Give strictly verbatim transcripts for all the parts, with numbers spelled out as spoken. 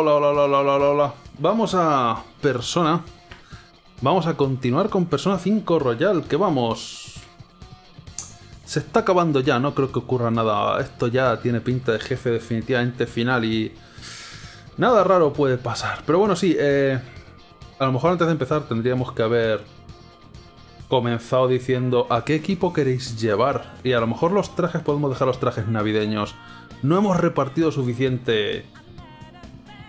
Hola, hola, hola, hola, hola, hola. Vamos a Persona. Vamos a continuar con Persona cinco Royal, que vamos. Se está acabando ya, no creo que ocurra nada. Esto ya tiene pinta de jefe definitivamente final y nada raro puede pasar. Pero bueno, sí, eh... a lo mejor antes de empezar tendríamos que haber comenzado diciendo a qué equipo queréis llevar. Y a lo mejor los trajes, podemos dejar los trajes navideños. No hemos repartido suficiente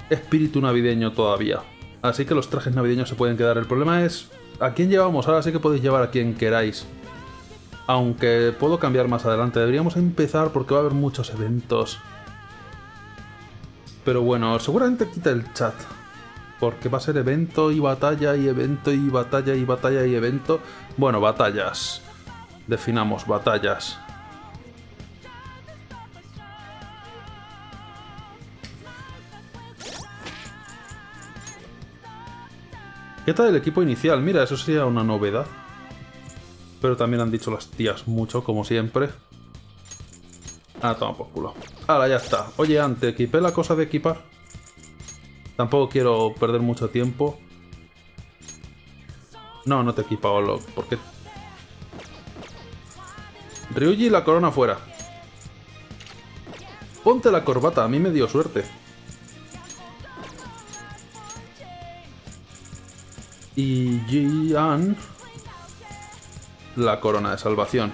espíritu navideño todavía, así que los trajes navideños se pueden quedar. El problema es a quién llevamos. Ahora sí que podéis llevar a quien queráis, aunque puedo cambiar más adelante. Deberíamos empezar porque va a haber muchos eventos, pero bueno, seguramente quita el chat porque va a ser evento y batalla y evento y batalla y batalla y evento. Bueno, batallas, definamos batallas. ¿Qué tal el equipo inicial? Mira, eso sería una novedad. Pero también han dicho las tías mucho, como siempre. Ah, toma por culo. Ahora ya está. Oye, antes equipé la cosa de equipar. Tampoco quiero perder mucho tiempo. No, no te he equipado, Log. ¿Por qué? Ryuji, la corona fuera. Ponte la corbata, a mí me dio suerte. Y Jian, la corona de salvación.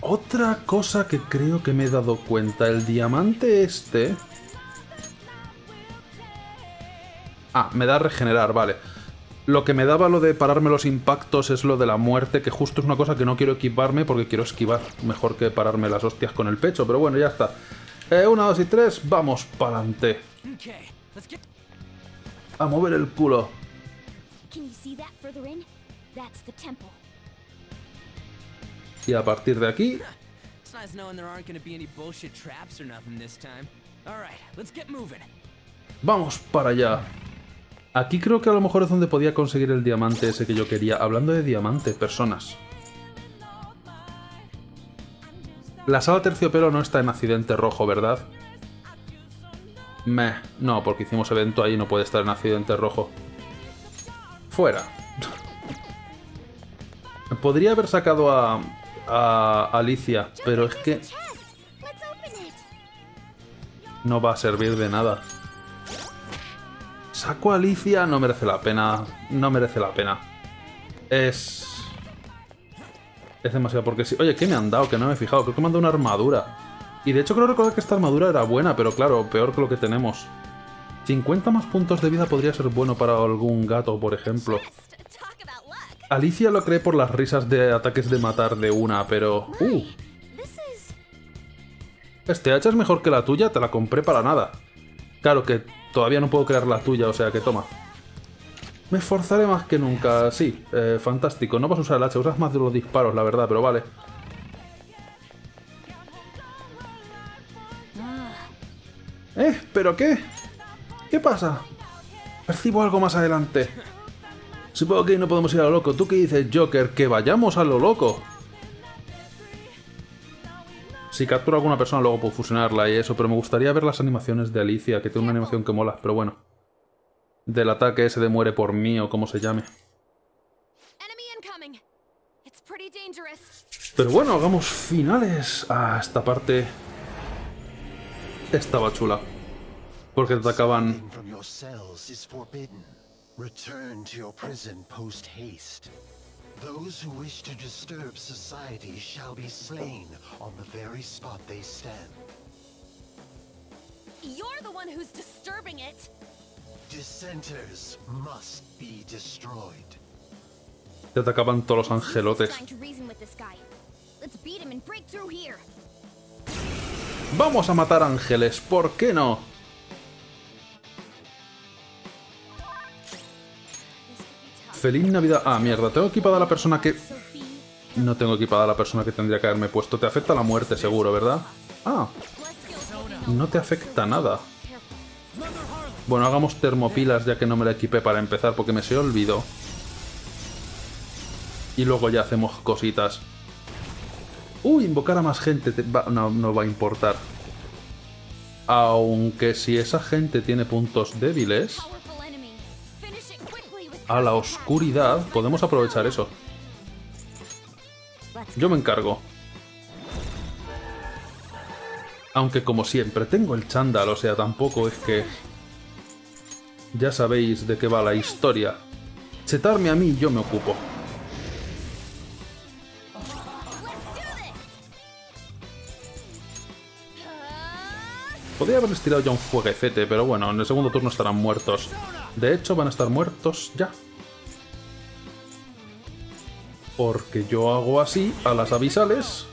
Otra cosa que creo que me he dado cuenta, el diamante este... Ah, me da regenerar, vale. Lo que me daba lo de pararme los impactos es lo de la muerte, que justo es una cosa que no quiero equiparme porque quiero esquivar. Mejor que pararme las hostias con el pecho, pero bueno, ya está. Eh, una, dos y tres, vamos para adelante. A mover el culo. Y a partir de aquí. Vamos para allá. Aquí creo que a lo mejor es donde podía conseguir el diamante ese que yo quería. Hablando de diamante, personas. La sala terciopelo no está en accidente rojo, ¿verdad? Meh, no, porque hicimos evento ahí, no puede estar en accidente rojo. Fuera. Podría haber sacado a, a Alicia, pero es que... no va a servir de nada. Saco a Alicia, no merece la pena. No merece la pena. Es... es demasiado, porque sí. Oye, ¿qué me han dado? Que no me he fijado. Creo que me han dado una armadura. Y de hecho creo recordar que esta armadura era buena, pero claro, peor que lo que tenemos. cincuenta más puntos de vida podría ser bueno para algún gato, por ejemplo. Alicia lo cree por las risas de ataques de matar de una, pero... ¡Uh! Este hacha es mejor que la tuya, te la compré para nada. Claro que todavía no puedo crear la tuya, o sea que toma. Me esforzaré más que nunca, sí, eh, fantástico. No vas a usar el hacha, usas más de los disparos, la verdad, pero vale. ¿Eh? ¿Pero qué? ¿Qué pasa? Percibo algo más adelante. Supongo que no podemos ir a lo loco. ¿Tú qué dices, Joker? ¡Que vayamos a lo loco! Si capturo a alguna persona luego puedo fusionarla y eso, pero me gustaría ver las animaciones de Alicia, que tiene una animación que mola, pero bueno. Del ataque ese de muere por mí o como se llame. Pero bueno, hagamos finales a esta parte... Estaba chula. Porque te atacaban. Te atacaban todos los angelotes. Vamos a matar ángeles, ¿por qué no? Feliz Navidad. Ah, mierda, tengo equipada a la persona que... No tengo equipada a la persona que tendría que haberme puesto. Te afecta la muerte, seguro, ¿verdad? Ah, no te afecta nada. Bueno, hagamos termopilas ya que no me la equipé para empezar porque me se olvidó. Y luego ya hacemos cositas. Uh, invocar a más gente. Te va, no, no va a importar. Aunque si esa gente tiene puntos débiles a la oscuridad, podemos aprovechar eso. Yo me encargo. Aunque como siempre tengo el chándal, o sea, tampoco es que... Ya sabéis de qué va la historia. Chetarme a mí, yo me ocupo. Podría haberles tirado ya un fueguecete, pero bueno, en el segundo turno estarán muertos. De hecho, van a estar muertos ya. Porque yo hago así a las abisales.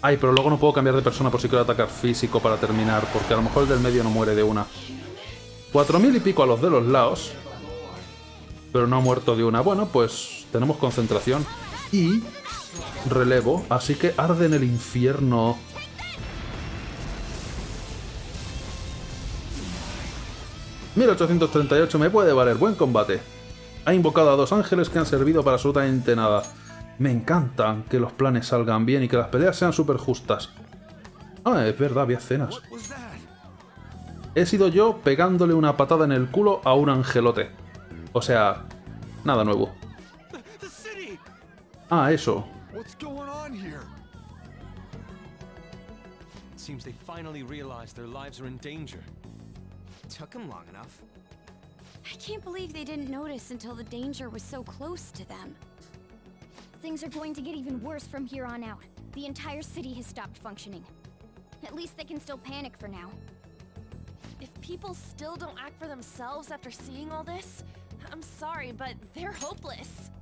Ay, pero luego no puedo cambiar de persona por si quiero atacar físico para terminar, porque a lo mejor el del medio no muere de una. Cuatro mil y pico a los de los lados, pero no ha muerto de una. Bueno, pues tenemos concentración y relevo, así que arde en el infierno. mil ochocientos treinta y ocho me puede valer, buen combate. Ha invocado a dos ángeles que han servido para absolutamente nada. Me encantan que los planes salgan bien y que las peleas sean súper justas. Ah, es verdad, había escenas. He sido yo pegándole una patada en el culo a un angelote. O sea, nada nuevo. Ah, eso. Took him long enough. I can't believe they didn't notice until the danger was so close to them. Things are going to get even worse from here on out. The entire city has stopped functioning. At least they can still panic for now. If people still don't act for themselves after seeing all this, I'm sorry, but they're hopeless.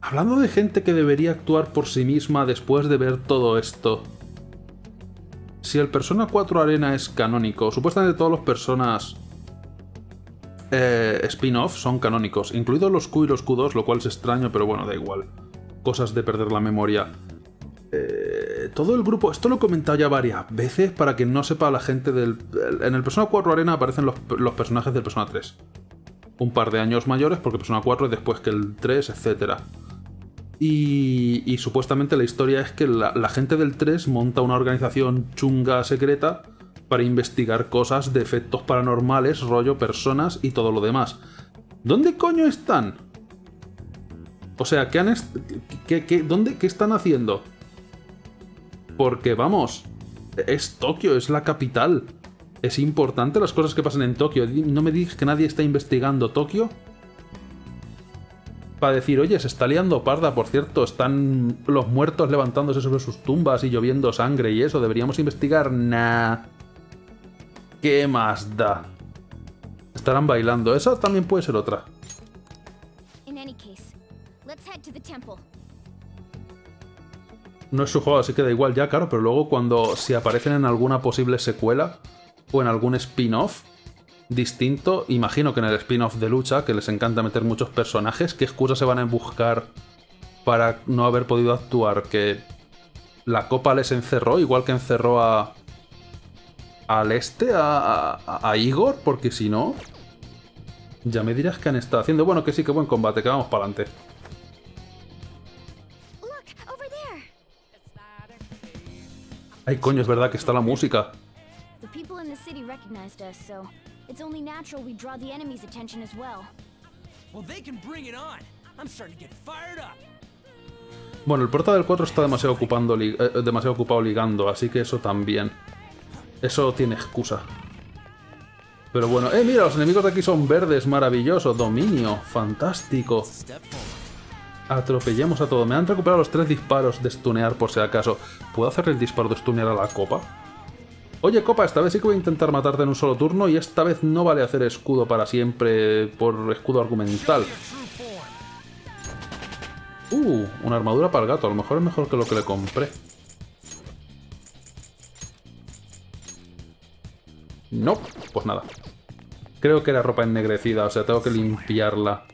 Hablando de gente que debería actuar por sí misma después de ver todo esto. Si el Persona cuatro Arena es canónico, supuestamente todos los Personas eh, spin-off son canónicos, incluidos los Q y los Q dos, lo cual es extraño, pero bueno, da igual. Cosas de perder la memoria. Eh, todo el grupo... Esto lo he comentado ya varias veces para que no sepa la gente del... En el Persona cuatro Arena aparecen los, los personajes del Persona tres. Un par de años mayores, porque Persona cuatro es después que el tres, etcétera. Y, y supuestamente la historia es que la, la gente del tres monta una organización chunga secreta para investigar cosas de efectos paranormales, rollo personas y todo lo demás. ¿Dónde coño están? O sea, ¿qué, han est qué, qué, dónde, qué están haciendo? Porque vamos, es Tokio, es la capital. Es importante las cosas que pasan en Tokio. ¿No me digas que nadie está investigando Tokio? Para decir, oye, se está liando parda, por cierto, están los muertos levantándose sobre sus tumbas y lloviendo sangre y eso, deberíamos investigar. Nah. ¿Qué más da? Estarán bailando, esa también puede ser otra. No es su juego, así que da igual ya, claro, pero luego cuando se aparecen en alguna posible secuela o en algún spin-off distinto, imagino que en el spin-off de lucha, que les encanta meter muchos personajes, ¿qué excusas se van a buscar para no haber podido actuar? Que la copa les encerró, igual que encerró a al este, a, a, a Igor, porque si no, ya me dirás que han estado haciendo. Bueno, que sí, que buen combate, que vamos para adelante. Ay, coño, es verdad que está la música. It's only natural we draw the enemy's attention as well. Well, they can bring it on. I'm starting to get fired up. Bueno, el prota del cuatro está demasiado ocupando eh, demasiado ocupado ligando, así que eso también. Eso tiene excusa. Pero bueno, eh, mira, los enemigos de aquí son verdes, maravilloso, dominio, fantástico. Atropellemos a todo. Me han recuperado los tres disparos de stunear por si acaso. ¿Puedo hacer el disparo de stunear a la copa? Oye, copa, esta vez sí que voy a intentar matarte en un solo turno y esta vez no vale hacer escudo para siempre por escudo argumental. Uh, una armadura para el gato. A lo mejor es mejor que lo que le compré. No, pues nada. Creo que era ropa ennegrecida, o sea, tengo que limpiarla.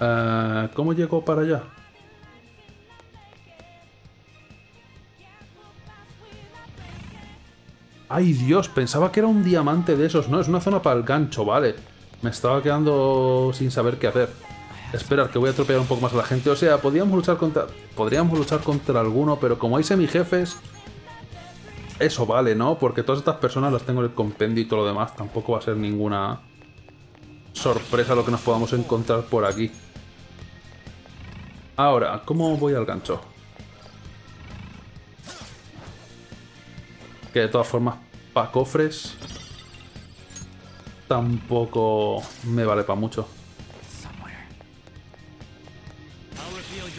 Uh, ¿Cómo llegó para allá? ¡Ay, Dios! Pensaba que era un diamante de esos. No, es una zona para el gancho, vale. Me estaba quedando sin saber qué hacer. Esperar, que voy a atropellar un poco más a la gente. O sea, podríamos luchar contra... Podríamos luchar contra alguno, pero como hay semijefes... Eso vale, ¿no? Porque todas estas personas las tengo en el compendio y todo lo demás. Tampoco va a ser ninguna sorpresa lo que nos podamos encontrar por aquí. Ahora, ¿cómo voy al gancho? Que de todas formas, para cofres... Tampoco me vale para mucho.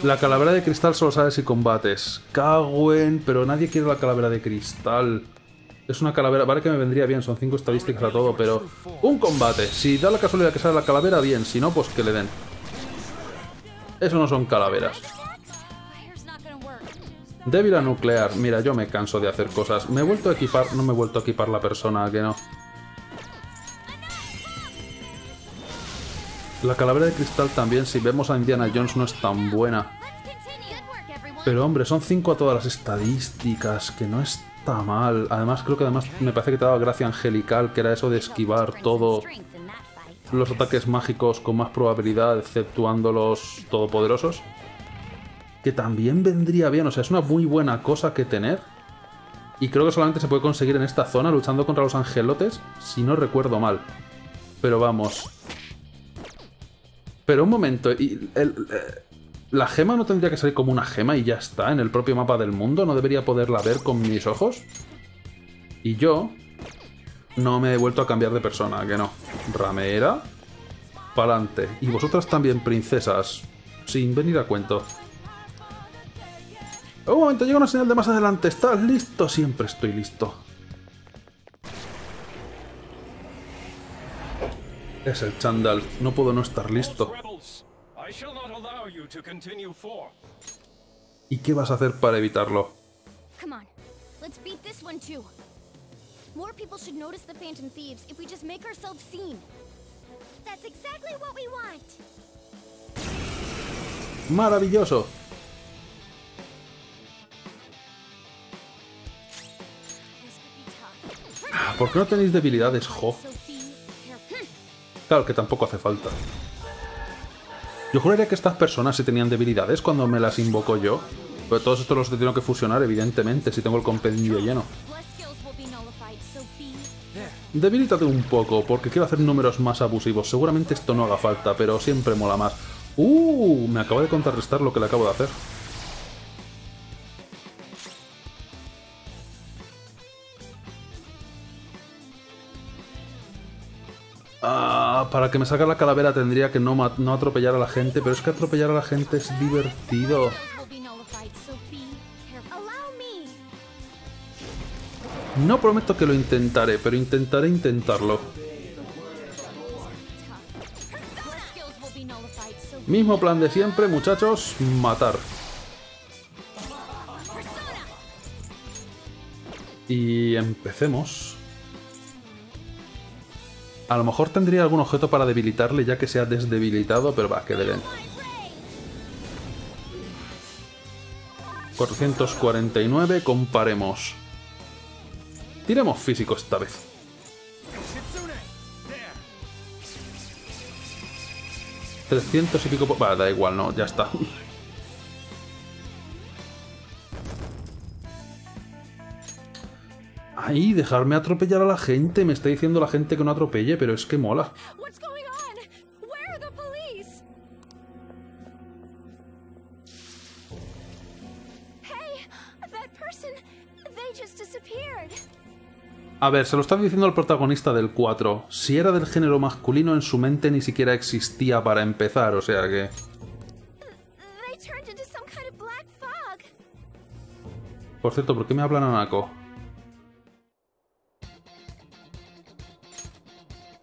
La calavera de cristal solo sale si combates. Cagüen, pero nadie quiere la calavera de cristal. Es una calavera... Vale que me vendría bien, son cinco estadísticas a todo, pero... ¡Un combate! Si da la casualidad que sale la calavera, bien. Si no, pues que le den. Eso no son calaveras. Débil a nuclear. Mira, yo me canso de hacer cosas. Me he vuelto a equipar... No me he vuelto a equipar la persona, que no. La calavera de cristal también, si vemos a Indiana Jones, no es tan buena. Pero hombre, son cinco a todas las estadísticas, que no está mal. Además, creo que además me parece que te daba gracia angelical, que era eso de esquivar todo los ataques mágicos con más probabilidad, exceptuando los todopoderosos. Que también vendría bien, o sea, es una muy buena cosa que tener. Y creo que solamente se puede conseguir en esta zona, luchando contra los angelotes, si no recuerdo mal. Pero vamos... Pero un momento, y el, eh, ¿la gema no tendría que salir como una gema y ya está, en el propio mapa del mundo? ¿No debería poderla ver con mis ojos? Y yo no me he vuelto a cambiar de persona, que no. Ramera, pa'lante. Y vosotras también, princesas, sin venir a cuento. Un momento, llega una señal de más adelante. ¿Estás listo? Siempre estoy listo. Es el chándal. No puedo no estar listo. ¿Y qué vas a hacer para evitarlo? ¡Maravilloso! ¿Por qué no tenéis debilidades, jo? Claro que tampoco hace falta. Yo juraría que estas personas sí tenían debilidades cuando me las invoco yo. Pero todos estos los tengo que fusionar, evidentemente, si tengo el compendio lleno. Debilítate un poco, porque quiero hacer números más abusivos. Seguramente esto no haga falta, pero siempre mola más. ¡Uh! Me acabo de contrarrestar lo que le acabo de hacer. Ah, para que me saque la calavera tendría que no, no atropellar a la gente, pero es que atropellar a la gente es divertido. No prometo que lo intentaré, pero intentaré intentarlo. Mismo plan de siempre, muchachos, matar. Y empecemos. A lo mejor tendría algún objeto para debilitarle, ya que sea desdebilitado, pero va, que de lento. cuatrocientos cuarenta y nueve, comparemos. Tiremos físico esta vez. trescientos y pico... Va, da igual, no, ya está. Ay, dejarme atropellar a la gente. Me está diciendo la gente que no atropelle, pero es que mola. A ver, se lo está diciendo al protagonista del cuatro. Si era del género masculino, en su mente ni siquiera existía para empezar, o sea que... Por cierto, ¿por qué me hablan a Nanako?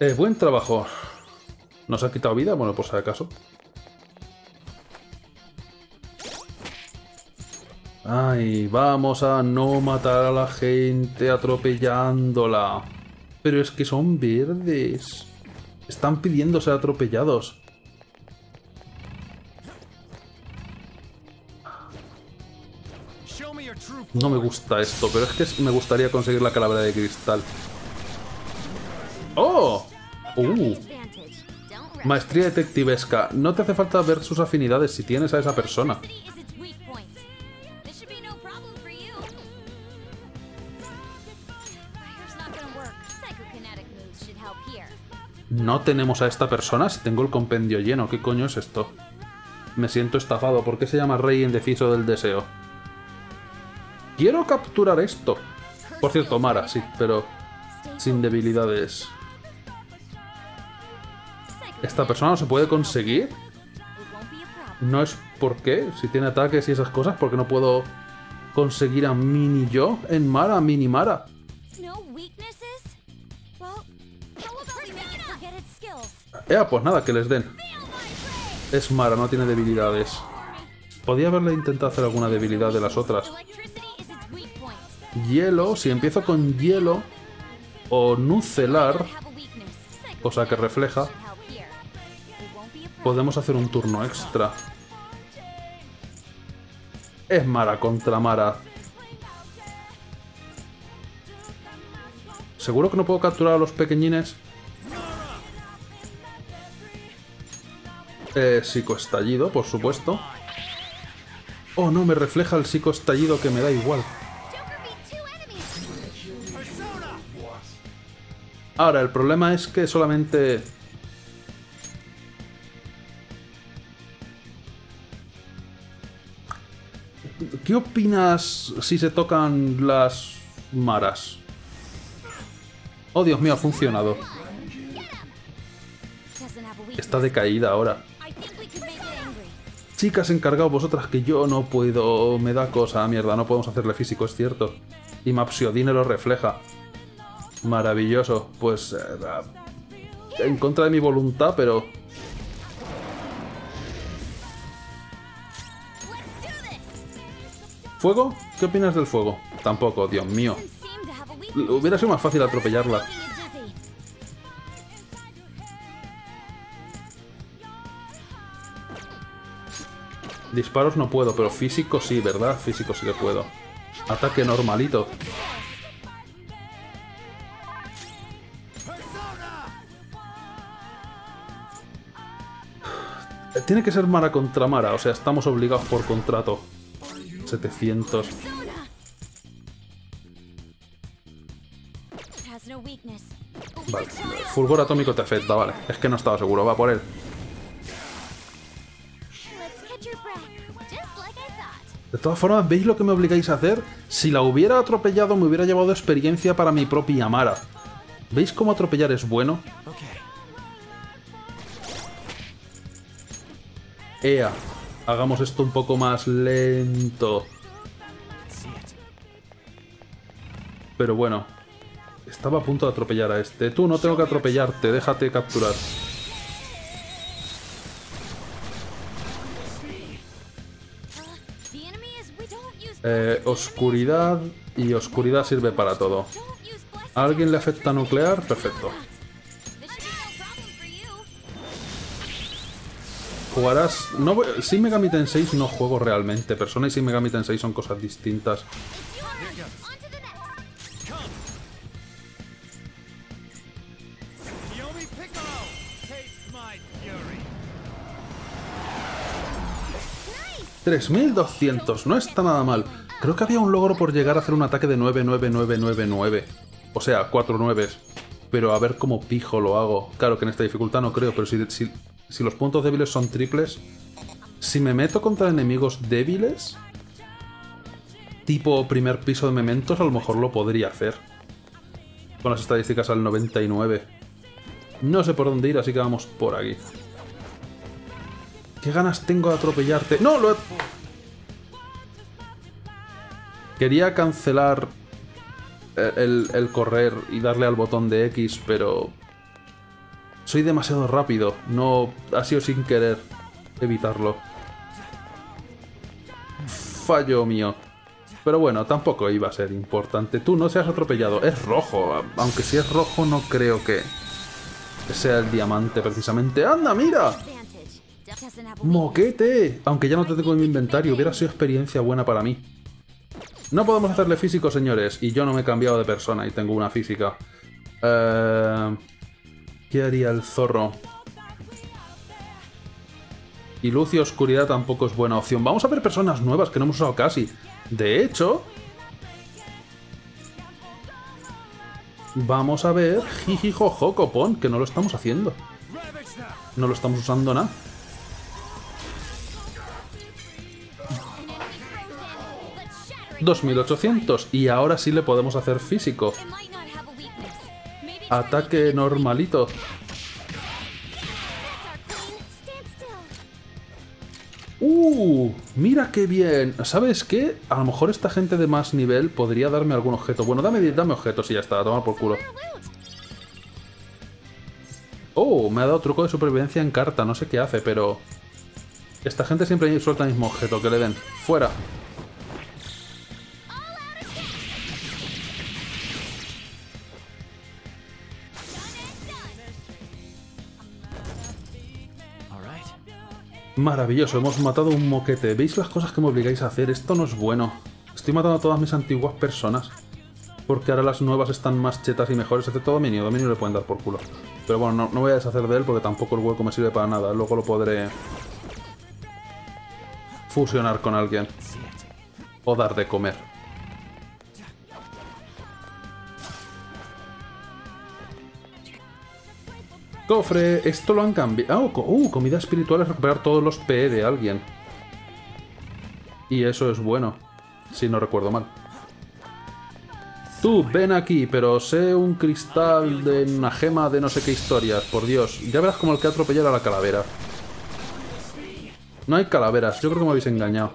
Eh, buen trabajo. ¿Nos ha quitado vida? Bueno, por si acaso. Ay, vamos a no matar a la gente atropellándola. Pero es que son verdes. Están pidiendo ser atropellados. No me gusta esto, pero es que me gustaría conseguir la calavera de cristal. ¡Oh! ¡Uh! Maestría detectivesca. No te hace falta ver sus afinidades si tienes a esa persona. No tenemos a esta persona si tengo el compendio lleno. ¿Qué coño es esto? Me siento estafado. ¿Por qué se llama Rey Indeciso del Deseo? Quiero capturar esto. Por cierto, Mara, sí, pero sin debilidades. ¿Esta persona no se puede conseguir? No es por qué. Si tiene ataques y esas cosas, ¿por qué no puedo conseguir a Mini yo en Mara, Mini Mara? Eh, pues nada, que les den. Es Mara, no tiene debilidades. Podía haberle intentado hacer alguna debilidad de las otras. Hielo, si empiezo con hielo o nucelar, cosa que refleja, podemos hacer un turno extra. Es Mara contra Mara. ¿Seguro que no puedo capturar a los pequeñines? Eh, psicoestallido, por supuesto. Oh, no, me refleja el psicoestallido, que me da igual. Ahora, el problema es que solamente... ¿Qué opinas si se tocan las maras? Oh, Dios mío, ha funcionado. Está decaída ahora. Chicas, encargaos vosotras, que yo no puedo... Me da cosa, mierda, no podemos hacerle físico, es cierto. Y Mapsiodine lo refleja. Maravilloso. Pues... Eh, en contra de mi voluntad, pero... ¿Fuego? ¿Qué opinas del fuego? Tampoco, Dios mío. Hubiera sido más fácil atropellarla. Disparos no puedo, pero físico sí, ¿verdad? Físico sí que puedo. Ataque normalito. Tiene que ser Mara contra Mara, o sea, estamos obligados por contrato. setecientos. Vale, fulgor atómico te afecta, vale. Es que no estaba seguro, va por él. De todas formas, ¿veis lo que me obligáis a hacer? Si la hubiera atropellado, me hubiera llevado experiencia para mi propia Mara. ¿Veis cómo atropellar es bueno? Ea, hagamos esto un poco más lento. Pero bueno, estaba a punto de atropellar a este. Tú, no tengo que atropellarte, déjate capturar. Eh, oscuridad, y oscuridad sirve para todo. ¿A alguien le afecta nuclear? Perfecto. Jugarás... No, Shin Megami Tensei no juego realmente. Persona y Shin Megami Tensei son cosas distintas. tres mil doscientos, no está nada mal. Creo que había un logro por llegar a hacer un ataque de nueve nueve nueve nueve nueve. O sea, cuatro nueves. Pero a ver cómo pijo lo hago. Claro que en esta dificultad no creo, pero si, si, si los puntos débiles son triples... Si me meto contra enemigos débiles... Tipo primer piso de Mementos, a lo mejor lo podría hacer. Con las estadísticas al noventa y nueve. No sé por dónde ir, así que vamos por aquí. ¿Qué ganas tengo de atropellarte? ¡No! Lo he... Quería cancelar el, el correr y darle al botón de X, pero... Soy demasiado rápido. No... Ha sido sin querer evitarlo. Fallo mío. Pero bueno, tampoco iba a ser importante. Tú no seas atropellado. Es rojo. Aunque si es rojo, no creo que sea el diamante precisamente. ¡Anda, mira! ¡Moquete! Aunque ya no te tengo en mi inventario, hubiera sido experiencia buena para mí. No podemos hacerle físico, señores. Y yo no me he cambiado de persona y tengo una física. Eh... ¿Qué haría el zorro? Y luz y oscuridad tampoco es buena opción. Vamos a ver personas nuevas que no hemos usado casi. De hecho... Vamos a ver... Jijijojo, copón, que no lo estamos haciendo. No lo estamos usando nada. dos mil ochocientos. Y ahora sí le podemos hacer físico. Ataque normalito. ¡Uh! Mira qué bien. ¿Sabes qué? A lo mejor esta gente de más nivel podría darme algún objeto. Bueno, dame, dame objetos y ya está. Toma por culo. Oh, me ha dado truco de supervivencia en carta. No sé qué hace, pero... Esta gente siempre suelta el mismo objeto que le den. ¡Fuera! Maravilloso, hemos matado un moquete. ¿Veis las cosas que me obligáis a hacer? Esto no es bueno. Estoy matando a todas mis antiguas personas. Porque ahora las nuevas están más chetas y mejores. Excepto Dominio, Dominio le pueden dar por culo. Pero bueno, no, no voy a deshacer de él porque tampoco el hueco me sirve para nada. Luego lo podré... fusionar con alguien. O dar de comer. Cofre, esto lo han cambiado. Oh, co uh, comida espiritual es recuperar todos los P E de alguien. Y eso es bueno, si no recuerdo mal. Tú, ven aquí, pero sé un cristal de una gema de no sé qué historias, por Dios. Ya verás como el que atropellar a la calavera. No hay calaveras, yo creo que me habéis engañado.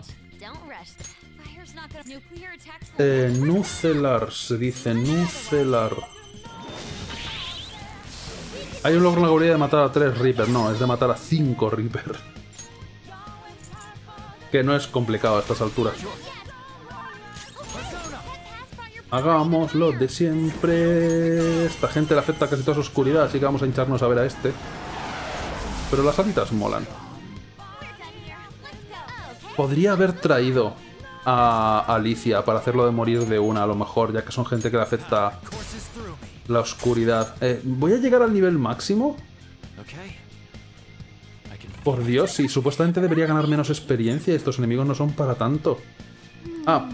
Eh, Nucelar, se dice Nucelar. Hay un logro en la categoría de matar a tres Reaper. No, es de matar a cinco Reaper. Que no es complicado a estas alturas. Hagamos lo de siempre. Esta gente le afecta casi toda su oscuridad, así que vamos a hincharnos a ver a este. Pero las alitas molan. Podría haber traído a Alicia para hacerlo de morir de una, a lo mejor, ya que son gente que le afecta... la oscuridad. Eh, ¿Voy a llegar al nivel máximo? Por Dios, sí. Supuestamente debería ganar menos experiencia. Estos enemigos no son para tanto. Ah.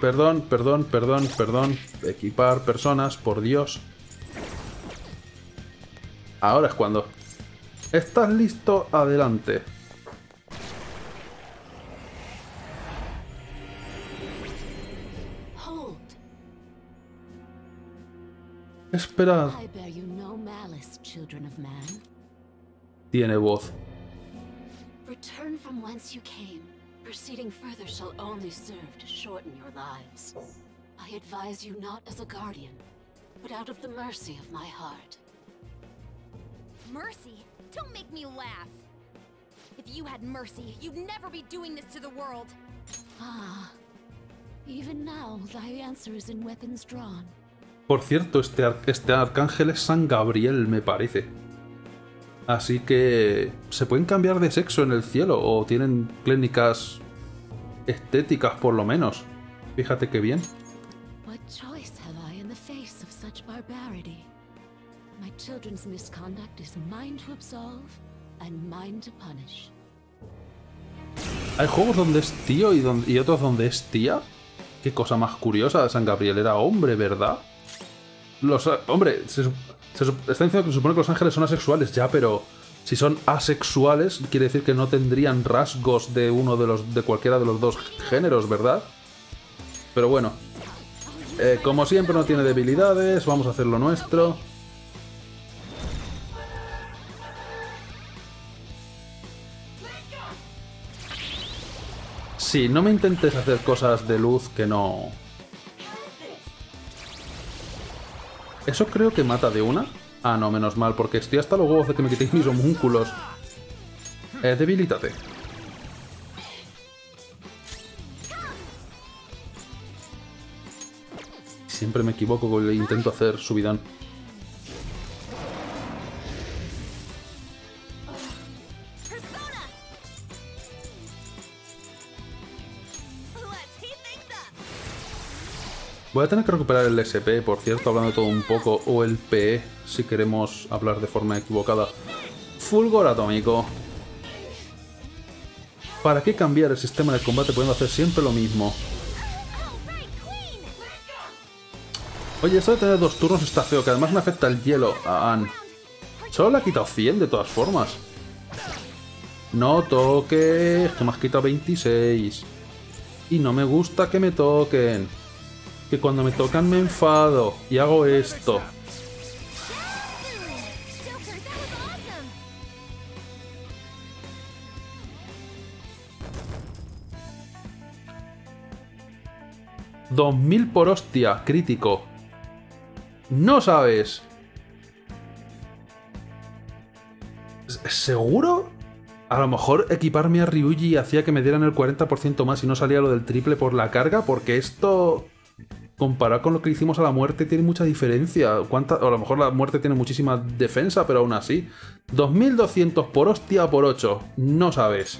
Perdón, perdón, perdón, perdón. Equipar personas, por Dios. Ahora es cuando. ¿Estás listo? Adelante. Esperad. Tiene voz. Por cierto, este, ar este arcángel es San Gabriel, me parece. Así que... ¿se pueden cambiar de sexo en el cielo? ¿O tienen clínicas estéticas, por lo menos? Fíjate qué bien. ¿Hay juegos donde es tío y, donde y otros donde es tía? Qué cosa más curiosa. San Gabriel era hombre, ¿verdad? Los, hombre, se, se, está diciendo que se supone que los ángeles son asexuales, ya, pero si son asexuales, quiere decir que no tendrían rasgos de uno de los de cualquiera de los dos géneros, ¿verdad? Pero bueno, eh, como siempre no tiene debilidades, vamos a hacer lo nuestro. Sí, no me intentes hacer cosas de luz que no... ¿Eso creo que mata de una? Ah, no, menos mal, porque estoy hasta los huevos de que me quitéis mis homúnculos. Eh, debilítate. Siempre me equivoco cuando le intento hacer subidón. Voy a tener que recuperar el S P, por cierto, hablando de todo un poco, o el P E, si queremos hablar de forma equivocada. Fulgor atómico. ¿Para qué cambiar el sistema de combate pudiendo hacer siempre lo mismo? Oye, esto de tener dos turnos está feo, que además me afecta el hielo a Ann. Solo le ha quitado cien de todas formas. No toques, que me has quitado veintiséis. Y no me gusta que me toquen. Que cuando me tocan me enfado y hago esto. dos mil por hostia, crítico. No sabes. ¿Seguro? A lo mejor equiparme a Ryuji hacía que me dieran el cuarenta por ciento más y no salía lo del triple por la carga, porque esto, comparado con lo que hicimos a la muerte, tiene mucha diferencia. ¿Cuánta? A lo mejor la muerte tiene muchísima defensa, pero aún así. dos mil doscientos por hostia por ocho. No sabes.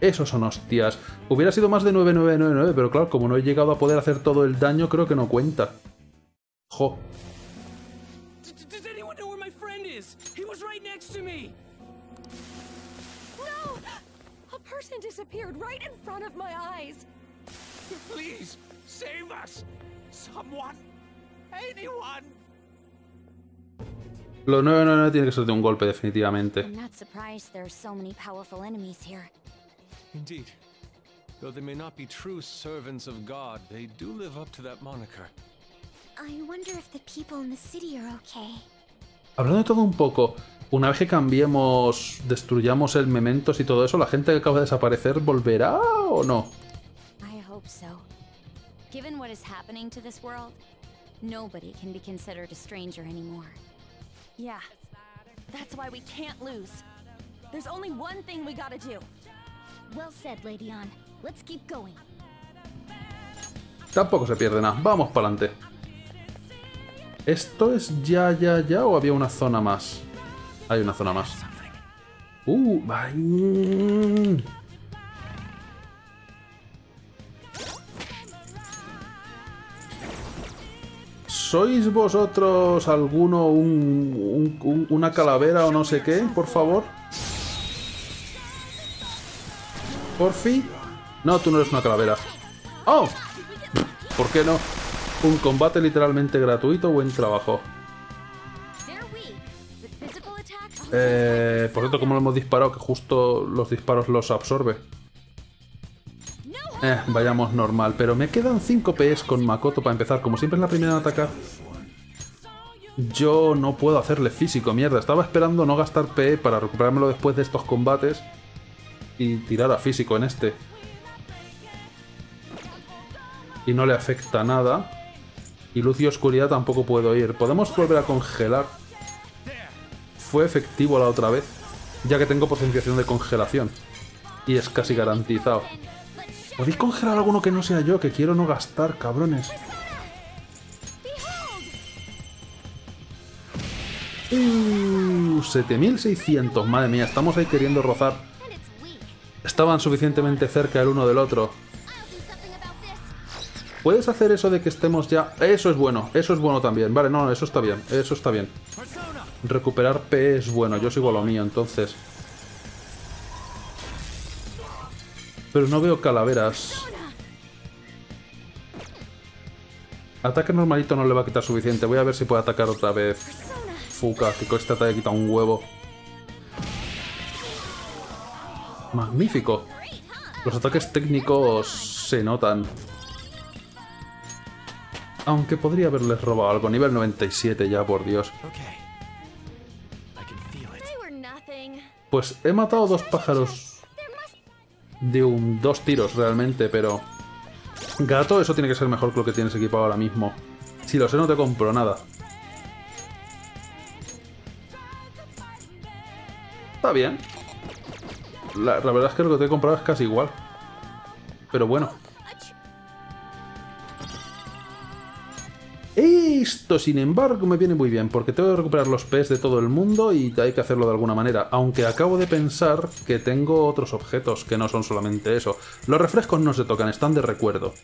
Esos son hostias. Hubiera sido más de nueve mil novecientos noventa y nueve, pero claro, como no he llegado a poder hacer todo el daño, creo que no cuenta. Jo. Los nueve nueve nueve tiene que ser de un golpe, definitivamente. Indeed. Though they may not be true servants of God, they do live up to that moniker. I wonder if the people in the city are okay. Hablando de todo un poco, una vez que cambiemos, destruyamos el Mementos y todo eso, ¿la gente que acaba de desaparecer volverá o no? I hope so. Given what is happening to this world, nobody can be considered a stranger anymore. Yeah. That's why we can't lose. There's only one thing we gotta do. Well said, Lady Ann. Let's keep going. Tampoco se pierde nada. Vamos para adelante. ¿Esto es ya, ya, ya? ¿O había una zona más? Hay una zona más. Uh, bye. ¿Sois vosotros alguno un, un, un, una calavera o no sé qué? Por favor. Porfi. No, tú no eres una calavera. ¡Oh! ¿Por qué no? Un combate literalmente gratuito. Buen trabajo. Eh, por cierto, ¿cómo lo hemos disparado? Que justo los disparos los absorbe. Eh, vayamos normal. Pero me quedan cinco P S con Makoto para empezar. Como siempre es la primera en atacar. Yo no puedo hacerle físico, mierda. Estaba esperando no gastar P E para recuperármelo después de estos combates. Y tirar a físico en este. Y no le afecta nada. Y luz y oscuridad tampoco puedo ir. Podemos volver a congelar. Fue efectivo la otra vez. Ya que tengo potenciación de congelación. Y es casi garantizado. ¿Podéis congelar alguno que no sea yo? Que quiero no gastar, cabrones. Uh, siete mil seiscientos. Madre mía, estamos ahí queriendo rozar. Estaban suficientemente cerca el uno del otro. ¿Puedes hacer eso de que estemos ya...? Eso es bueno, eso es bueno también. Vale, no, eso está bien, eso está bien. Recuperar P E es bueno, yo sigo a lo mío, entonces. Pero no veo calaveras. Ataque normalito no le va a quitar suficiente. Voy a ver si puede atacar otra vez. Fuka, que con este ataque quita un huevo. Magnífico. Los ataques técnicos se notan. Aunque podría haberles robado algo. Nivel noventa y siete ya, por Dios. Pues he matado dos pájaros de un, dos tiros realmente, pero... Gato, eso tiene que ser mejor que lo que tienes equipado ahora mismo. Si lo sé, no te compro nada. Está bien. La, la verdad es que lo que te he comprado es casi igual. Pero bueno. Esto, sin embargo, me viene muy bien. Porque tengo que recuperar los P S de todo el mundo y hay que hacerlo de alguna manera. Aunque acabo de pensar que tengo otros objetos que no son solamente eso. Los refrescos no se tocan, están de recuerdo.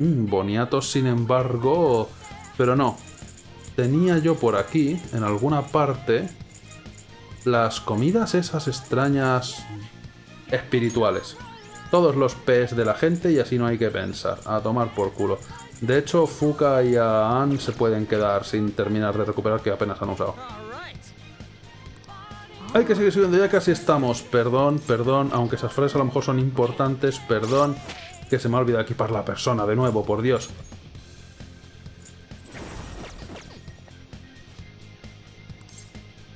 Mm, boniatos, sin embargo... Pero no. Tenía yo por aquí, en alguna parte... Las comidas esas extrañas... espirituales. todos los P's de la gente y así no hay que pensar. A tomar por culo. De hecho, Fuka y a Ann se pueden quedar sin terminar de recuperar, que apenas han usado. Hay que seguir subiendo, ya casi estamos. Perdón, perdón, aunque esas frases a lo mejor son importantes, perdón. Que se me ha olvidado equipar la persona de nuevo, por Dios.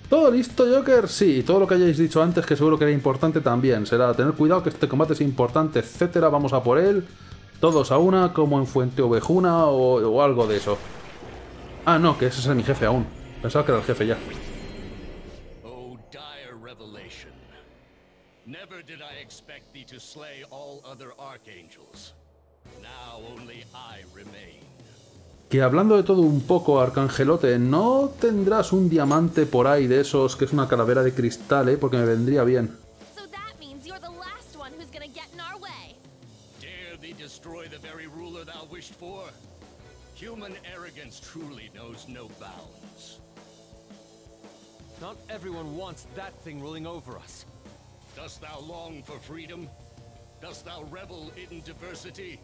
¿Todo listo, Joker? Sí, todo lo que hayáis dicho antes, que seguro que era importante también. Será tener cuidado, que este combate es importante, etcétera. Vamos a por él. Todos a una, como en Fuente Ovejuna o, o algo de eso. Ah, no, que ese es mi jefe aún. Pensaba que era el jefe ya. Never did I expect thee to slay all other archangels. Now only I remain. Que hablando de todo un poco, Arcangelote, ¿no tendrás un diamante por ahí de esos que es una calavera de cristal, eh? Porque me vendría bien. So that means you're the last one who's gonna get in our way. Dare thee destroy the very ruler thou wished for? Human arrogance truly knows no bounds. Not everyone wants that thing ruling over us. Dost thou long for freedom? Dost thou revel in diversity?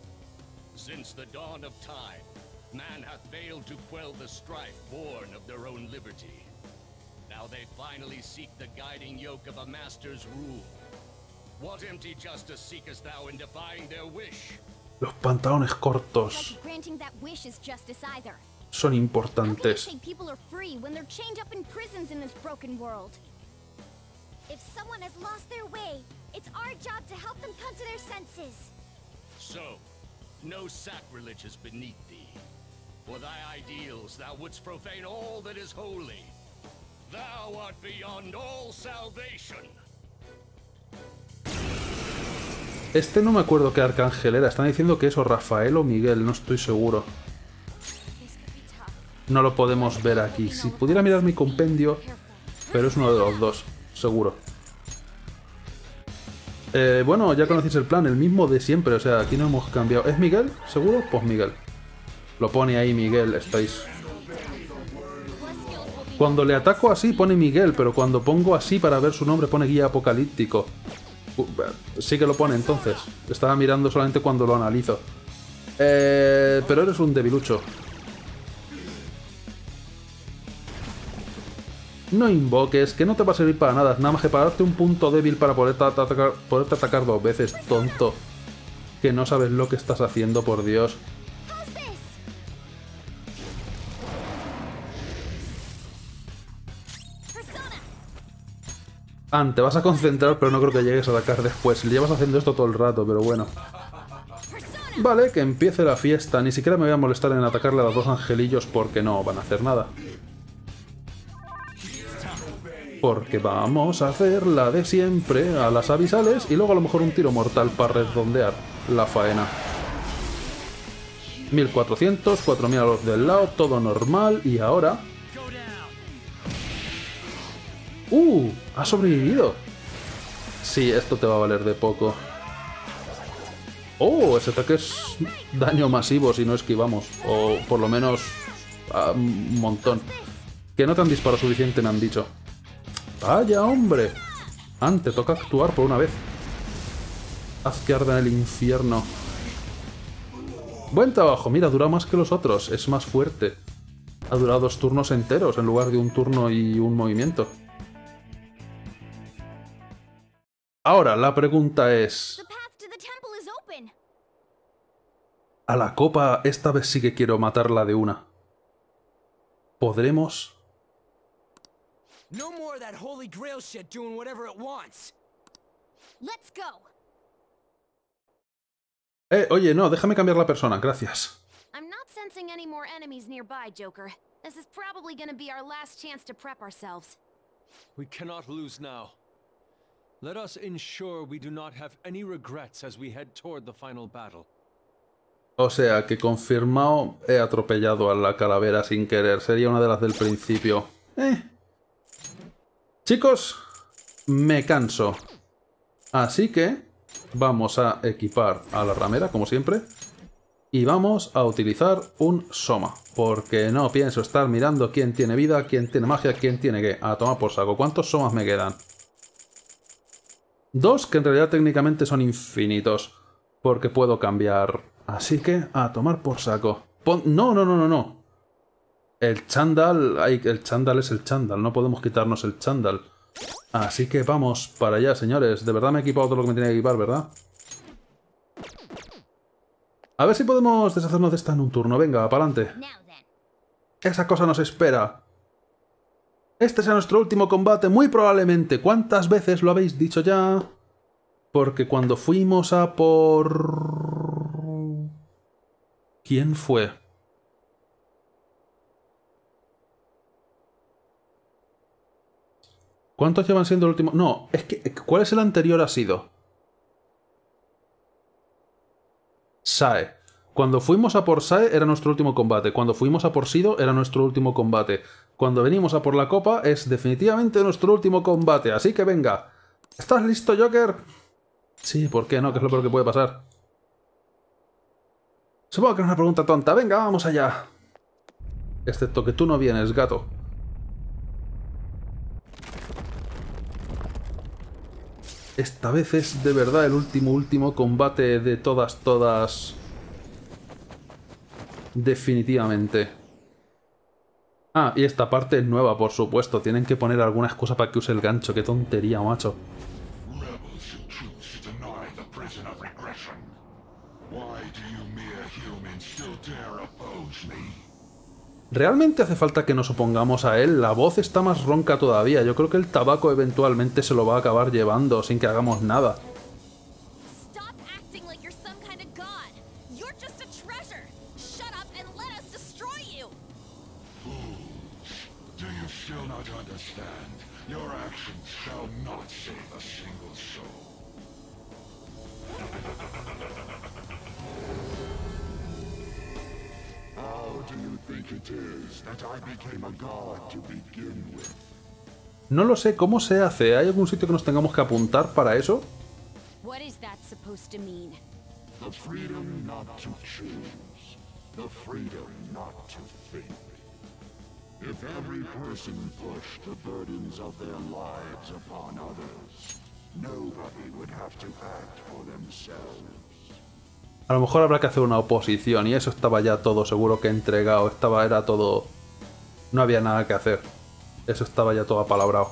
Since the dawn of time, man hath failed to quell the strife born of their own liberty. Now they finally seek the guiding yoke of a master's rule. What empty justice seekest thou in defying their wish? Los pantalones cortos son importantes. People are free when they're chained up in prisons in this broken world. If someone has lost their way, it's our job to help them come to their senses. So, no sacrilege is beneath thee. For thy ideals, thou wouldst profane all that is holy. Thou art beyond all salvation. Este no me acuerdo qué arcángel era. Están diciendo que es o Rafael o Miguel, no estoy seguro. No lo podemos ver aquí. Si pudiera mirar mi compendio, pero es uno de los dos. Seguro. Eh, bueno, ya conocéis el plan, el mismo de siempre, o sea, aquí no hemos cambiado. ¿Es Miguel? ¿Seguro? Pues Miguel. Lo pone ahí Miguel, estáis... Cuando le ataco así pone Miguel, pero cuando pongo así para ver su nombre pone Guía Apocalíptico. Uh, sí que lo pone entonces. Estaba mirando solamente cuando lo analizo. Eh, pero eres un debilucho. No invoques, que no te va a servir para nada, nada más que para darte un punto débil para poderte atacar, poderte atacar dos veces, tonto. Que no sabes lo que estás haciendo, por Dios. Ann, te vas a concentrar, pero no creo que llegues a atacar después. Llevas haciendo esto todo el rato, pero bueno. Vale, que empiece la fiesta. Ni siquiera me voy a molestar en atacarle a los dos angelillos porque no van a hacer nada. Porque vamos a hacer la de siempre a las abisales y luego a lo mejor un tiro mortal para redondear la faena. mil cuatrocientos, cuatro mil a los del lado, todo normal y ahora... ¡Uh! ¡Ha sobrevivido! Sí, esto te va a valer de poco. ¡Oh! Ese ataque es daño masivo si no esquivamos, o por lo menos a un montón. Que no te han disparado suficiente me han dicho. ¡Vaya, hombre! Ann, te toca actuar por una vez. Haz que arda en el infierno. Buen trabajo. Mira, dura más que los otros. Es más fuerte. Ha durado dos turnos enteros en lugar de un turno y un movimiento. Ahora, la pregunta es... A la copa, esta vez sí que quiero matarla de una. ¿Podremos...? No more that holy grail shit doing whatever it wants. Let's go. Eh, oye, no, déjame cambiar la persona, gracias. I'm not sensing any more enemies nearby, Joker. This is probably going to be our last chance to prep ourselves. We cannot lose now. Let us ensure we do not have any regrets as we head toward the final battle. O sea, que confirmado, he atropellado a la calavera sin querer. Sería una de las del principio. Eh. Chicos, me canso. Así que vamos a equipar a la ramera, como siempre. Y vamos a utilizar un Soma. Porque no pienso estar mirando quién tiene vida, quién tiene magia, quién tiene qué. A tomar por saco. ¿Cuántos Somas me quedan? Dos que en realidad técnicamente son infinitos, porque puedo cambiar. Así que a tomar por saco. Pon... No, no, no, no, no. El chándal... Ay, el chándal es el chándal, no podemos quitarnos el chándal. Así que vamos para allá, señores. De verdad me he equipado todo lo que me tenía que equipar, ¿verdad? A ver si podemos deshacernos de esta en un turno. Venga, para adelante. Esa cosa nos espera. Este será nuestro último combate, muy probablemente. ¿Cuántas veces lo habéis dicho ya? Porque cuando fuimos a por... ¿Quién fue? ¿Cuántos llevan siendo el último? No, es que... ¿Cuál es el anterior ha sido? Sae. Cuando fuimos a por Sae era nuestro último combate. Cuando fuimos a por Sido era nuestro último combate. Cuando venimos a por la copa es definitivamente nuestro último combate. Así que venga. ¿Estás listo, Joker? Sí, ¿por qué no? ¿Qué es lo peor que puede pasar? Supongo que es una pregunta tonta. Venga, vamos allá. Excepto que tú no vienes, gato. Esta vez es de verdad el último, último combate de todas, todas. Definitivamente. Ah, y esta parte es nueva, por supuesto. Tienen que poner alguna excusa para que use el gancho. Qué tontería, macho. ¿Realmente hace falta que nos opongamos a él? La voz está más ronca todavía. Yo creo que el tabaco eventualmente se lo va a acabar llevando sin que hagamos nada. No lo sé, ¿cómo se hace? ¿Hay algún sitio que nos tengamos que apuntar para eso? A lo mejor habrá que hacer una oposición y eso estaba ya todo seguro que entregado, estaba era todo, no había nada que hacer. Eso estaba ya todo apalabrado.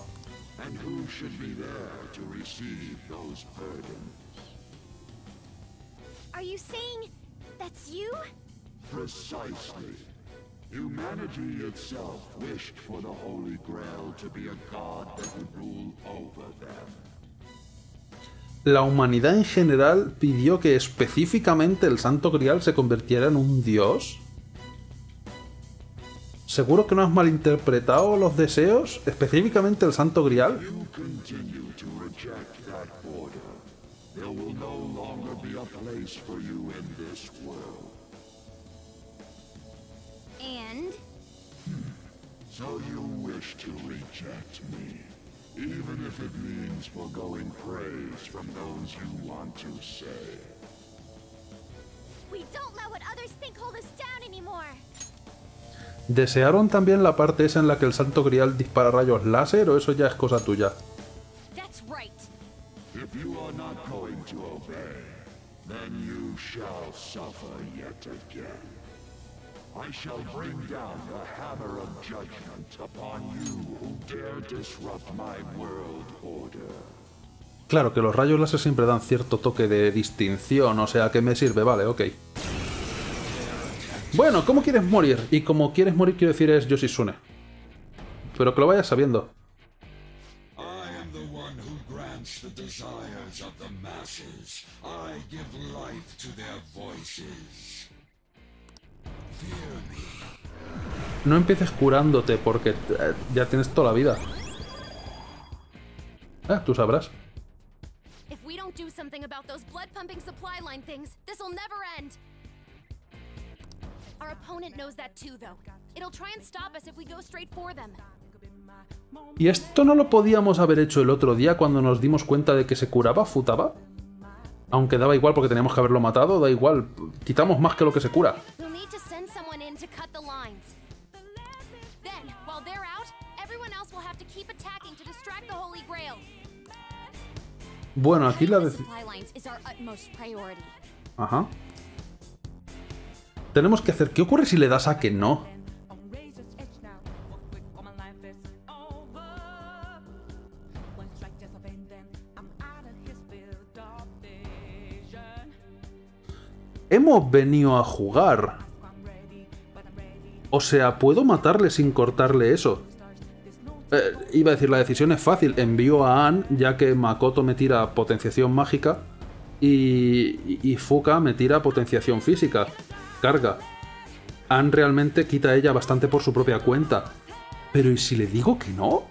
La humanidad en general pidió que específicamente el Santo Grial se convirtiera en un dios. ¿Seguro que no has malinterpretado los deseos? Específicamente el Santo Grial. ¿Desearon también la parte esa en la que el Santo Grial dispara rayos láser o eso ya es cosa tuya? Claro que los rayos láser siempre dan cierto toque de distinción, o sea que me sirve, vale, ok. Bueno, ¿cómo quieres morir? Y como quieres morir, quiero decir es Yoshitsune. Pero que lo vayas sabiendo. No empieces curándote porque eh, ya tienes toda la vida. Ah, tú sabrás. ¿Y esto no lo podíamos haber hecho el otro día cuando nos dimos cuenta de que se curaba Futaba? Aunque daba igual porque teníamos que haberlo matado, da igual. Quitamos más que lo que se cura. Bueno, aquí la de... Ajá. Tenemos que hacer... ¿Qué ocurre si le das a que no? Hemos venido a jugar. O sea, ¿puedo matarle sin cortarle eso? Eh, iba a decir, la decisión es fácil. Envío a Ann, ya que Makoto me tira potenciación mágica y, y Fuka me tira potenciación física. Carga. Ann realmente quita a ella bastante por su propia cuenta. Pero ¿y si le digo que no?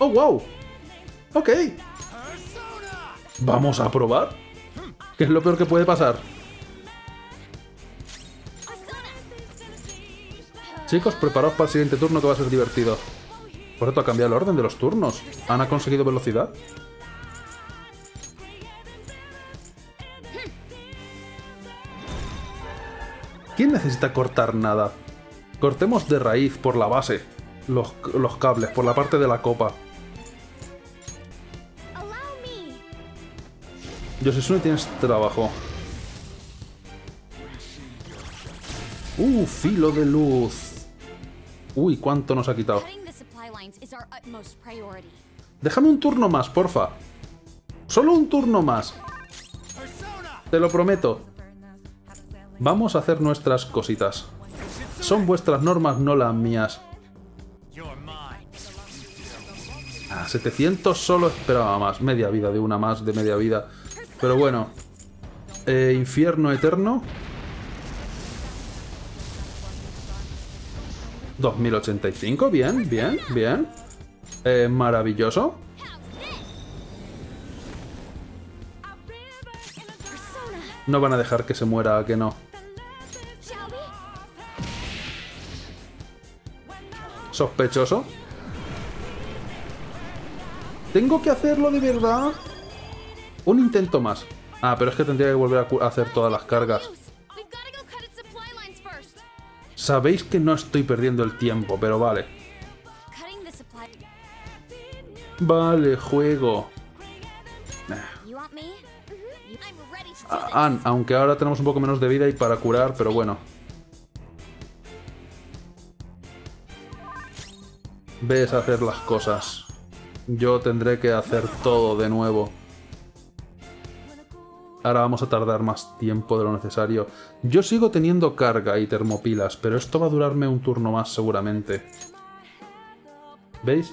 ¡Oh, wow! Ok. Vamos a probar. ¿Qué es lo peor que puede pasar? Chicos, preparaos para el siguiente turno que va a ser divertido. Por cierto, ha cambiado el orden de los turnos. ¿Han conseguido velocidad? ¿Quién necesita cortar nada? Cortemos de raíz, por la base. Los, los cables, por la parte de la copa. Yoshitsune, tienes trabajo. ¡Uh! ¡Filo de luz! ¡Uy! ¿Cuánto nos ha quitado? Déjame un turno más, porfa. ¡Solo un turno más! Te lo prometo. Vamos a hacer nuestras cositas. Son vuestras normas, no las mías. Ah, setecientos solo esperaba más. Media vida, de una más, de media vida. Pero bueno, eh, infierno eterno. dos mil ochenta y cinco, bien, bien, bien. Eh, maravilloso. No van a dejar que se muera, ¿a que no? Sospechoso. ¿Tengo que hacerlo de verdad? Un intento más. Ah, pero es que tendría que volver a hacer todas las cargas. Sabéis que no estoy perdiendo el tiempo, pero vale. Vale, juego. Ah, Ann, aunque ahora tenemos un poco menos de vida y para curar, pero bueno. Ves a hacer las cosas. Yo tendré que hacer todo de nuevo. Ahora vamos a tardar más tiempo de lo necesario. Yo sigo teniendo carga y termopilas, pero esto va a durarme un turno más seguramente. ¿Veis?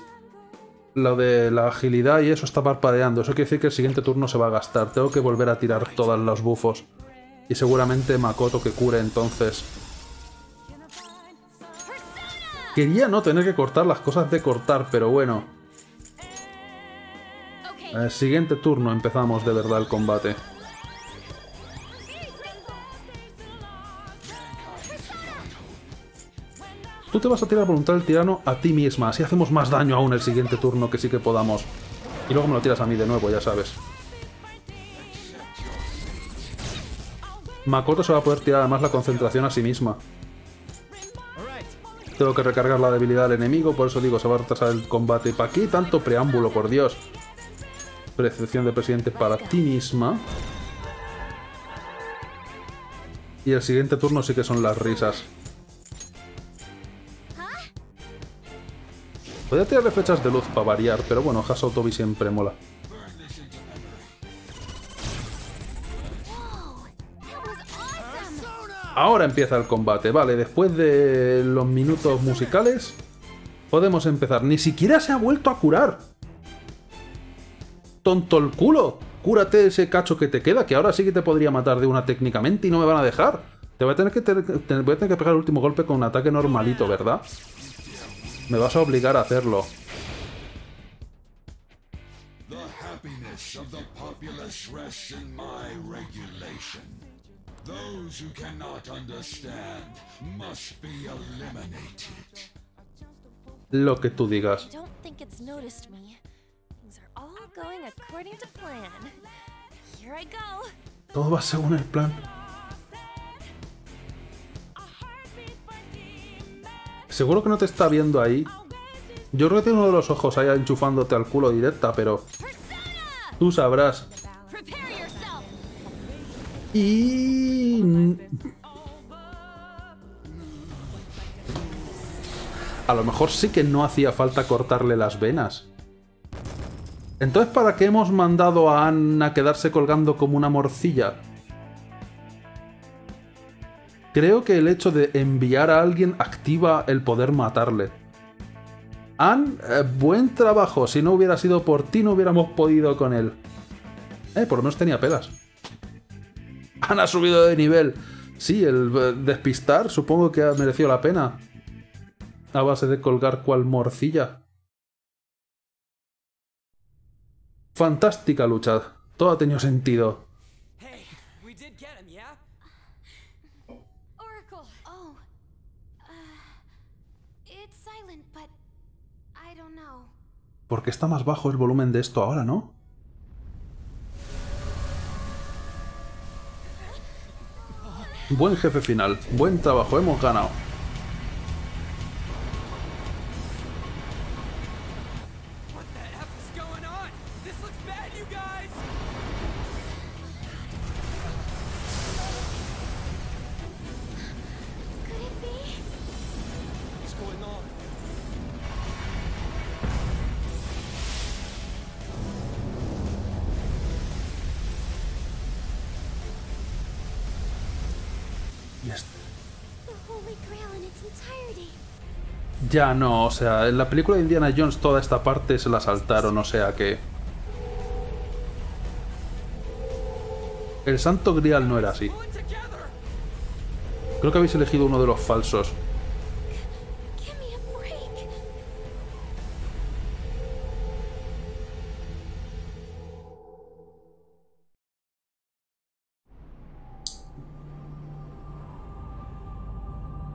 Lo de la agilidad y eso está parpadeando. Eso quiere decir que el siguiente turno se va a gastar. Tengo que volver a tirar todos los bufos. Y seguramente Makoto que cure entonces. Quería no tener que cortar las cosas de cortar, pero bueno. El siguiente turno empezamos de verdad el combate. Tú te vas a tirar voluntad del tirano a ti misma, así hacemos más daño aún el siguiente turno que sí que podamos. Y luego me lo tiras a mí de nuevo, ya sabes. Makoto se va a poder tirar además la concentración a sí misma. Tengo que recargar la debilidad del enemigo, por eso digo, se va a retrasar el combate. ¿Para qué tanto preámbulo, por Dios? Percepción de presidente para ti misma. Y el siguiente turno sí que son las risas. Podría tirarle flechas de luz para variar, pero bueno, Hasaotobi siempre mola. Ahora empieza el combate, vale, después de los minutos musicales podemos empezar. Ni siquiera se ha vuelto a curar. Tonto el culo, cúrate ese cacho que te queda, que ahora sí que te podría matar de una técnicamente y no me van a dejar. Te voy a tener que, te, te voy a tener que pegar el último golpe con un ataque normalito, ¿verdad? Me vas a obligar a hacerlo. Lo que tú digas. Todo va según el plan. Seguro que no te está viendo ahí. Yo creo que tiene uno de los ojos allá enchufándote al culo directa, pero tú sabrás. Y... a lo mejor sí que no hacía falta cortarle las venas. Entonces, ¿para qué hemos mandado a Anna a quedarse colgando como una morcilla? Creo que el hecho de enviar a alguien activa el poder matarle. Ann, eh, buen trabajo. Si no hubiera sido por ti, no hubiéramos podido con él. Eh, por lo menos tenía pelas. Ann ha subido de nivel. Sí, el eh, despistar supongo que ha merecido la pena. A base de colgar cual morcilla. Fantástica lucha. Todo ha tenido sentido. Porque está más bajo el volumen de esto ahora, ¿no? Buen jefe final. Buen trabajo. Hemos ganado. Ya no, o sea, en la película de Indiana Jones toda esta parte se la saltaron, o sea que... el Santo Grial no era así. Creo que habéis elegido uno de los falsos.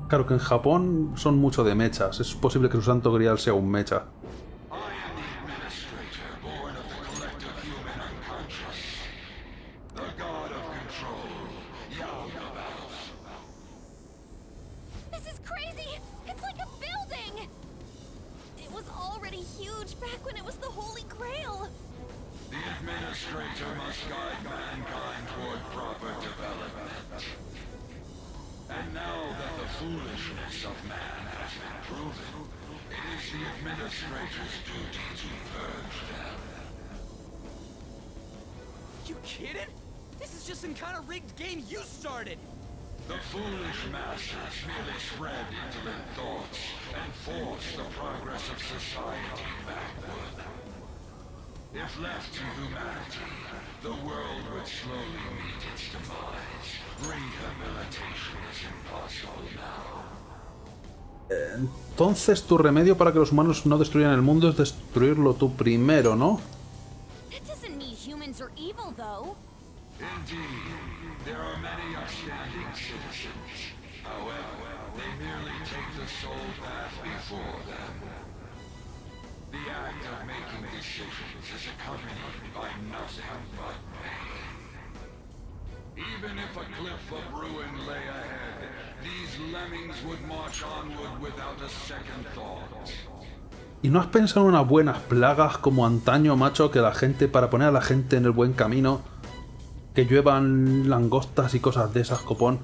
Claro que en Japón son mucho de mechas. Es posible que su santo grial sea un mecha. Entonces tu remedio para que los humanos no destruyan el mundo es destruirlo tú primero, ¿no? ¿Y no has pensado en unas buenas plagas como antaño, macho, que la gente, para poner a la gente en el buen camino, que lluevan langostas y cosas de esas, copón?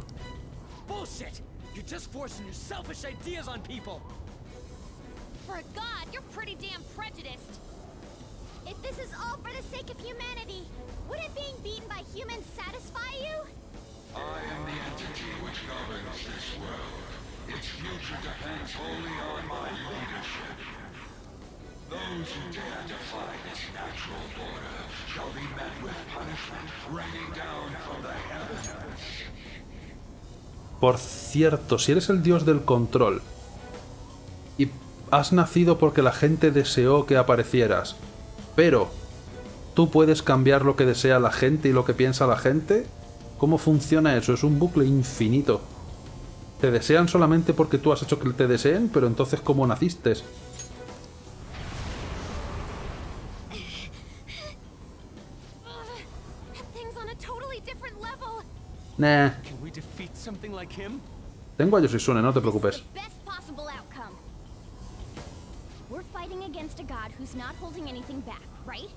Por cierto, si eres el dios del control y has nacido porque la gente deseó que aparecieras, pero tú puedes cambiar lo que desea la gente y lo que piensa la gente, ¿cómo funciona eso? Es un bucle infinito. Te desean solamente porque tú has hecho que te deseen, pero entonces ¿cómo naciste? Nah. Tengo a Yoshizune, no te preocupes. fighting against a god who's not holding anything back, right?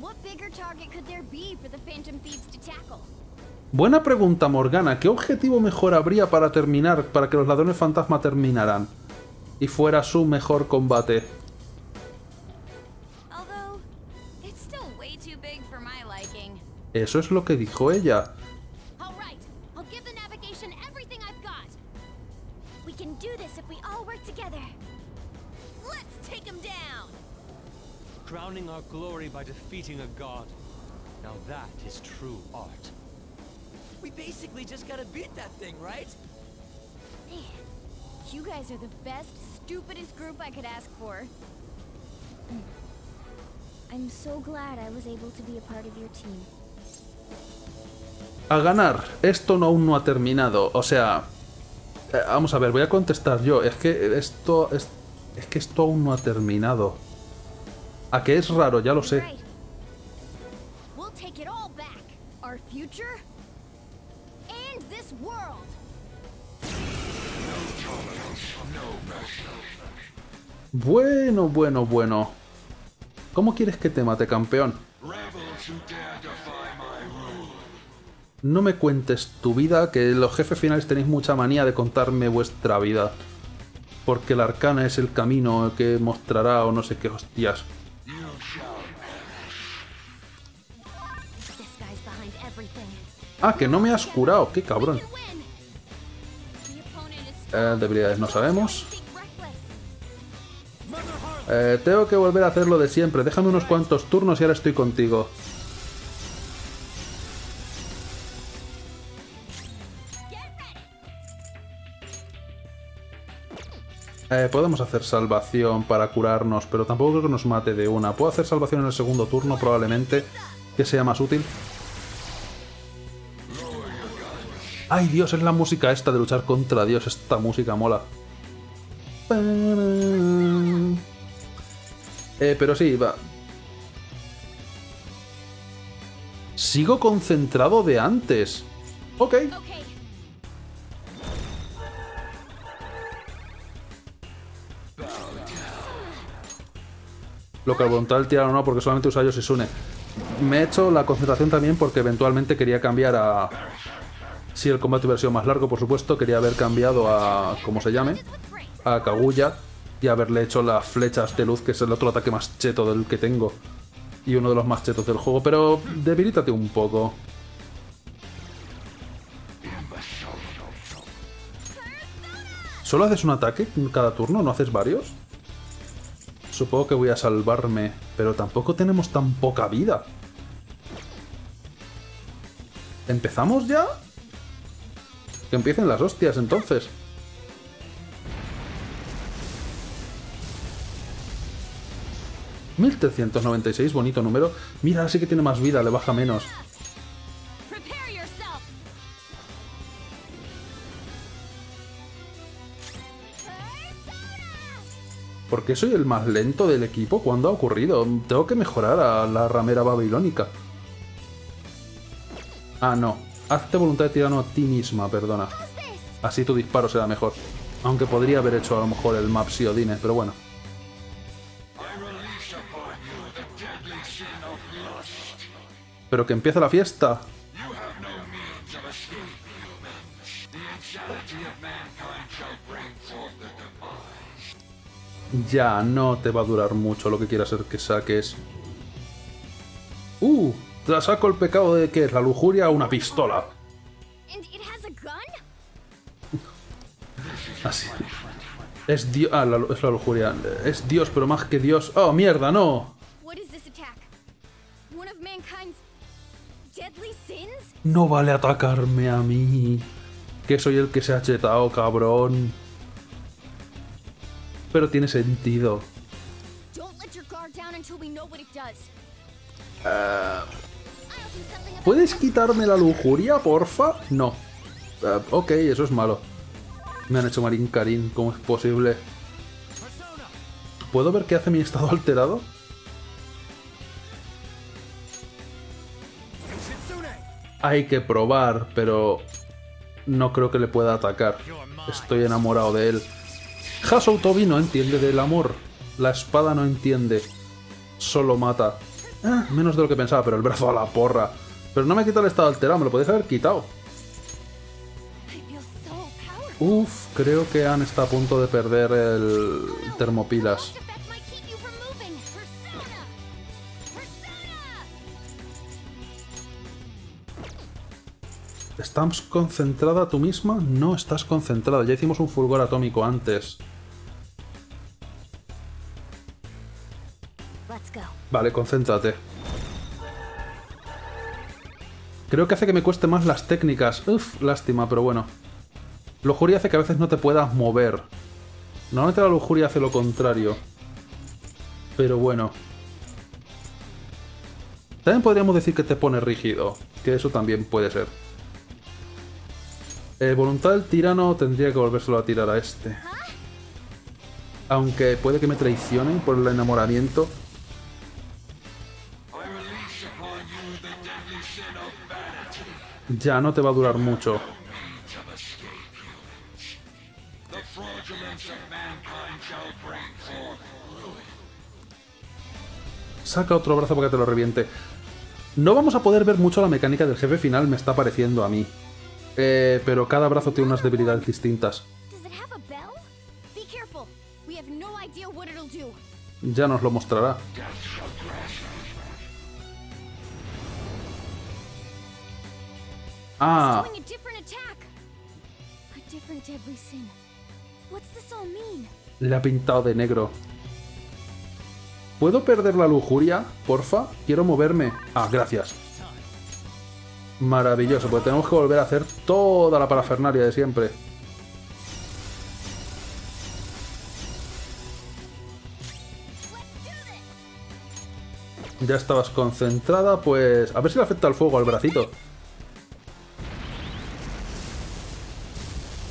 What bigger target could there be for the Phantom Thieves to tackle? Buena pregunta, Morgana. ¿Qué objetivo mejor habría para terminar, para que los ladrones fantasma terminaran? Y fuera su mejor combate. Eso es lo que dijo ella. Crowning our glory by defeating a god. Now that is true art. We basically just gotta beat that thing, right? Man, you guys are the best, stupidest group I could ask for. I'm so glad I was able to be a part of your team. A ganar. Esto no, aún no ha terminado. O sea, eh, vamos a ver, voy a contestar yo. Es que esto es, es que esto aún no ha terminado. A que es raro, ya lo sé. Bueno, bueno, bueno. ¿Cómo quieres que te mate, campeón? No me cuentes tu vida, que los jefes finales tenéis mucha manía de contarme vuestra vida. Porque la arcana es el camino que mostrará o no sé qué hostias. Ah, que no me has curado, qué cabrón. Eh, debilidades no sabemos. Eh, tengo que volver a hacer lo de siempre. Déjame unos cuantos turnos y ahora estoy contigo. Eh, podemos hacer salvación para curarnos, pero tampoco creo que nos mate de una. Puedo hacer salvación en el segundo turno, probablemente, que sea más útil. ¡Ay, Dios! Es la música esta de luchar contra Dios. Esta música mola. Eh, pero sí, va. Sigo concentrado de antes. Ok. Lo que al voluntad del tirano no, porque solamente usa yo Shisune. Me he hecho la concentración también porque eventualmente quería cambiar a... Si el combate hubiera sido más largo, por supuesto, quería haber cambiado a... ¿Cómo se llame? A Kaguya. Y haberle hecho las flechas de luz, que es el otro ataque más cheto del que tengo. Y uno de los más chetos del juego. Pero debilítate un poco. ¿Solo haces un ataque cada turno? ¿No haces varios? Supongo que voy a salvarme. Pero tampoco tenemos tan poca vida. ¿Empezamos ya? Que empiecen las hostias, entonces. mil trescientos noventa y seis, bonito número. Mira, ahora sí que tiene más vida, le baja menos. ¿Por qué soy el más lento del equipo? ¿Cuándo ha ocurrido? Tengo que mejorar a la ramera babilónica. Ah, no. Hazte voluntad de tirano a ti misma, perdona. Así tu disparo será mejor. Aunque podría haber hecho a lo mejor el Map Siodine, pero bueno. Pero que empieza la fiesta. Ya, no te va a durar mucho lo que quiera ser que saques. ¡Uh! Te saco el pecado de que es la lujuria a una pistola. Así. Es Dios. Ah, la, es la lujuria. Es Dios, pero más que Dios. ¡Oh, mierda, no! No vale atacarme a mí. Que soy el que se ha chetado, cabrón. Pero tiene sentido. Uh... ¿Puedes quitarme la lujuria, porfa? No. Uh, ok, eso es malo. Me han hecho Marin Karin, ¿cómo es posible? ¿Puedo ver qué hace mi estado alterado? Hay que probar, pero... No creo que le pueda atacar. Estoy enamorado de él. Hasoutobi no entiende del amor. La espada no entiende. Solo mata. Ah, menos de lo que pensaba, pero el brazo a la porra. Pero no me ha quitado el estado alterado, me lo podéis haber quitado. Uf, creo que Anne está a punto de perder el termopilas. ¿Estás concentrada tú misma? No estás concentrada. Ya hicimos un fulgor atómico antes. Vale, concéntrate. Creo que hace que me cueste más las técnicas. Uf, lástima, pero bueno. Lujuria hace que a veces no te puedas mover. Normalmente la lujuria hace lo contrario. Pero bueno. También podríamos decir que te pone rígido. Que eso también puede ser. Eh, voluntad del tirano tendría que volvérselo a tirar a este. Aunque puede que me traicionen por el enamoramiento. Ya no te va a durar mucho. Saca otro brazo para que te lo reviente. No vamos a poder ver mucho la mecánica del jefe final, me está pareciendo a mí. Eh, pero cada brazo tiene unas debilidades distintas. Ya nos lo mostrará. Ah. Le ha pintado de negro. ¿Puedo perder la lujuria? Porfa, quiero moverme. Ah, gracias. Maravilloso, porque tenemos que volver a hacer toda la parafernalia de siempre. Ya estabas concentrada, pues... A ver si le afecta el fuego al bracito.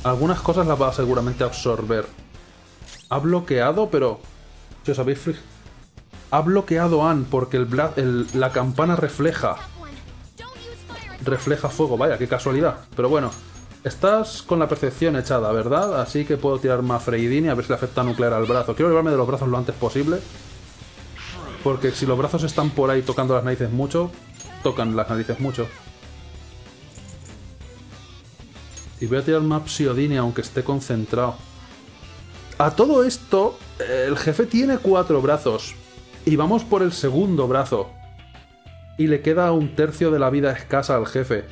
Algunas cosas las va a seguramente absorber. Ha bloqueado, pero... Si os habéis... Ha bloqueado Anne porque el bla... el... la campana refleja. Refleja fuego, vaya, qué casualidad. Pero bueno, estás con la percepción echada, ¿verdad? Así que puedo tirar más Freydini a ver si le afecta nuclear al brazo. Quiero llevarme de los brazos lo antes posible. Porque si los brazos están por ahí tocando las narices mucho, tocan las narices mucho. Y voy a tirar más Psiodini aunque esté concentrado. A todo esto, el jefe tiene cuatro brazos. Y vamos por el segundo brazo. Y le queda un tercio de la vida escasa al jefe.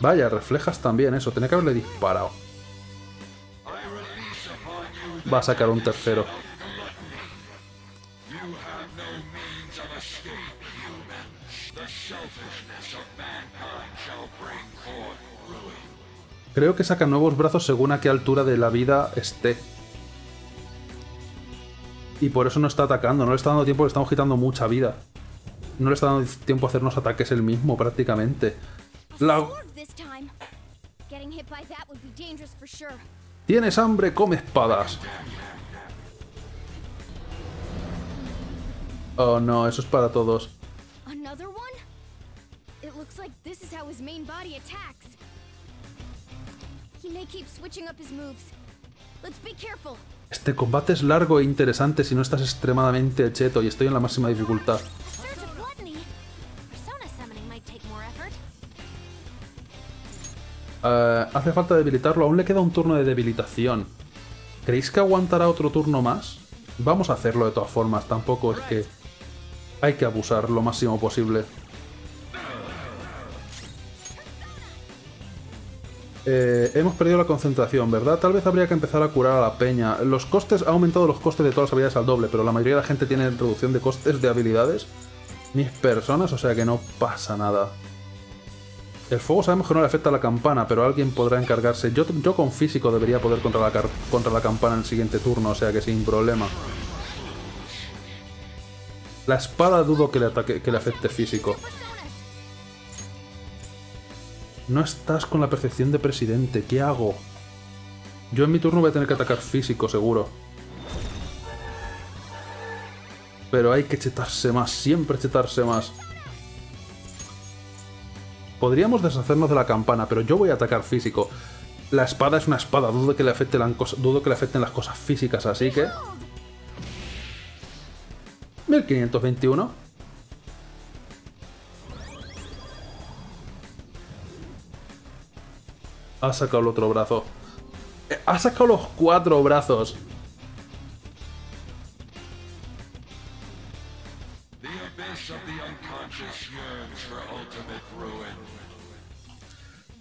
Vaya, reflejas también eso. Tenía que haberle disparado. Va a sacar un tercero. Creo que saca nuevos brazos según a qué altura de la vida esté. Y por eso no está atacando, no le está dando tiempo, le estamos quitando mucha vida. No le está dando tiempo a hacernos ataques él mismo, prácticamente. La... Tienes hambre, come espadas. Oh no, eso es para todos. Este combate es largo e interesante si no estás extremadamente cheto, y estoy en la máxima dificultad. Uh, hace falta debilitarlo, aún le queda un turno de debilitación. ¿Creéis que aguantará otro turno más? Vamos a hacerlo de todas formas, tampoco es que... Hay que abusar lo máximo posible. Eh, hemos perdido la concentración, ¿verdad? Tal vez habría que empezar a curar a la peña. Los costes, ha aumentado los costes de todas las habilidades al doble, pero la mayoría de la gente tiene reducción de costes de habilidades. Mis personas, o sea que no pasa nada. El fuego sabemos que no le afecta a la campana, pero alguien podrá encargarse. Yo, yo con físico debería poder contra la, contra la campana en el siguiente turno, o sea que sin problema. La espada dudo que le, ataque, que le afecte físico. No estás con la percepción de presidente. ¿Qué hago? Yo en mi turno voy a tener que atacar físico, seguro. Pero hay que chetarse más. Siempre chetarse más. Podríamos deshacernos de la campana, pero yo voy a atacar físico. La espada es una espada, dudo que le afecten las cosas, dudo que le afecten las cosas físicas, así que... mil quinientos veintiuno. Ha sacado el otro brazo. Ha sacado los cuatro brazos.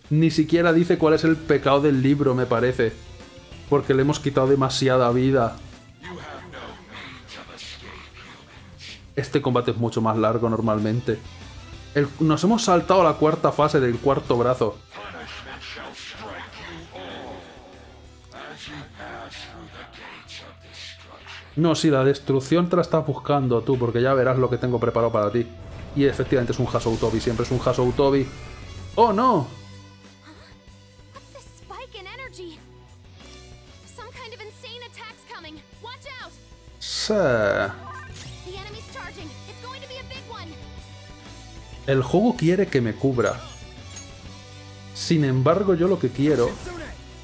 Ni siquiera dice cuál es el pecado del libro, me parece. Porque le hemos quitado demasiada vida. Este combate es mucho más largo normalmente. El, nos hemos saltado a la cuarta fase del cuarto brazo. No, sí, la destrucción te la estás buscando tú, porque ya verás lo que tengo preparado para ti. Y efectivamente es un Hasou Tobi, siempre es un Hasou Tobi. ¡Oh, no! Sí. El juego quiere que me cubra. Sin embargo, yo lo que quiero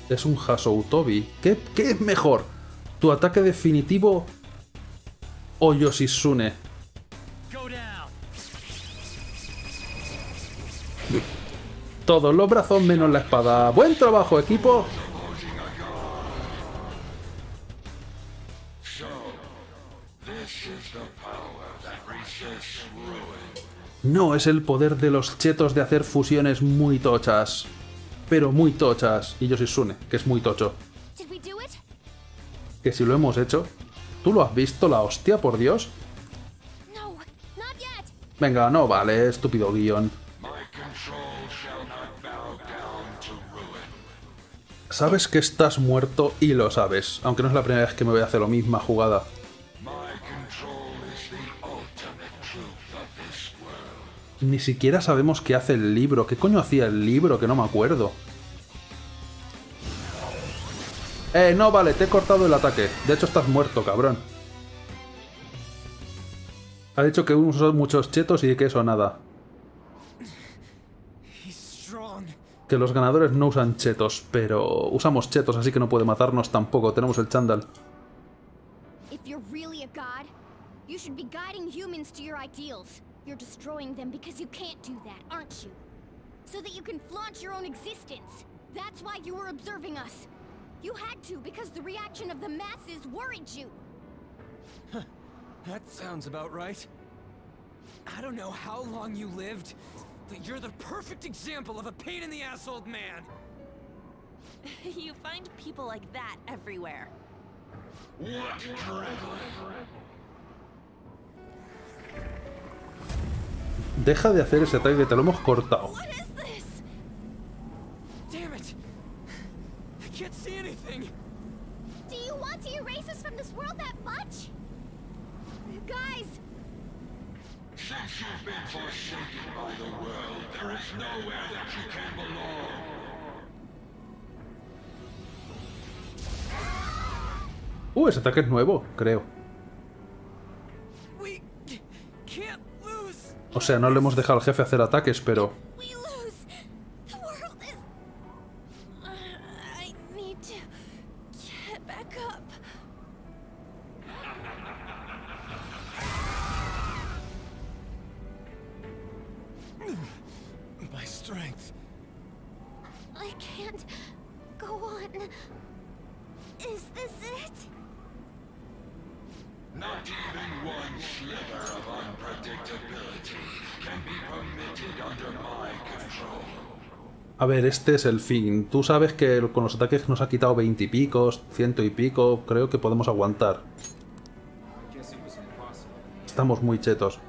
es un Hasou Tobi. ¿Qué, qué es mejor? ¿Tu ataque definitivo o Yoshitsune? Todos los brazos menos la espada. ¡Buen trabajo, equipo! No, es el poder de los chetos de hacer fusiones muy tochas. Pero muy tochas. Y Yoshitsune, que es muy tocho. Que si lo hemos hecho... ¿Tú lo has visto, la hostia, por Dios? Venga, no vale, estúpido guión. Sabes que estás muerto y lo sabes. Aunque no es la primera vez que me voy a hacer la misma jugada. Ni siquiera sabemos qué hace el libro. ¿Qué coño hacía el libro? Que no me acuerdo. Eh, no, vale, te he cortado el ataque. De hecho, estás muerto, cabrón. Ha dicho que uso muchos chetos y que eso nada. Que los ganadores no usan chetos, pero usamos chetos, así que no puede matarnos tampoco. Tenemos el chándal. You had to because the reaction of the masses worried you. Huh. That sounds about right. I don't know how long you lived, but you're the perfect example of a pain in the ass old man. You find people like that everywhere. What dreadful. Deja de hacer ese ataque, te lo hemos cortado. Uh, ese ataque es nuevo, creo. O sea, no le hemos dejado al jefe hacer ataques, pero... A ver, este es el fin. Tú sabes que con los ataques nos ha quitado veinte y picos, ciento y pico, creo que podemos aguantar. Estamos muy chetos.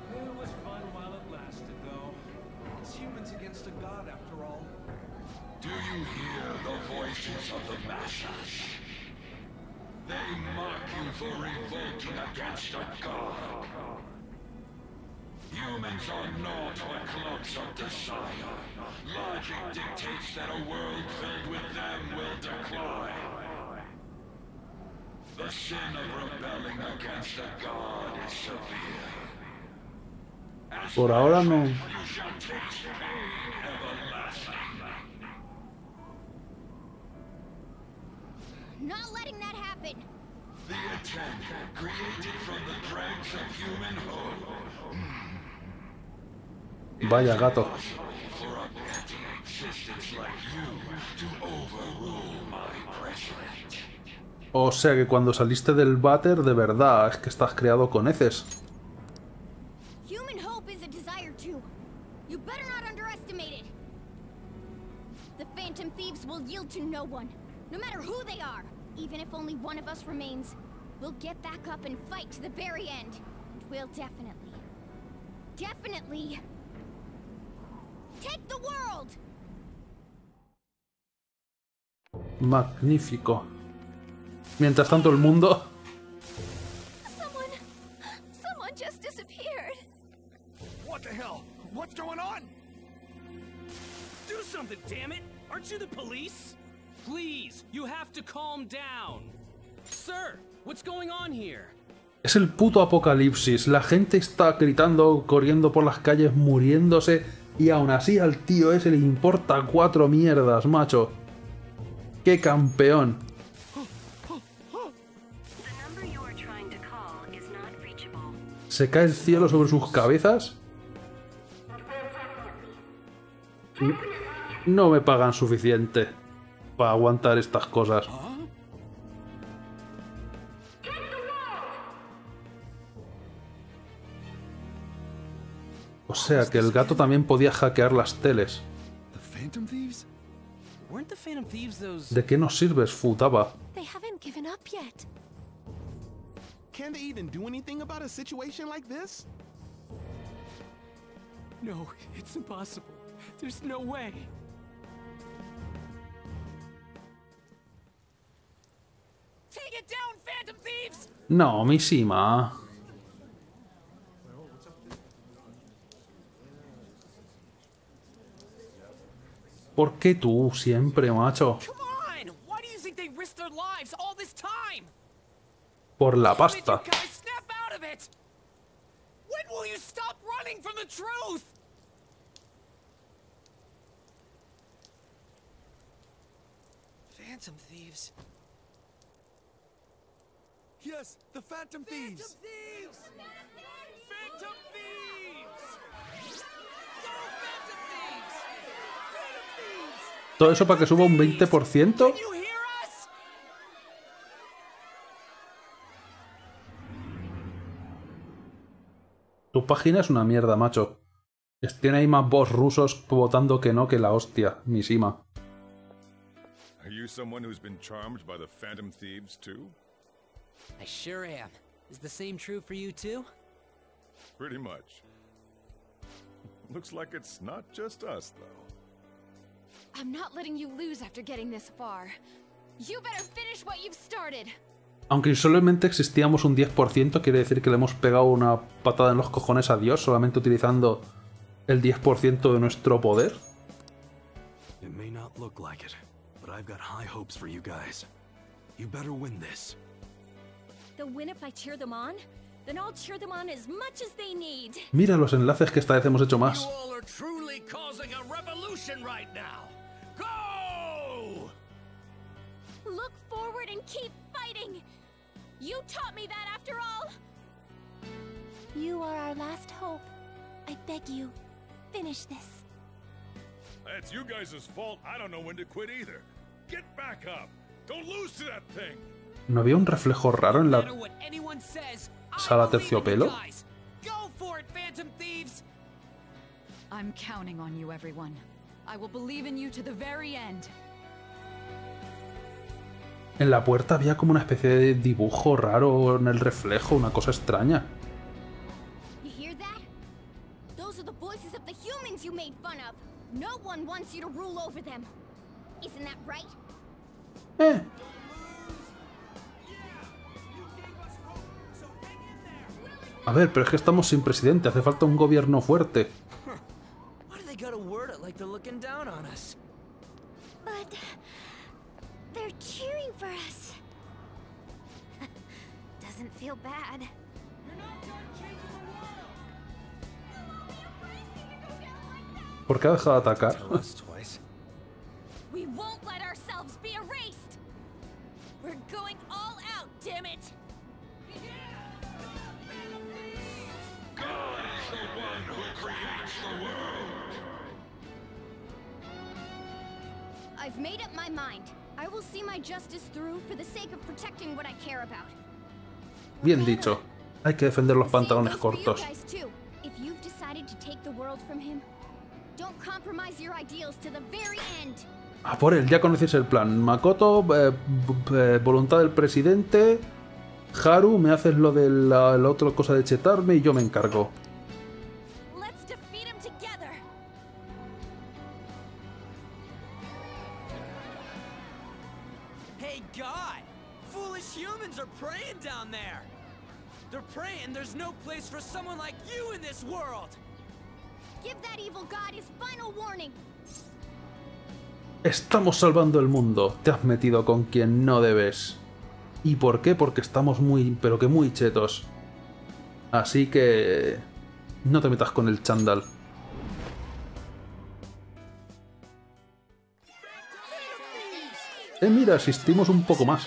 Por ahora no. Not letting that happen. The attempt created from the dregs of human hope. Vaya gato. O sea que cuando saliste del váter, de verdad, es que estás creado con heces. Magnífico. Mientras tanto el mundo... Es el puto apocalipsis. La gente está gritando, corriendo por las calles, muriéndose, y aún así al tío ese le importa cuatro mierdas, macho. ¡Qué campeón! ¿Se cae el cielo sobre sus cabezas? No me pagan suficiente para aguantar estas cosas. O sea que el gato también podía hackear las teles. ¿De qué nos sirves, Futaba? Can they even do anything about a situation like this? No, it's impossible. There's no way. Take it down, Phantom Thieves! No, Mishima. ¿Por qué tú siempre, macho? Por la pasta. Phantom Thieves. Yes, the Phantom Thieves. Phantom Thieves. Todo eso para que suba un veinte por ciento. Tu página es una mierda, macho. Tiene ahí más bots rusos votando que no que la hostia, Mishima. Are you someone who's been charmed by the Phantom Thieves too? I sure am. Is the same true for you too? Pretty much. Looks like it's not just us though. I'm not letting you lose after getting this far. You better finish what you've started. Aunque solamente existíamos un diez por ciento, quiere decir que le hemos pegado una patada en los cojones a Dios solamente utilizando el diez por ciento de nuestro poder. Mira los enlaces que esta vez hemos hecho más. Look forward and keep fighting. You taught me that after all. You are our last hope. I beg you, finish this. That's you guys' fault. I don't know when to quit either. Get back up. Don't lose to that thing. ¿No había un reflejo raro en la sala terciopelo? Go for it, Phantom Thieves. I'm counting on you, everyone. I will believe in you to the very end. En la puerta había como una especie de dibujo raro en el reflejo, una cosa extraña. Eh. A ver, pero es que estamos sin presidente, hace falta un gobierno fuerte. They're cheering for us. Doesn't feel bad. You're not done changing the world. You'll all be embracing to go down like that. ¿Por qué ha dejado de atacar? We won't let ourselves be erased. We're going all out, damn it! God is the one who creates the world! I've made up my mind. I will see my justice through for the sake of protecting what I care about. Bien dicho. Hay que defender los pantalones cortos. If you've decided to take the world from him, don't compromise your ideals to the very end. Ah, por él, ya conocéis el plan. Makoto, eh, eh, voluntad del presidente. Haru, me haces lo de la, la otra cosa de chetarme y yo me encargo. Hey God, foolish humans are praying down there. They're praying there's no place for someone like you in this world. Give that evil god his final warning. Estamos salvando el mundo. Te has metido con quien no debes. ¿Y por qué? Porque estamos muy, pero que muy chetos. Así que... no te metas con el chándal. Eh, mira, asistimos un poco más.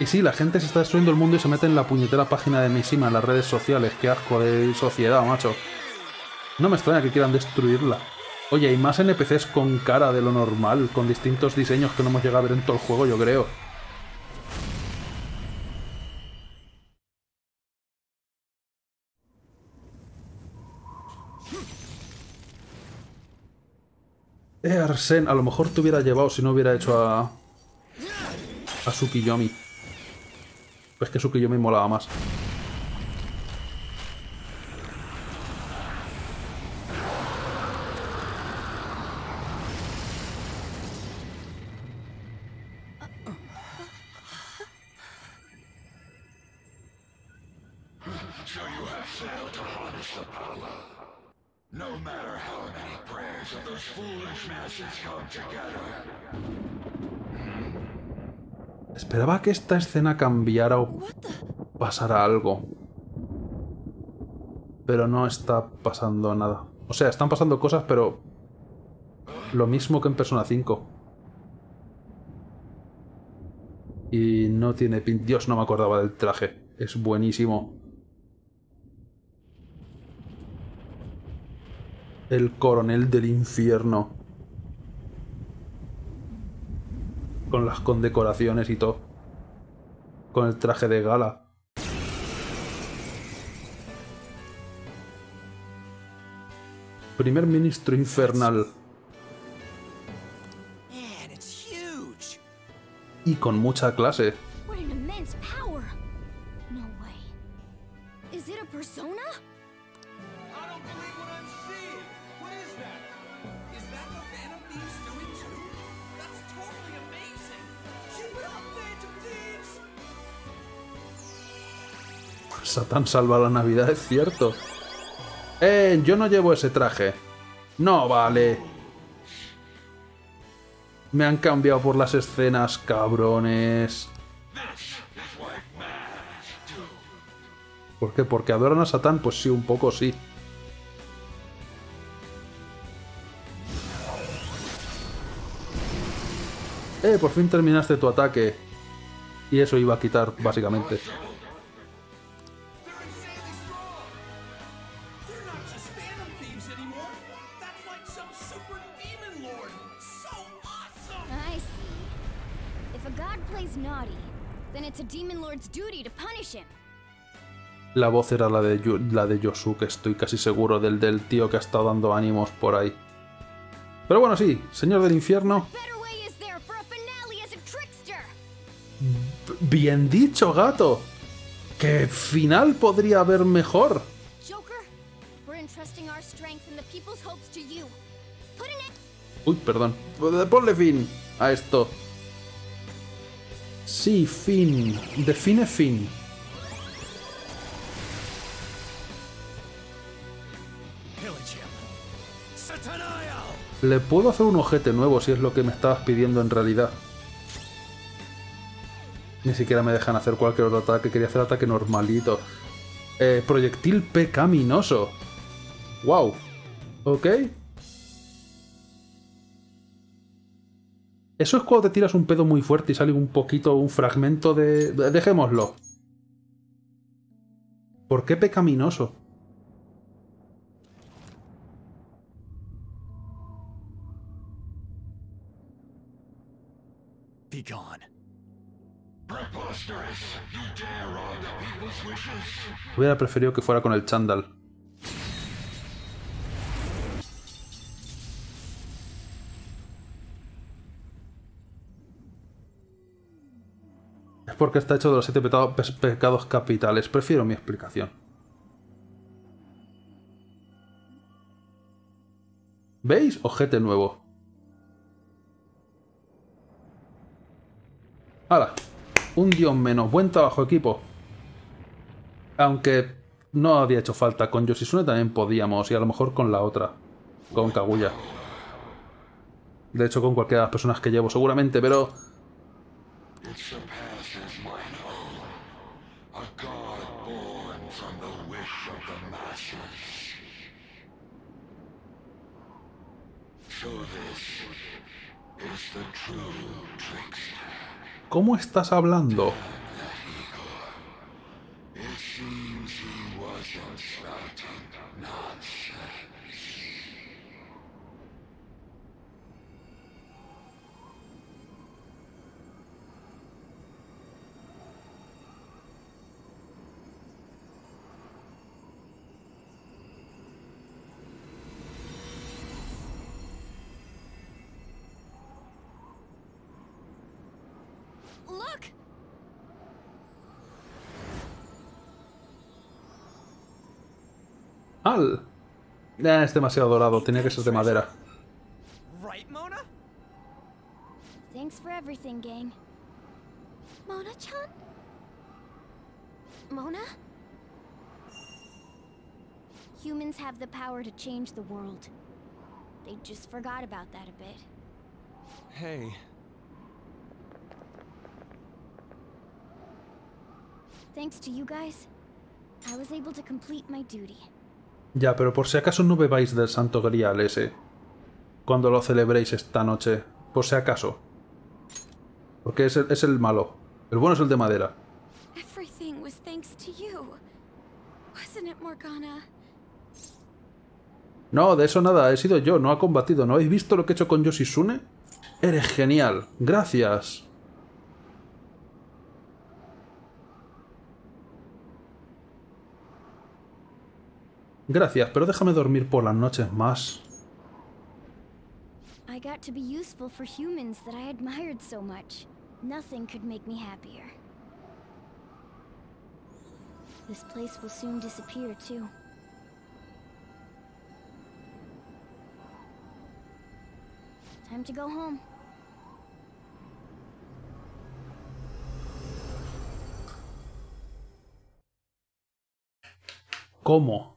Y sí, la gente se está destruyendo el mundo y se mete en la puñetera página de Mishima, en las redes sociales. Qué asco de sociedad, macho. No me extraña que quieran destruirla. Oye, hay más N P Cs con cara de lo normal, con distintos diseños que no hemos llegado a ver en todo el juego, yo creo. Eh, Arsène, a lo mejor te hubiera llevado si no hubiera hecho a... a Tsukiyomi. Pues que Tsukiyomi molaba más. Esperaba que esta escena cambiara o pasara algo. Pero no está pasando nada. O sea, están pasando cosas, pero... lo mismo que en Persona cinco. Y no tiene pin... Dios, no me acordaba del traje. Es buenísimo. El coronel del infierno. Con las condecoraciones y todo. Con el traje de gala. Primer ministro infernal. Y con mucha clase. Satán salva la Navidad, es cierto. Eh, yo no llevo ese traje. No vale. Me han cambiado por las escenas, cabrones. ¿Por qué? ¿Porque adoran a Satán? Pues sí, un poco sí. Eh, por fin terminaste tu ataque. Y eso iba a quitar, básicamente. La voz era la de, la de Yosuke, estoy casi seguro, del, del tío que ha estado dando ánimos por ahí. Pero bueno, sí, señor del infierno. Bien dicho, gato. ¿Qué final podría haber mejor? Uy, perdón. Ponle fin a esto. Sí, fin. Define fin. Le puedo hacer un ojete nuevo si es lo que me estabas pidiendo en realidad. Ni siquiera me dejan hacer cualquier otro ataque. Quería hacer ataque normalito. Eh, proyectil pecaminoso. Wow. Ok. Eso es cuando te tiras un pedo muy fuerte y sale un poquito, un fragmento de... Dejémoslo. ¿Por qué pecaminoso? Be gone. Hubiera preferido que fuera con el chándal. Es porque está hecho de los siete pecados capitales. Prefiero mi explicación. ¿Veis? Ojete nuevo. ¡Hala! Un guión menos. Buen trabajo, equipo. Aunque no había hecho falta. Con Yoshizune también podíamos. Y a lo mejor con la otra. Con Kaguya. De hecho, con cualquiera de las personas que llevo seguramente, pero... ¿Cómo estás hablando? ¡Al! Eh, es demasiado dorado, tenía que ser de madera. Thanks for everything, gang. Mona-chan? Mona? Humans have the power to change the world. They just forgot about that a bit. Hey. Thanks to you guys, I was able to complete my duty. Ya, pero por si acaso no bebáis del santo grial ese, cuando lo celebréis esta noche. Por si acaso. Porque es el, es el malo. El bueno es el de madera. Everything was thanks to you. Wasn't it, Morgana? No, de eso nada. He sido yo. No ha combatido. ¿No habéis visto lo que he hecho con Yoshizune? Eres genial. Gracias. Gracias, pero déjame dormir por las noches más. I got to be useful for humans that I admired so much. Nothing could make me happier. This place will soon disappear too. Time to go home. ¿Cómo?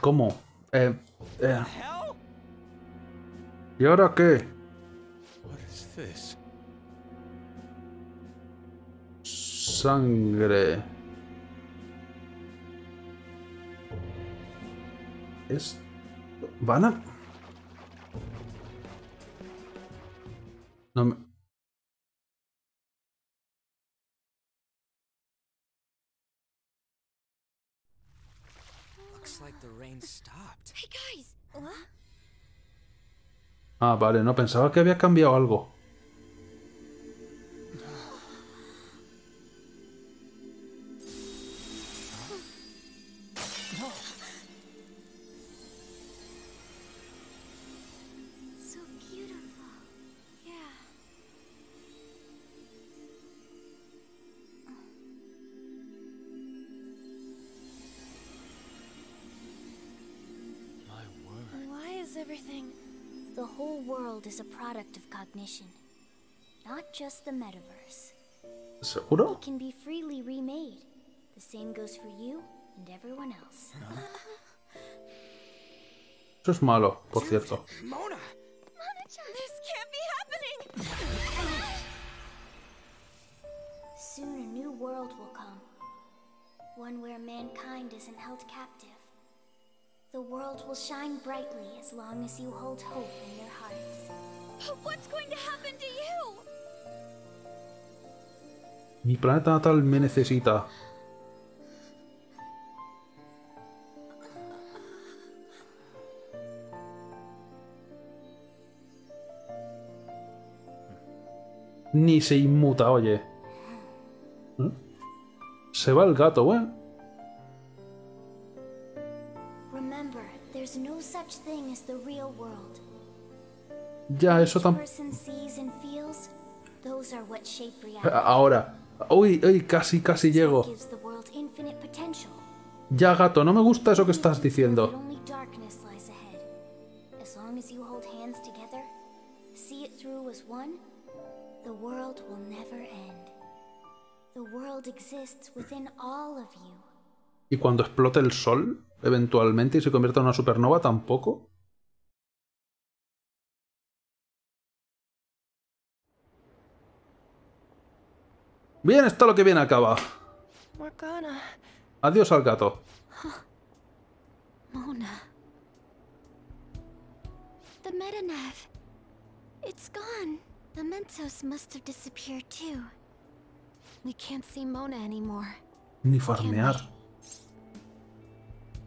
¿Cómo? Eh, eh. ¿Y ahora qué? Sangre. ¿Es... van a...? No me... Ah, vale, no pensaba que había cambiado algo. ¿Seguro? Eso es malo, por cierto. What's going to happen to you? Mi planeta natal me necesita. Ni se inmuta, oye. ¿Eh? Se va el gato, güey. Ya, eso tampoco. Ahora. Uy, uy, casi, casi llego. Ya, gato, no me gusta eso que estás diciendo. The world will never end. The world exists within all of you. ¿Y cuando explote el sol, eventualmente, y se convierta en una supernova, tampoco? Bien, está lo que bien acaba. Morgana. Adiós al gato. Mona. The Medinav. It's gone. The Mentos must have disappeared too. We can't see Mona anymore. Ni farmear.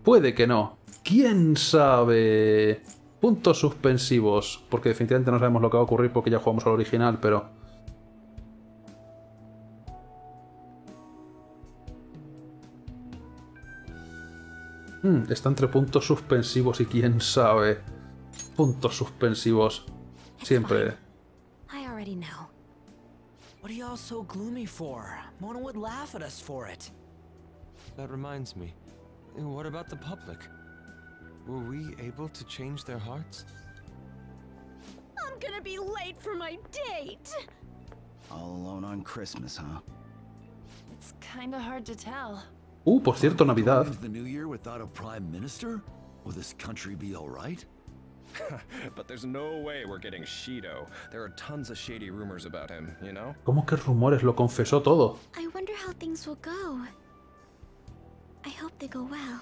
Puede que no. ¿Quién sabe? Puntos suspensivos. Porque definitivamente no sabemos lo que va a ocurrir porque ya jugamos al original, pero... Mm, está entre puntos suspensivos y quién sabe. Puntos suspensivos. Siempre... Now. What are y'all so gloomy for? Mona would laugh at us for it. That reminds me. What about the public? Were we able to change their hearts? I'm gonna be late for my date. All alone on Christmas, huh? It's kind of hard to tell. Uh, por cierto, Navidad. The new year without a prime minister? Will this country be all right? But there's no way we're getting Shido. There are tons of shady rumors about him, you know? ¿Cómo que rumores? Lo confesó todo. I wonder how things will go. I hope they go well.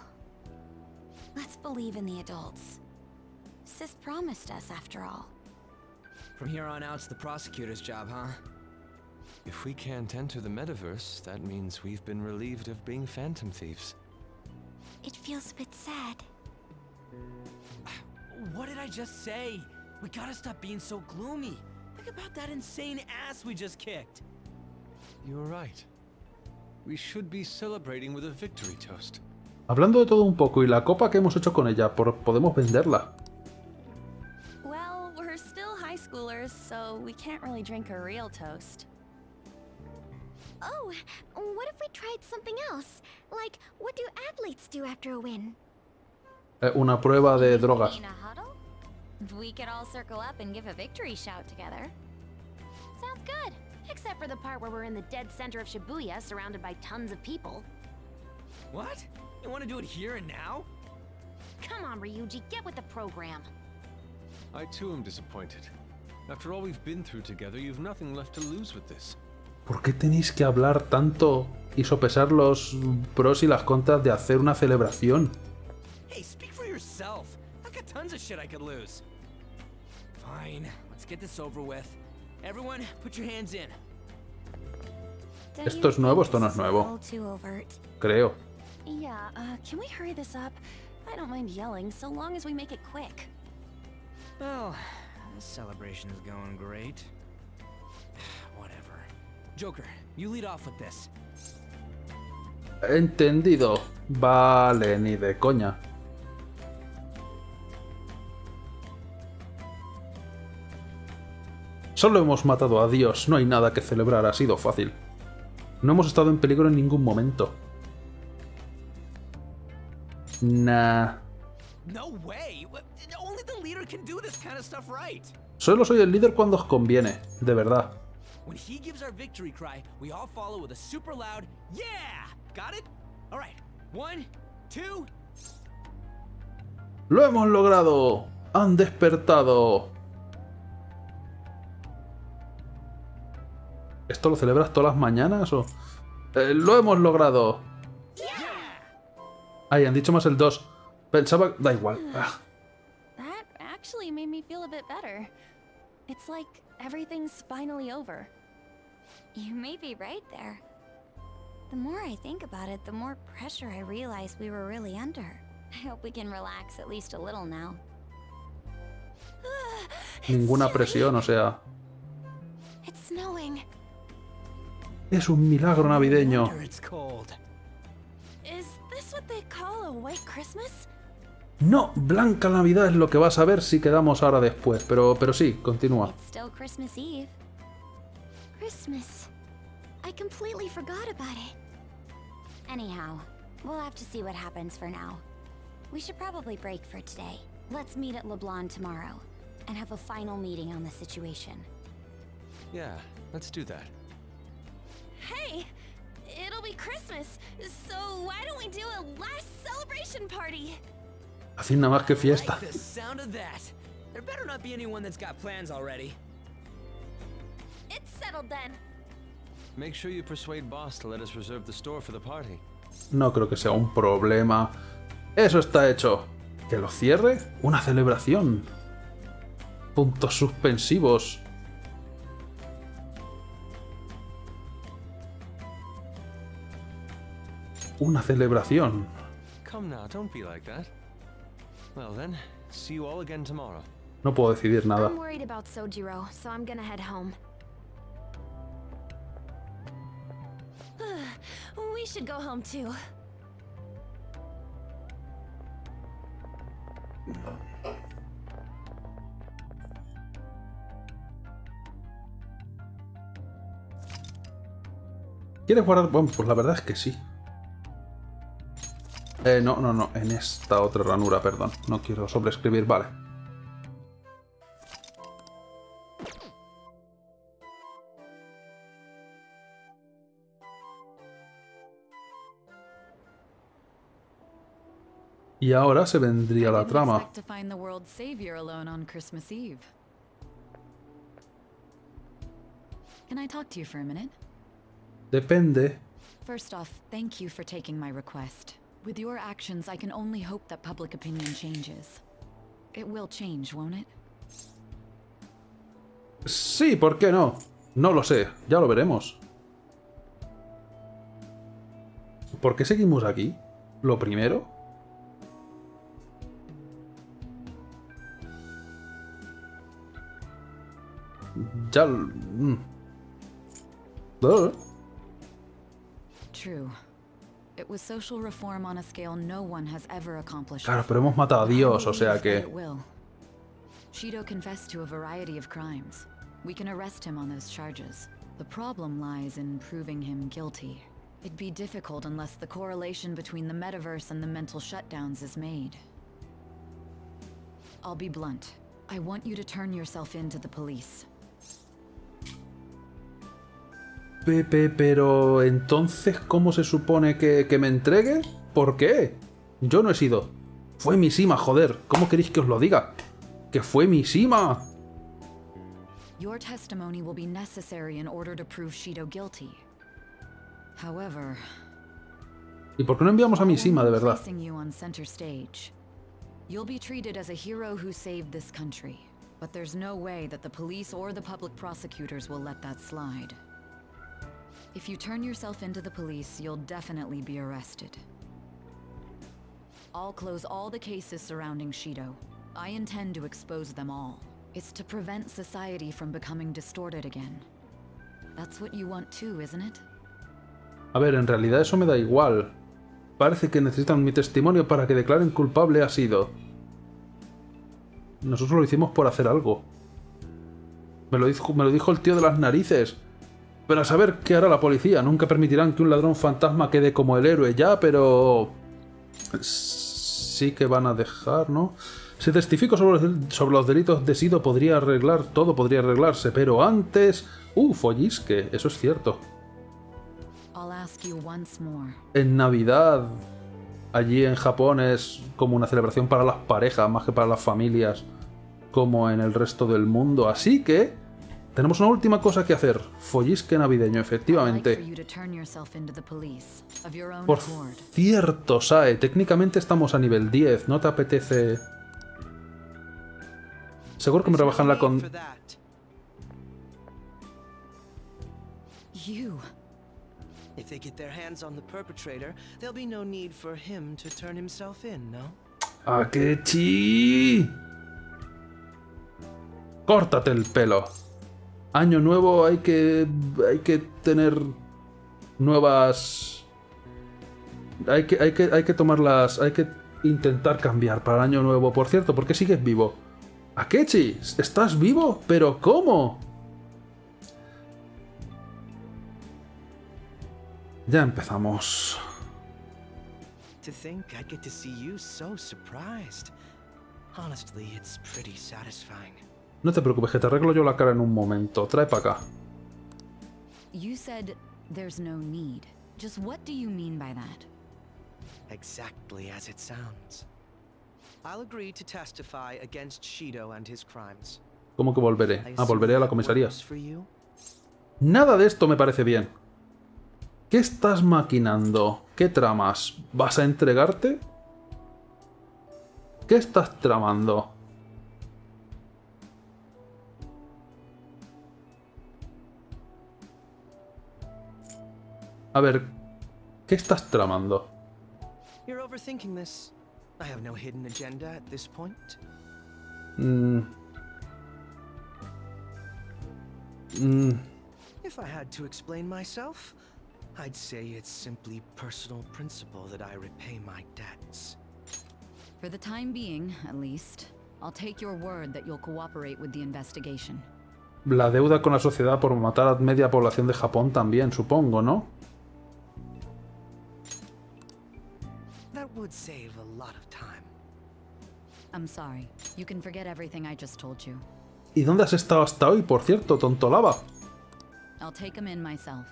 Let's believe in the adults. Sis promised us after all. From here on out, it's the prosecutor's job, huh? If we can't enter the metaverse, that means we've been relieved of being phantom thieves. It feels a bit sad. What did I just say? We gotta stop being so gloomy. Think about that insane ass we just kicked. You're right. We should be celebrating with a victory toast. Hablando de todo un poco y la copa que hemos hecho con ella, por, podemos venderla. Well, we're still high schoolers, so we can't really drink a real toast. Oh, what if we tried something else? Like, what do athletes do after a win? Una prueba de drogas. ¿Por qué tenéis que hablar tanto y sopesar los pros y las contras de hacer una celebración? I've got tons of shit I could lose. Fine, let's get this over with. Everyone, put your hands in. Esto es nuevo, esto no es nuevo. Creo. Yeah, uh, can we hurry this up? I don't mind yelling, so long as we make it quick. Well, this celebration's going great. Whatever. Joker, you lead off with this. Entendido. Vale, ni de coña. Solo hemos matado a Dios, no hay nada que celebrar, ha sido fácil. No hemos estado en peligro en ningún momento. Nah. Solo soy el líder cuando os conviene, de verdad. ¡Lo hemos logrado! ¡Han despertado! ¿Esto lo celebras todas las mañanas o...? Eh, ¡Lo hemos logrado! Ay, han dicho más el dos. Pensaba... Da igual. Ah. It's like everything's finally over. You may be right there. The more I think about it, the more pressure I realize we were really under. I hope we can relax at least a little now. Ninguna presión, o sea. It's snowing. Es un milagro navideño. No, Blanca Navidad es lo que vas a ver si quedamos ahora después, pero pero sí, continúa. Hey, it'll be Christmas, so why don't we do a last celebration party? Así nada más que fiesta. There better not be anyone that's got plans already. It's settled then. Make sure you persuade boss to let us reserve the store for the party. No creo que sea un problema. Eso está hecho. ¿Que lo cierre? Una celebración. Puntos suspensivos. Una celebración. No puedo decidir nada. ¿Quieres guardar? Bueno, pues la verdad es que sí. Eh, no, no, no, en esta otra ranura, perdón. No quiero sobreescribir, vale. Y ahora se vendría la trama. Depende. With your actions, I can only hope that public opinion changes. It will change, won't it? Sí, ¿por qué no? No lo sé, ya lo veremos. ¿Por qué seguimos aquí? Lo primero. Ya. Mm. True. Claro, pero hemos matado a Dios, o sea que... Shido confessed to a variety of crimes. We can arrest him on those charges. The problem lies in proving him guilty. It'd be difficult unless the correlation between the metaverse and the mental shutdowns is made. I'll be blunt. I want you to turn yourself in to the police. Pepe, pero entonces, ¿cómo se supone que, que me entregue? ¿Por qué? Yo no he sido. Fue Mishima, joder. ¿Cómo queréis que os lo diga? ¡Que fue Mishima! Your testimony will be necessary in order to prove Shido guilty. However, ¿y por qué no enviamos a Mishima, de verdad? You'll be treated as a hero who saved this country, but there's no way that the police or the public prosecutors will let that slide. If you turn yourself into the police, you'll definitely be arrested. I'll close all the cases surrounding Shido. I intend to expose them all. It's to prevent society from becoming distorted again. That's what you want too, isn't it? A ver, en realidad eso me da igual. Parece que necesitan mi testimonio para que declaren culpable a Shido. Nosotros lo hicimos por hacer algo. Me lo dijo, me lo dijo el tío de las narices. Pero a saber qué hará la policía. Nunca permitirán que un ladrón fantasma quede como el héroe ya, pero... sí que van a dejar, ¿no? Si testifico sobre, sobre los delitos de Shido, podría arreglar, todo podría arreglarse, pero antes... ¡Uh, follisque! Eso es cierto. En Navidad, allí en Japón, es como una celebración para las parejas, más que para las familias, como en el resto del mundo. Así que... tenemos una última cosa que hacer. Follisque navideño, efectivamente. Por cierto, Sae, técnicamente estamos a nivel diez. ¿No te apetece...? Seguro que me rebajan la con... You. If they get their hands on the perpetrator, there'll be no need for him to turn himself in, no? Akechi. Córtate el pelo. Año nuevo, hay que hay que tener nuevas hay que hay que hay que tomarlas, hay que intentar cambiar para el año nuevo. Por cierto, ¿por qué sigues vivo? Akechi, ¿estás vivo? ¿Pero cómo? Ya empezamos. To think I get to see you so surprised. Honestly, it's pretty satisfying. No te preocupes, que te arreglo yo la cara en un momento. Trae para acá. You said there's no need. Just what do you mean by that? Exactly as it sounds. I'll agree to testify against Shido and his crimes. ¿Cómo que volveré? Ah, volveré a la comisaría. Nada de esto me parece bien. ¿Qué estás maquinando? ¿Qué tramas? ¿Vas a entregarte? ¿Qué estás tramando? A ver, ¿qué estás tramando? Mm. Mm. If I had to explain myself, I'd say it's simply personal principle that I repay my debts. For the time being, at least, I'll take your word that you'll cooperate with the investigation. La deuda con la sociedad por matar a media población de Japón también, supongo, ¿no? Would save a lot of time. I'm sorry. You can forget everything I just told you. ¿Y dónde has estado hasta hoy, por cierto, tonto lava? I'll take him in myself.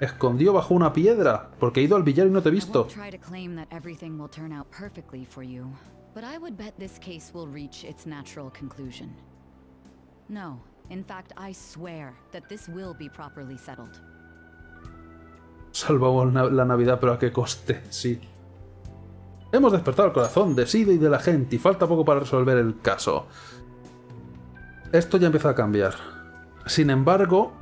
Escondido bajo una piedra, porque he ido al billar y no te he visto. Try to claim that everything will turn out perfectly for you, but I would bet this case will reach its natural conclusion. No, in fact, I swear that this will be properly settled. Salvamos la Navidad, pero ¿a qué coste? Sí. Hemos despertado el corazón de Shido y de la gente, y falta poco para resolver el caso. Esto ya empieza a cambiar. Sin embargo,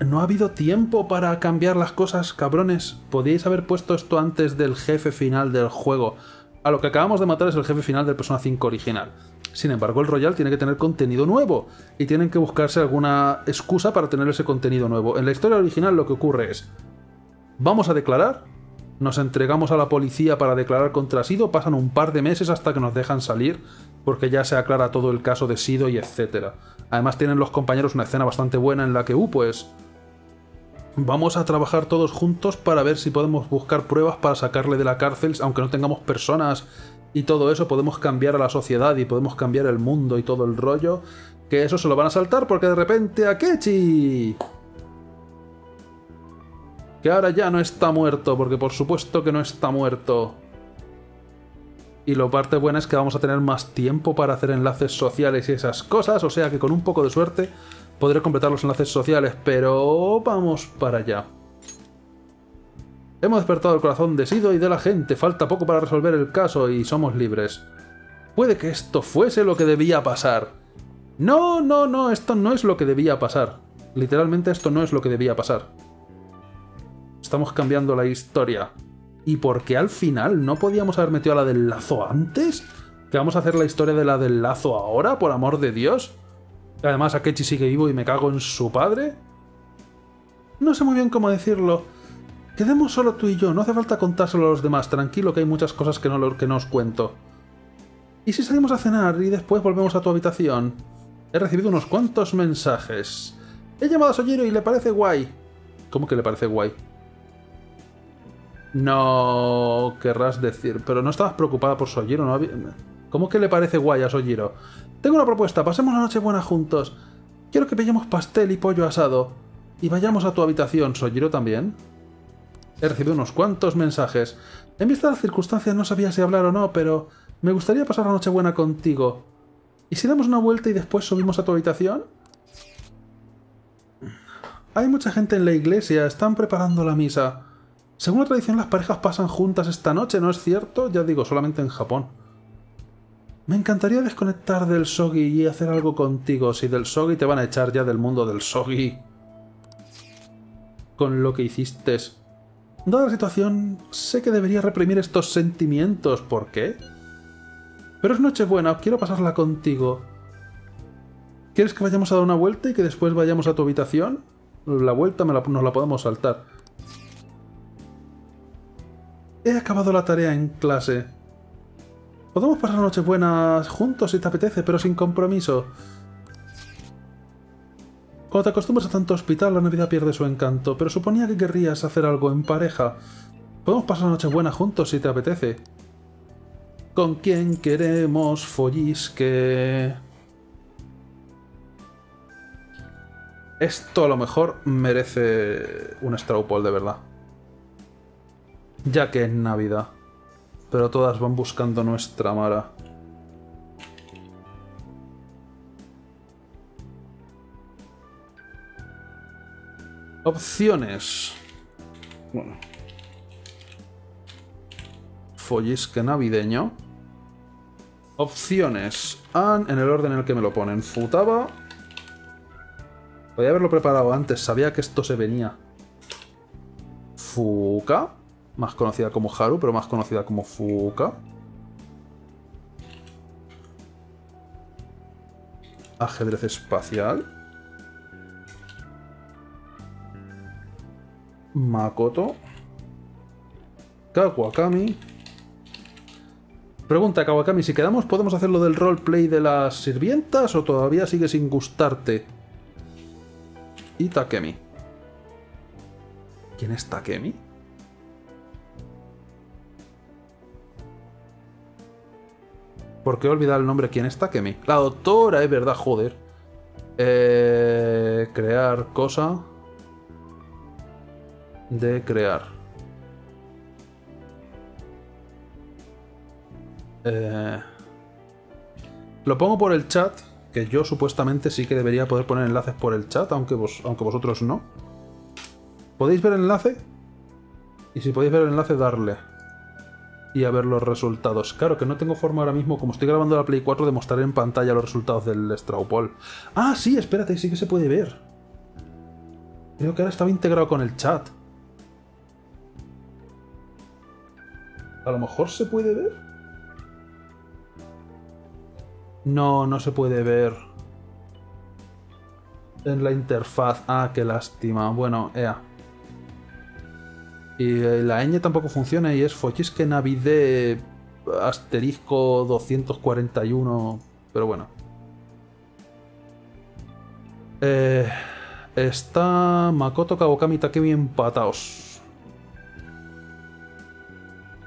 no ha habido tiempo para cambiar las cosas, cabrones. Podíais haber puesto esto antes del jefe final del juego. A lo que acabamos de matar es el jefe final del Persona cinco original. Sin embargo, el Royal tiene que tener contenido nuevo, y tienen que buscarse alguna excusa para tener ese contenido nuevo. En la historia original lo que ocurre es... Vamos a declarar, nos entregamos a la policía para declarar contra Shido, pasan un par de meses hasta que nos dejan salir, porque ya se aclara todo el caso de Shido y etcétera. Además tienen los compañeros una escena bastante buena en la que, uh, pues... vamos a trabajar todos juntos para ver si podemos buscar pruebas para sacarle de la cárcel, aunque no tengamos personas y todo eso, podemos cambiar a la sociedad y podemos cambiar el mundo y todo el rollo, que eso se lo van a saltar porque de repente Akechi... que ahora ya no está muerto, porque por supuesto que no está muerto. Y lo parte buena es que vamos a tener más tiempo para hacer enlaces sociales y esas cosas, o sea que con un poco de suerte podré completar los enlaces sociales, pero vamos para allá. Hemos despertado el corazón de Shido y de la gente, falta poco para resolver el caso y somos libres. Puede que esto fuese lo que debía pasar. No, no, no, esto no es lo que debía pasar. Literalmente esto no es lo que debía pasar. Estamos cambiando la historia. ¿Y por qué al final no podíamos haber metido a la del lazo antes? ¿Que vamos a hacer la historia de la del lazo ahora, por amor de Dios? Además, Akechi sigue vivo y me cago en su padre. No sé muy bien cómo decirlo. Quedemos solo tú y yo, no hace falta contárselo a los demás. Tranquilo, que hay muchas cosas que no, que no os cuento. ¿Y si salimos a cenar y después volvemos a tu habitación? He recibido unos cuantos mensajes. He llamado a Sojiro y le parece guay. ¿Cómo que le parece guay? No querrás decir, pero no estabas preocupada por Sojiro, ¿no? ¿Cómo que le parece guay a Sojiro? Tengo una propuesta, pasemos la noche buena juntos. Quiero que pillemos pastel y pollo asado. Y vayamos a tu habitación, Sojiro también. He recibido unos cuantos mensajes. En vista de las circunstancias no sabía si hablar o no, pero me gustaría pasar la noche buena contigo. ¿Y si damos una vuelta y después subimos a tu habitación? Hay mucha gente en la iglesia, están preparando la misa. Según la tradición, las parejas pasan juntas esta noche, ¿no es cierto? Ya digo, solamente en Japón. Me encantaría desconectar del shogi y hacer algo contigo. Si del shogi te van a echar ya del mundo del shogi. con lo que hiciste. Dada la situación, sé que debería reprimir estos sentimientos. ¿Por qué? Pero es Nochebuena, quiero pasarla contigo. ¿Quieres que vayamos a dar una vuelta y que después vayamos a tu habitación? La vuelta me la, nos la podemos saltar. He acabado la tarea en clase. Podemos pasar Nochebuena juntos si te apetece, pero sin compromiso. Cuando te acostumbras a tanto hospital, la Navidad pierde su encanto, pero suponía que querrías hacer algo en pareja. Podemos pasar Nochebuena juntos si te apetece. ¿Con quién queremos follisque? Esto a lo mejor merece un straw poll de verdad. Ya que es Navidad. Pero todas van buscando nuestra Mara. Opciones. Bueno. Follisque navideño. Opciones. And, en el orden en el que me lo ponen. Futaba. Podría haberlo preparado antes. Sabía que esto se venía. Fuka. Más conocida como Haru, pero más conocida como Fuka. Ajedrez espacial. Makoto. Kawakami. Pregunta, Kawakami, si quedamos, ¿podemos hacer lo del roleplay de las sirvientas o todavía sigue sin gustarte? Y Takemi. ¿Quién es Takemi? ¿Por qué olvidar el nombre? ¿Quién es Takemi? La doctora, es verdad, joder. Eh, crear cosa... de crear. Eh, lo pongo por el chat, que yo supuestamente sí que debería poder poner enlaces por el chat, aunque, vos, aunque vosotros no. ¿Podéis ver el enlace? Y si podéis ver el enlace, darle. Y a ver los resultados. Claro que no tengo forma ahora mismo, como estoy grabando la Play cuatro, de mostrar en pantalla los resultados del straw poll. Ah, sí, espérate, sí que se puede ver. Creo que ahora estaba integrado con el chat. A lo mejor se puede ver. No, no se puede ver. En la interfaz. Ah, qué lástima. Bueno, ea. Y la ñ tampoco funciona y es follisque navide asterisco doscientos cuarenta y uno. Pero bueno. Eh, está Makoto, Kawakami, Takemi empatados.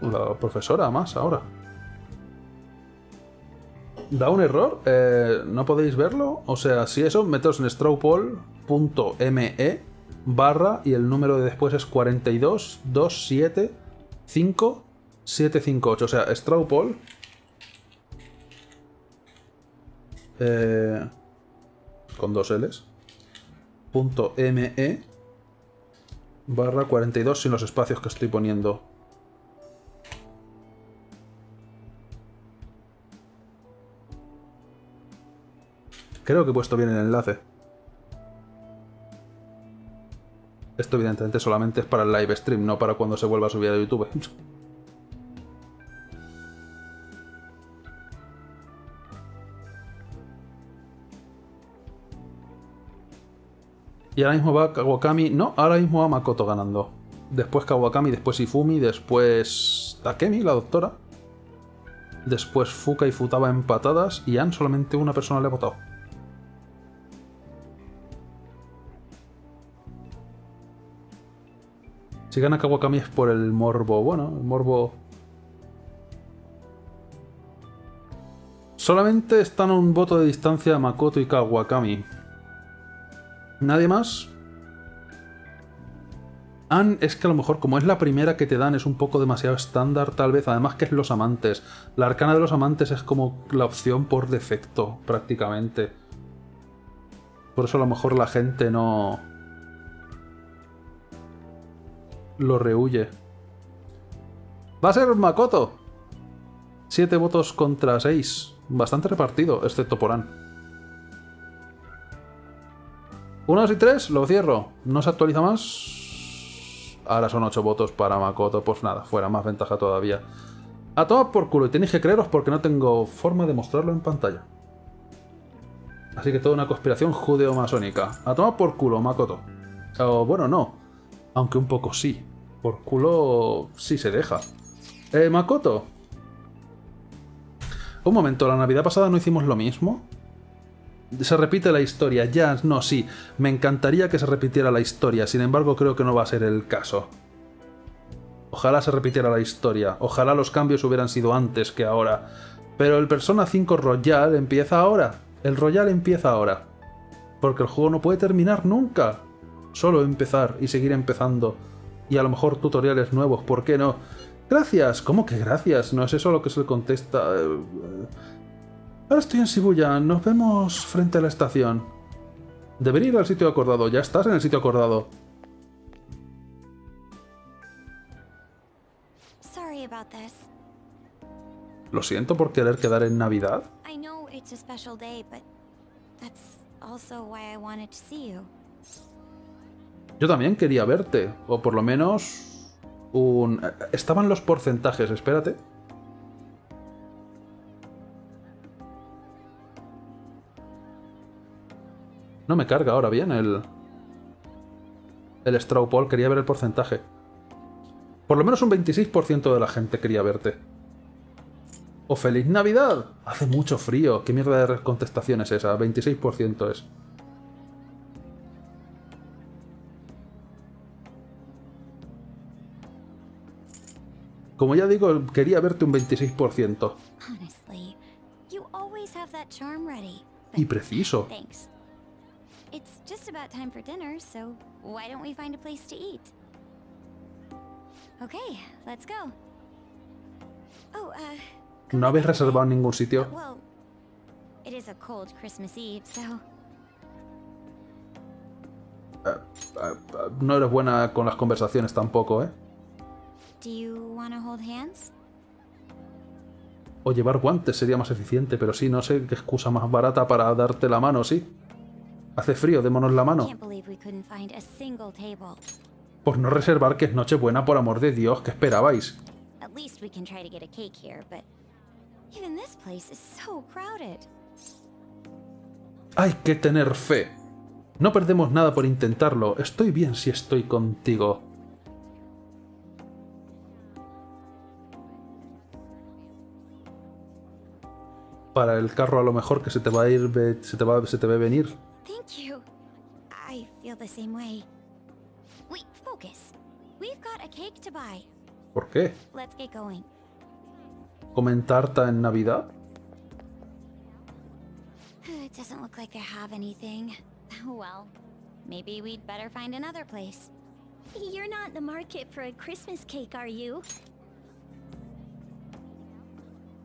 La profesora, más ahora. ¿Da un error? Eh, ¿No podéis verlo? O sea, si eso, meteos en strawpoll.me barra y el número de después es cuatro dos dos siete cinco siete cinco ocho. O sea, strawpoll. Eh, con dos L's. Punto .me barra cuarenta y dos sin los espacios que estoy poniendo. Creo que he puesto bien el enlace. Esto evidentemente solamente es para el live stream, no para cuando se vuelva a subir a YouTube. Y ahora mismo va Kawakami... No, ahora mismo va Makoto ganando. Después Kawakami, después Ifumi, después... Takemi, la doctora. Después Fuka y Futaba empatadas y An solamente una persona le ha votado. Si gana Kawakami es por el morbo. Bueno, el morbo... Solamente están a un voto de distancia Makoto y Kawakami. ¿Nadie más? An es que a lo mejor, como es la primera que te dan, es un poco demasiado estándar, tal vez. Además que es los amantes. La arcana de los amantes es como la opción por defecto, prácticamente. Por eso a lo mejor la gente no... lo rehuye. ¡Va a ser Makoto! Siete votos contra seis. Bastante repartido, excepto por An. Uno, dos y tres, lo cierro. No se actualiza más. ahora son ocho votos para Makoto, pues nada, fuera, más ventaja todavía. A tomar por culo, y tenéis que creeros porque no tengo forma de mostrarlo en pantalla. Así que toda una conspiración judeo-masónica. A tomar por culo, Makoto. O bueno, no. Aunque un poco sí. Por culo sí se deja. Eh, Makoto. Un momento, la Navidad pasada no hicimos lo mismo. Se repite la historia, ya, no, sí. Me encantaría que se repitiera la historia, sin embargo creo que no va a ser el caso. Ojalá se repitiera la historia, ojalá los cambios hubieran sido antes que ahora. Pero el Persona cinco Royal empieza ahora, el Royal empieza ahora. Porque el juego no puede terminar nunca. Solo empezar y seguir empezando. Y a lo mejor tutoriales nuevos, ¿por qué no? Gracias, ¿cómo que gracias? No es eso lo que se le contesta... Ahora estoy en Shibuya, nos vemos frente a la estación. Debería ir al sitio acordado, ya estás en el sitio acordado. Lo siento por querer quedar en Navidad. Yo también quería verte, o por lo menos... un... Estaban los porcentajes, espérate. No me carga ahora bien el... El Straw Poll, quería ver el porcentaje. Por lo menos un veintiséis por ciento de la gente quería verte. ¡Oh, feliz Navidad! Hace mucho frío. ¿Qué mierda de contestación es esa? veintiséis por ciento es. Como ya digo, quería verte un veintiséis por ciento. Y preciso. It's just about time for dinner, so why don't we find a place to eat? Okay, let's go. Oh, uh, ¿no habéis reservado ningún sitio? Well, it is a cold Christmas Eve, so. Uh, uh, uh, no eres buena con las conversaciones tampoco, ¿eh? Do you want to hold hands? O llevar guantes sería más eficiente, pero sí, no sé qué excusa más barata para darte la mano, sí. Hace frío, démonos la mano. Por no reservar que es Nochebuena, por amor de Dios, ¿qué esperabais? Hay que tener fe. No perdemos nada por intentarlo. Estoy bien si estoy contigo. Para el carro a lo mejor que se te va a ir, se te va, se te ve venir. ¿Por qué? ¿Comen tarta en Navidad?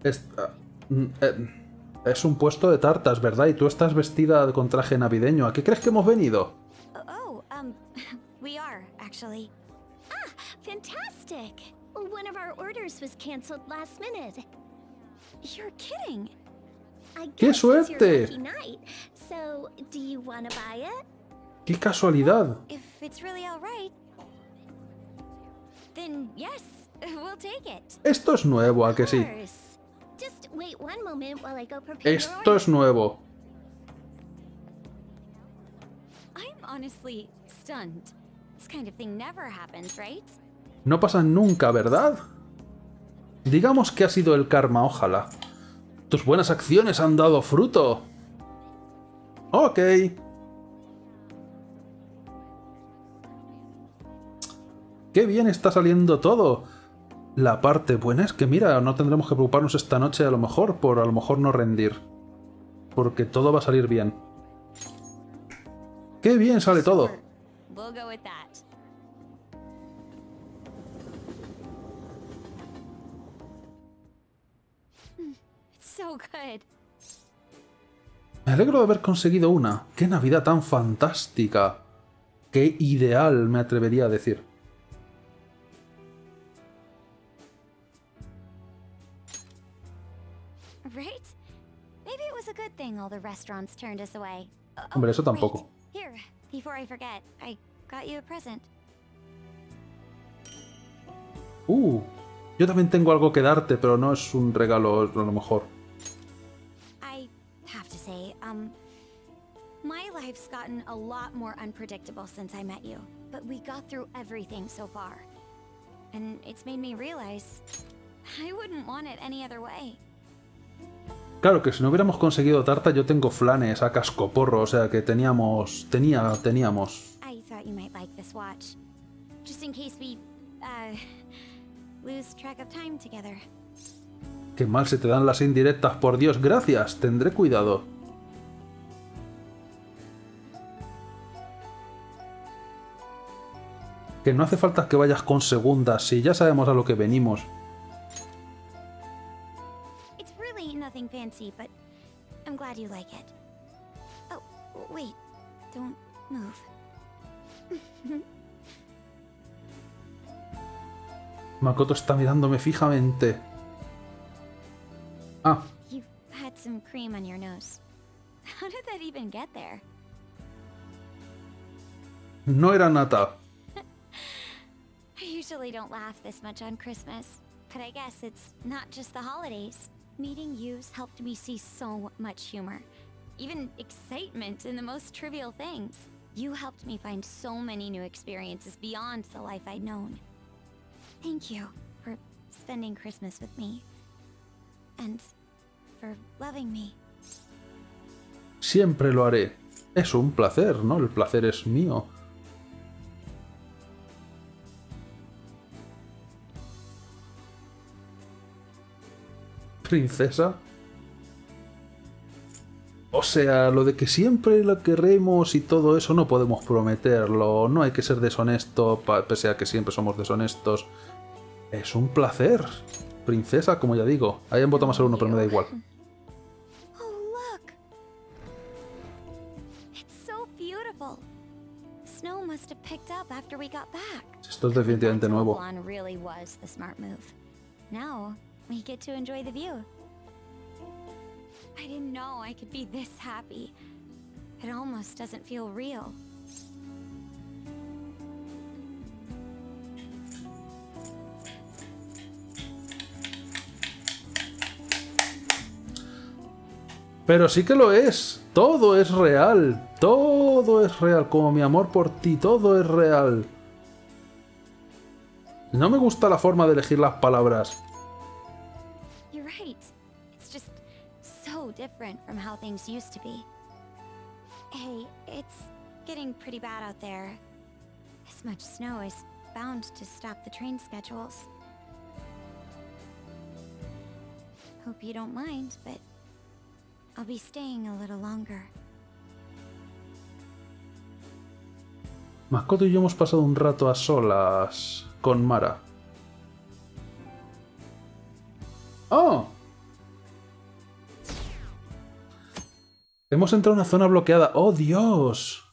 Esta, eh, es un puesto de tartas, ¿verdad? Y tú estás vestida con traje navideño. ¿A qué crees que hemos venido? Oh, um, we are actually. Ah, fantastic. One of our orders was canceled last minute. You're kidding. ¡Qué suerte! So, do you want to buy it? ¡Qué casualidad! If it's really all right, then yes, we'll take it. Esto es nuevo, ¿a que sí? Esto es nuevo. No pasa nunca, ¿verdad? Digamos que ha sido el karma, ojalá. Tus buenas acciones han dado fruto. Ok. Qué bien está saliendo todo. La parte buena es que, mira, no tendremos que preocuparnos esta noche a lo mejor por a lo mejor no rendir. Porque todo va a salir bien. ¡Qué bien sale todo! Me alegro de haber conseguido una. ¡Qué Navidad tan fantástica! ¡Qué ideal, me atrevería a decir! Hombre, eso tampoco. Uh, yo también tengo algo que darte, pero no es un regalo, a lo mejor. I have to say, um, my life's gotten a lot more unpredictable since I met you, but we got through everything so far, and it's made me realize I wouldn't want it any other way. Claro que si no hubiéramos conseguido tarta, yo tengo flanes a cascoporro, o sea que teníamos, tenía, teníamos. I thought you might like this watch, just in case we, uh, lose track of time together. Qué mal se te dan las indirectas, por Dios, gracias, tendré cuidado. Que no hace falta que vayas con segundas, si ya sabemos a lo que venimos. Fancy, but I'm glad you like it. Oh, wait, don't move. Makoto está mirándome fijamente. Ah. You had some cream on your nose. How did that even get there? No era nata. I usually don't laugh this much on Christmas, but I guess it's not just the holidays. Meeting you's helped me see so much humor, even excitement in the most trivial things. You helped me find so many new experiences beyond the life I'd known. Thank you for spending Christmas with me and for loving me. Siempre lo haré. Es un placer, ¿no? El placer es mío. Princesa. O sea, lo de que siempre la queremos y todo eso no podemos prometerlo. No hay que ser deshonesto, pese a que siempre somos deshonestos. Es un placer. Princesa, como ya digo. Ahí han votado más al uno, pero me da igual. Oh, look. It's so beautiful. Snow must have picked up after we got back. Esto es definitivamente nuevo. We get to enjoy the view. I didn't know I could be this happy. It almost doesn't feel real. Pero sí que lo es. Todo es real. Todo es real. Como mi amor por ti, todo es real. No me gusta la forma de elegir las palabras. Different from how things used to be. Hey, it's getting pretty bad out there. This much snow is bound to stop the train schedules. Hope you don't mind, but I'll be staying a little longer. Makoto y yo hemos pasado un rato a solas con Mara. ¡Oh! Hemos entrado en una zona bloqueada. ¡Oh, Dios!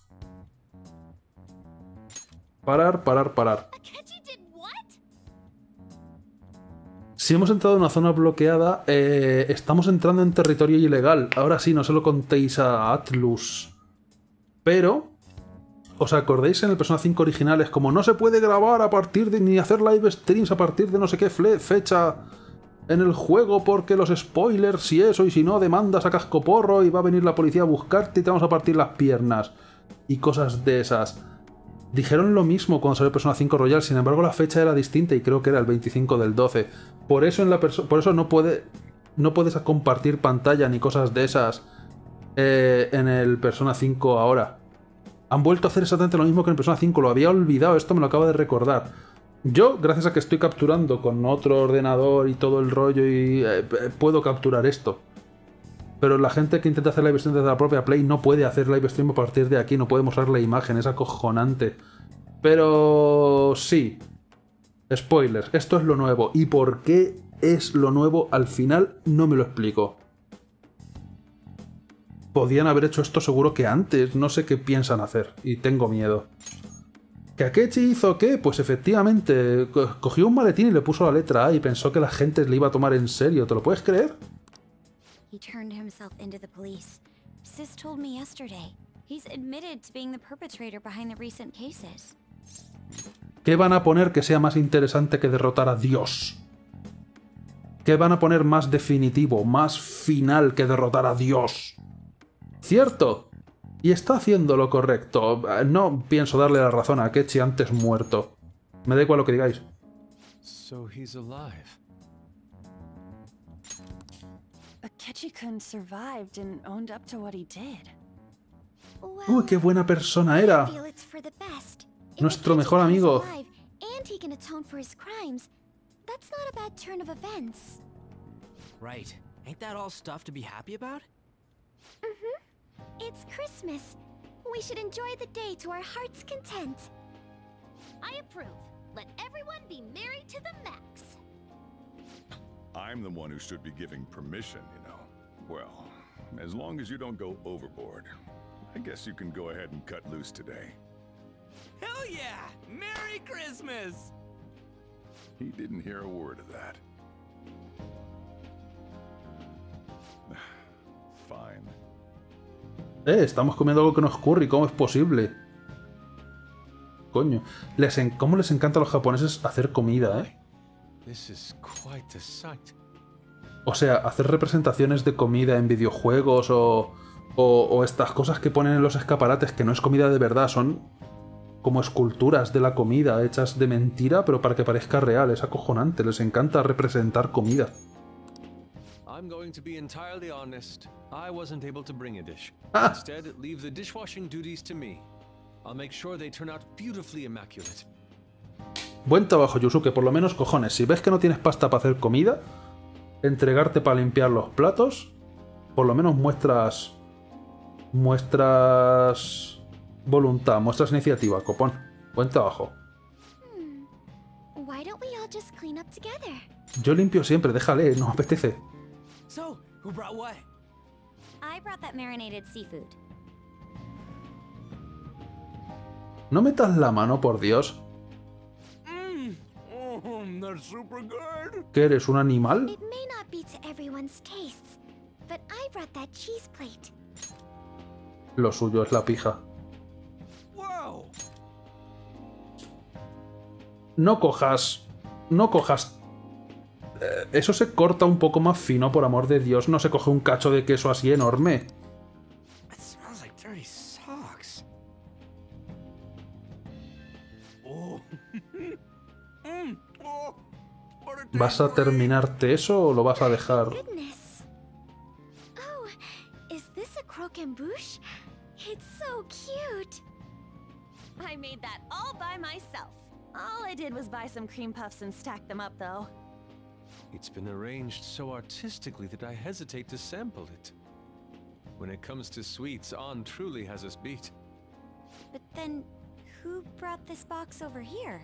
Parar, parar, parar. Si hemos entrado en una zona bloqueada, eh, estamos entrando en territorio ilegal. Ahora sí, no se lo contéis a Atlus. Pero, ¿os acordáis en el Persona cinco original? Es como, no se puede grabar a partir de... ni hacer live streams a partir de no sé qué fecha... en el juego, porque los spoilers y eso, y si no, demandas a cascoporro y va a venir la policía a buscarte y te vamos a partir las piernas. Y cosas de esas. Dijeron lo mismo cuando salió Persona cinco Royal, sin embargo la fecha era distinta y creo que era el veinticinco del doce. Por eso, en la por eso no, puede, no puedes compartir pantalla ni cosas de esas eh, en el Persona cinco ahora. Han vuelto a hacer exactamente lo mismo que en Persona cinco, lo había olvidado, esto me lo acaba de recordar. Yo, gracias a que estoy capturando con otro ordenador y todo el rollo, y eh, puedo capturar esto. Pero la gente que intenta hacer live stream desde la propia Play no puede hacer live stream a partir de aquí, no puede mostrar la imagen, es acojonante. Pero sí, spoilers, esto es lo nuevo. ¿Y por qué es lo nuevo? Al final no me lo explico. Podían haber hecho esto seguro que antes, no sé qué piensan hacer y tengo miedo. ¿Que Akechi hizo qué? Pues efectivamente, cogió un maletín y le puso la letra A y pensó que la gente le iba a tomar en serio. ¿Te lo puedes creer? He turned himself into the police. Sis told me yesterday. He's admitted to being the perpetrator behind the recent cases. ¿Qué van a poner que sea más interesante que derrotar a Dios? ¿Qué van a poner más definitivo, más final que derrotar a Dios? ¡Cierto! Y está haciendo lo correcto. No pienso darle la razón a Akechi antes muerto. Me da igual lo que digáis. So he's alive. Akechi-kun survived and owned up to what he did. ¡Uy, qué buena persona era! Nuestro mejor amigo. I guess you can go ahead and cut loose today. Hell yeah! Merry Christmas! He didn't hear a word of that. Fine. Eh, estamos comiendo algo que nos curry, ¿cómo es posible? Coño, les en... ¿cómo les encanta a los japoneses hacer comida, eh? This is quite a sight. O sea, hacer representaciones de comida en videojuegos o... O, o estas cosas que ponen en los escaparates, que no es comida de verdad, son como esculturas de la comida, hechas de mentira, pero para que parezca real. Es acojonante, les encanta representar comida. Ah. Buen trabajo, Yusuke, por lo menos cojones. Si ves que no tienes pasta para hacer comida, entregarte para limpiar los platos, por lo menos muestras... Muestras voluntad, muestras iniciativa, copón. Buen trabajo. Yo limpio siempre, déjale, nos apetece. No metas la mano, por Dios. ¿Que eres un animal? Lo suyo es la pija. No cojas... No cojas... Eh, eso se corta un poco más fino, por amor de Dios. No se coge un cacho de queso así enorme. ¿Vas a terminarte eso o lo vas a dejar...? It's so cute. I made that all by myself. All I did was buy some cream puffs and stack them up, though. It's been arranged so artistically that I hesitate to sample it. When it comes to sweets, An truly has us beat. But then, who brought this box over here?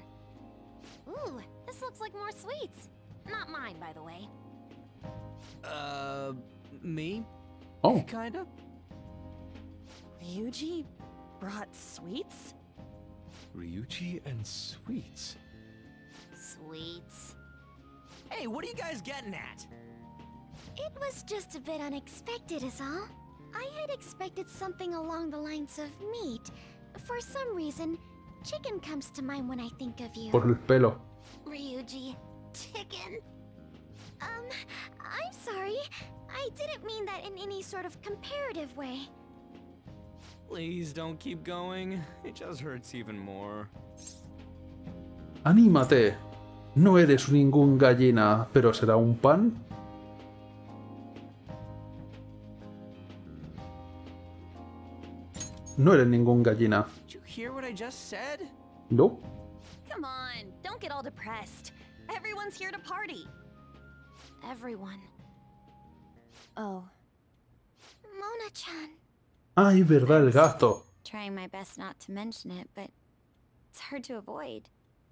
Ooh, this looks like more sweets. Not mine, by the way. Uh, me? Oh. Kinda. Ryuji brought sweets? Ryuji and sweets. Sweets. Hey, what are you guys getting at? It was just a bit unexpected is all. I had expected something along the lines of meat. For some reason, chicken comes to mind when I think of you. Por el pelo. Ryuji, chicken? Um, I'm sorry. I didn't mean that in any sort of comparative way. Please don't keep going. It just hurts even more. Anímate. No eres ningún gallina, pero será un pan. No eres ningún gallina. Did you hear what I just said? No. Come on, don't get all depressed. Everyone's here to party. Everyone. Oh. Mona-chan. Ay, verdad, el gato.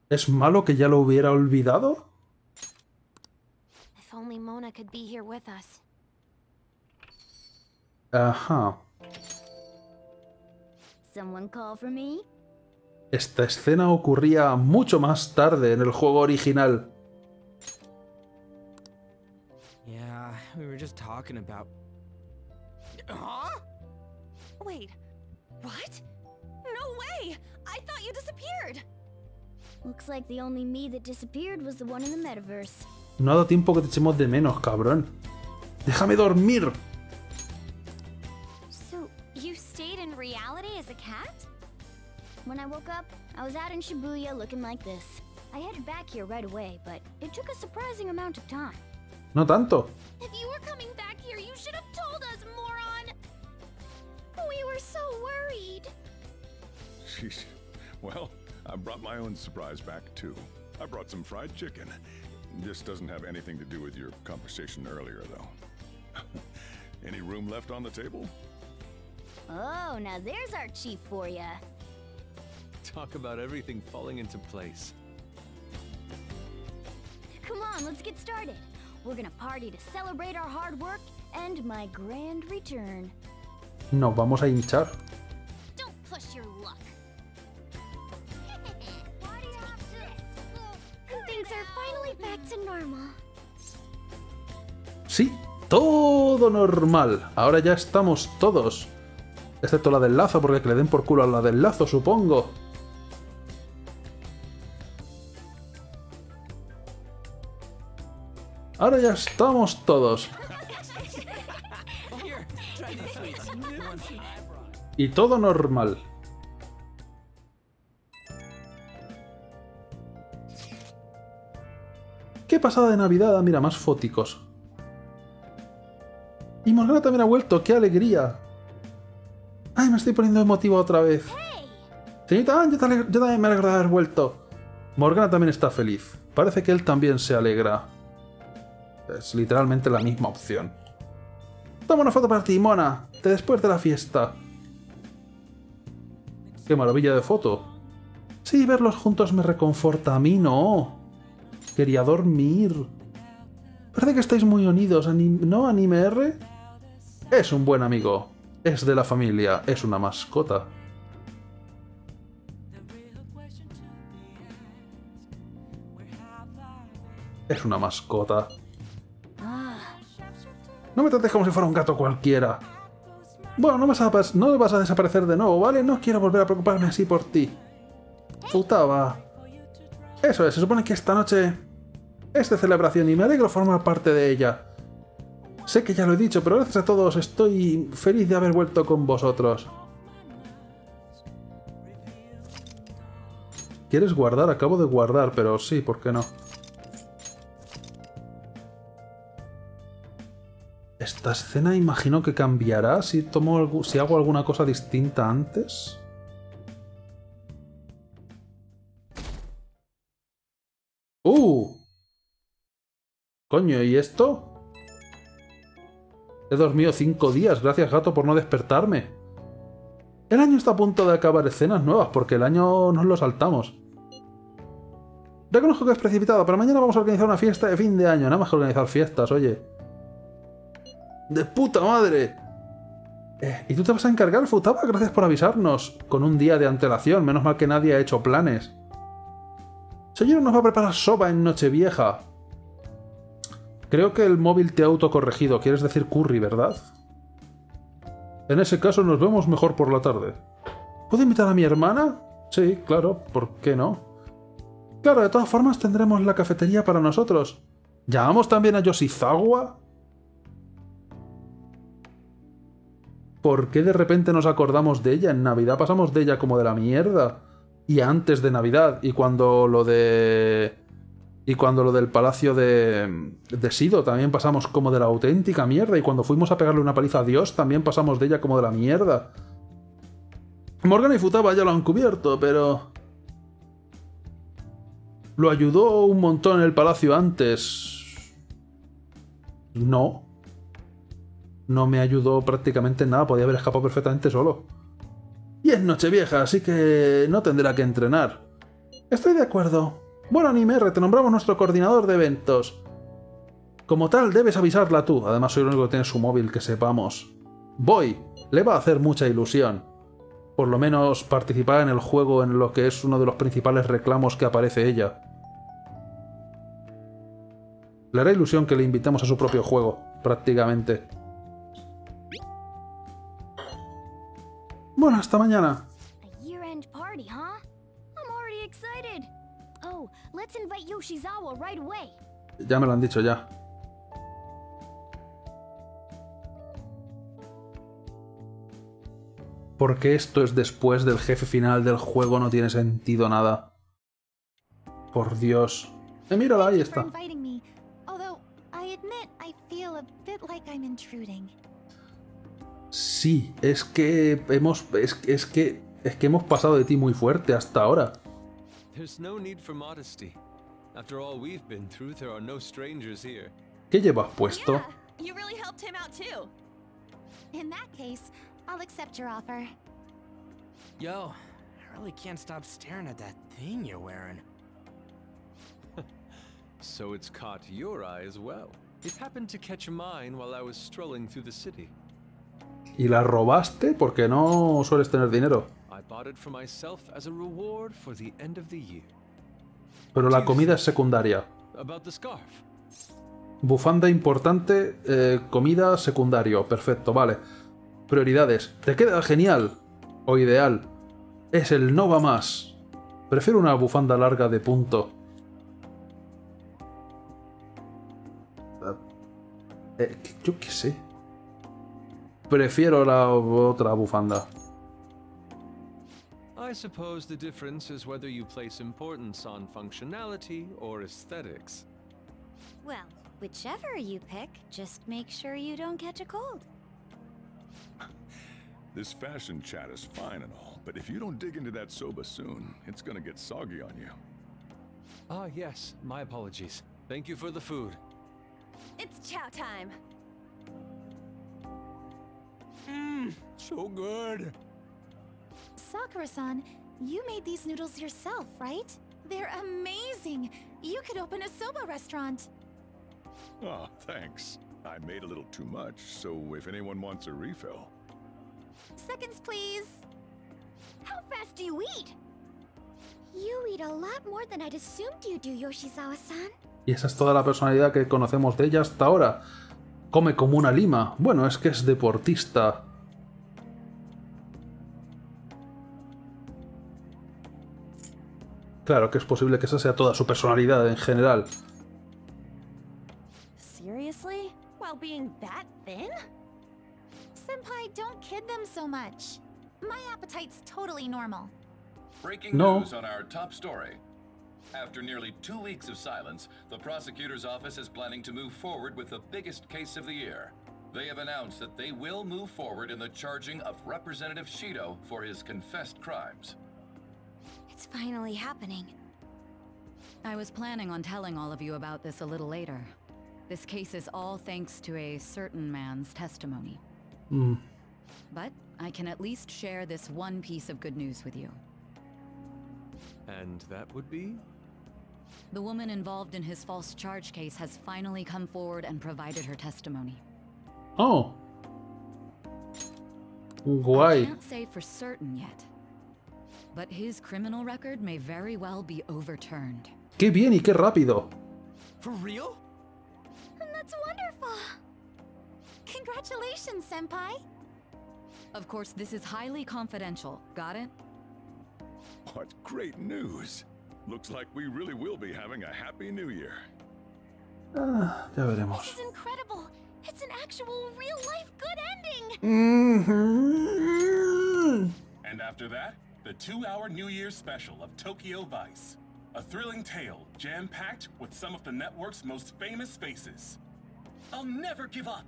¿Es malo que ya lo hubiera olvidado? Ajá. Esta escena ocurría mucho más tarde en el juego original. Yeah, we were just talking about... Huh? Wait, what? No way! I thought you disappeared! No ha dado tiempo que te echemos de menos, cabrón. ¡Déjame dormir! No tanto. Well, I brought my own surprise back too. I brought some fried chicken. This doesn't have anything to do with your conversation earlier, though. Any room left on the table? Oh, now there's our chief for ya. Talk about everything falling into place. Come on, let's get started. We're gonna party to celebrate our hard work and my grand return. Nos vamos a hinchar. Don't push your luck. Sí, todo normal. Ahora ya estamos todos. Excepto la del lazo, porque que le den por culo a la del lazo, supongo. Ahora ya estamos todos. Y todo normal. ¡Qué pasada de Navidad! Mira, más fóticos. Y Morgana también ha vuelto, ¡qué alegría! ¡Ay, me estoy poniendo emotivo otra vez! Señorita, yo, yo también me alegro de haber vuelto. Morgana también está feliz. Parece que él también se alegra. Es literalmente la misma opción. ¡Toma una foto para ti, mona! De después de la fiesta. ¡Qué maravilla de foto! Sí, verlos juntos me reconforta. A mí no. Quería dormir. Parece que estáis muy unidos, ¿no, Anime R? Es un buen amigo. Es de la familia. Es una mascota. Es una mascota. No me trates como si fuera un gato cualquiera. Bueno, no vas a, no vas a desaparecer de nuevo, ¿vale? No quiero volver a preocuparme así por ti. Futaba. Eso es, se supone que esta noche es de celebración y me alegro formar parte de ella. Sé que ya lo he dicho, pero gracias a todos estoy feliz de haber vuelto con vosotros. ¿Quieres guardar? Acabo de guardar, pero sí, ¿por qué no? Esta escena imagino que cambiará si, tomo, si hago alguna cosa distinta antes. ¡Uh! Coño, ¿y esto? He dormido cinco días, gracias gato por no despertarme. El año está a punto de acabar escenas nuevas, porque el año nos lo saltamos. Reconozco que es precipitado, pero mañana vamos a organizar una fiesta de fin de año. Nada más que organizar fiestas, oye. ¡De puta madre! Eh, ¿Y tú te vas a encargar, Futaba? Gracias por avisarnos. Con un día de antelación, menos mal que nadie ha hecho planes. Señor nos va a preparar sopa en Nochevieja. Creo que el móvil te ha autocorregido. Quieres decir curry, ¿verdad? En ese caso nos vemos mejor por la tarde. ¿Puedo invitar a mi hermana? Sí, claro, ¿por qué no? Claro, de todas formas tendremos la cafetería para nosotros. ¿Llamamos también a Yoshizawa? ¿Por qué de repente nos acordamos de ella? En Navidad pasamos de ella como de la mierda. Y antes de Navidad, y cuando lo de... Y cuando lo del palacio de... de Sido también pasamos como de la auténtica mierda. Y cuando fuimos a pegarle una paliza a Dios también pasamos de ella como de la mierda. Morgana y Futaba ya lo han cubierto, pero... ¿Lo ayudó un montón en el palacio antes? No. No me ayudó prácticamente en nada, podía haber escapado perfectamente solo. Y es Nochevieja, así que no tendrá que entrenar. Estoy de acuerdo. Bueno, Anime R, te nombramos nuestro coordinador de eventos. Como tal, debes avisarla tú. Además, soy el único que tiene su móvil, que sepamos. Voy. Le va a hacer mucha ilusión. Por lo menos participar en el juego, en lo que es uno de los principales reclamos que aparece ella. Le hará ilusión que le invitemos a su propio juego, prácticamente. Bueno, hasta mañana. Ya me lo han dicho ya. Porque esto es después del jefe final del juego, no tiene sentido nada. Por Dios. Eh, míralo, ahí está. Sí, es que hemos es, es que es que hemos pasado de ti muy fuerte hasta ahora. ¿Qué llevas puesto? I'll accept your offer. Yo, I really can't stop staring at that thing you're wearing. So it's caught your eye as well. It happened to catch mine while I was strolling through the city. ¿Y la robaste? Porque no sueles tener dinero. I bought it for myself as a reward for the end of the year. Pero la comida es secundaria. About the scarf. Bufanda importante, eh, comida secundario. Perfecto, vale. Prioridades. Te queda genial. O ideal. Es el no va más. Prefiero una bufanda larga de punto. Eh, yo qué sé. Prefiero la otra bufanda. I suppose the difference is whether you place importance on functionality or aesthetics. Well, whichever you pick, just make sure you don't catch a cold. This fashion chat is fine and all, but if you don't dig into that soba soon, it's gonna get soggy on you. Ah, yes, my apologies. Thank you for the food. It's chow time. Mmm, so good. Sakura-san, you made these noodles yourself, right? They're amazing. You could open a soba restaurant. Oh, thanks. I made a little too much, so if anyone wants a refill. Seconds, please. How fast do you eat? You eat a lot more than I'd assumed you do, Yoshizawa-san. Y esa es toda la personalidad que conocemos de ella hasta ahora. Come como una lima. Bueno, es que es deportista. Claro que es posible que esa sea toda su personalidad en general. Seriously? While being that thin? Senpai, don't kid them so much. My appetite's totally normal. Breaking news on our top story. After nearly two weeks of silence, the prosecutor's office is planning to move forward with the biggest case of the year. They have announced that they will move forward in the charging of Representative Shido for his confessed crimes. It's finally happening. I was planning on telling all of you about this a little later. This case is all thanks to a certain man's testimony. Mm. But I can at least share this one piece of good news with you. And that would be? The woman involved in his false charge case has finally come forward and provided her testimony. Oh. Why? I can't say for certain yet. But his criminal record may very well be overturned. Qué bien y qué rápido. For real? And that's wonderful. Congratulations, senpai. Of course, this is highly confidential. Got it? What great news. Looks like we really will be having a happy new year. Ah, ya veremos. This is incredible. It's an actual real life good ending. Mm-hmm. And after that, the two-hour New Year's special of Tokyo Vice. A thrilling tale jam-packed with some of the network's most famous faces. I'll never give up.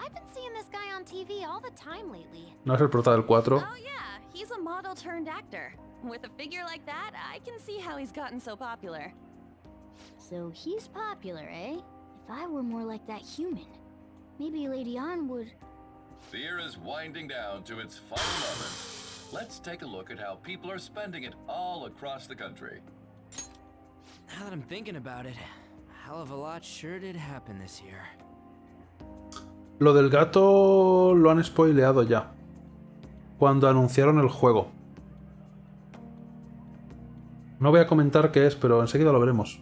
I've been seeing this guy on T V all the time lately. ¿No es el prota del cuatro? Oh yeah, he's a model turned actor. With a figure like that, I can see how he's gotten so popular. So he's popular, eh? If I were more like that human, maybe Lady An would. The year is winding down to its final moment. Let's take a look at how people are spending it all across the country. Now that I'm thinking about it, a hell of a lot sure did happen this year. Lo del gato lo han spoileado ya, cuando anunciaron el juego. No voy a comentar qué es, pero enseguida lo veremos.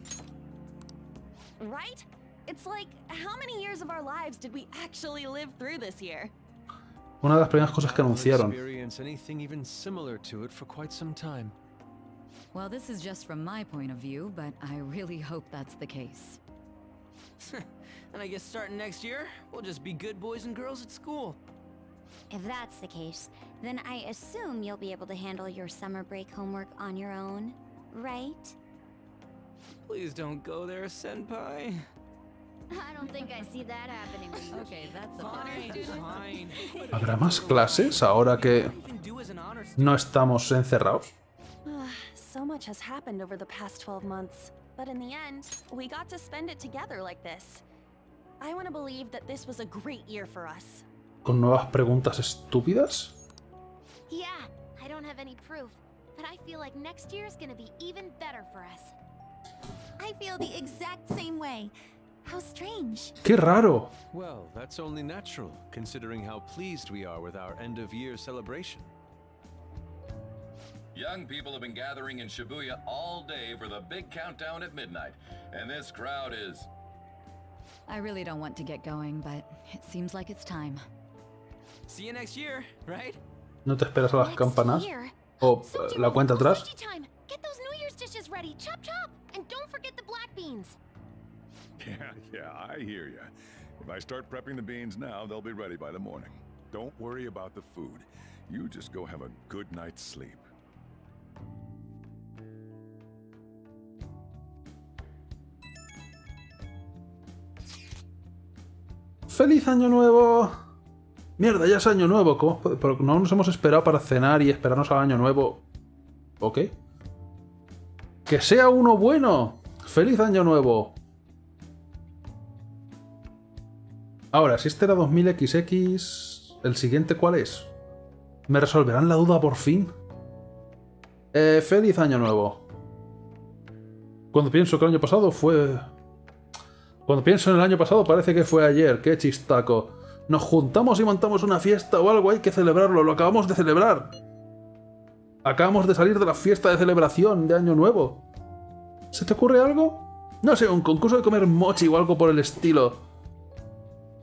Una de las primeras cosas que anunciaron. Well, this is just from my point of view, but I really hope that's the case. And I guess starting next year, we'll just be good boys and girls at school. If that's the case, then I assume you'll be able to handle your summer break homework on your own, right? Please don't go there, Senpai. I don't think I see that happening. Okay, that's fine. ¿Habrá más clases ahora que no estamos encerrados? So much has happened over the past twelve months, but in the end, we got to spend it together like this. I want to believe that this was a great year for us. ¿Con nuevas preguntas estúpidas? Yeah, I don't have any proof, but I feel like next year is going to be even better for us. I feel the exact same way. How strange. ¡Qué raro! Well, that's only natural, considering how pleased we are with our end-of-year celebration. Young people have been gathering in Shibuya all day for the big countdown at midnight, and this crowd is... I really don't want to get going, but it seems like it's time. See you next year, right? ¿No te esperas a las campanas? ¿O uh, la cuenta atrás? Get those New Year's dishes ready, chop chop, and don't forget the black beans. Yeah, yeah, I hear you. If I start prepping the beans now, they'll be ready by the morning. Don't worry about the food. You just go have a good night's sleep. ¡Feliz Año Nuevo! Mierda, ya es Año Nuevo. ¿Cómo? Pero no nos hemos esperado para cenar y esperarnos al Año Nuevo. ¿Ok? ¡Que sea uno bueno! ¡Feliz Año Nuevo! Ahora, si este era dos mil equis equis, ¿el siguiente cuál es? ¿Me resolverán la duda por fin? Eh, ¡Feliz Año Nuevo! Cuando pienso que el año pasado fue... Cuando pienso en el año pasado parece que fue ayer. ¡Qué chistaco! Nos juntamos y montamos una fiesta o algo, hay que celebrarlo. ¡Lo acabamos de celebrar! Acabamos de salir de la fiesta de celebración de Año Nuevo. ¿Se te ocurre algo? No sé, un concurso de comer mochi o algo por el estilo.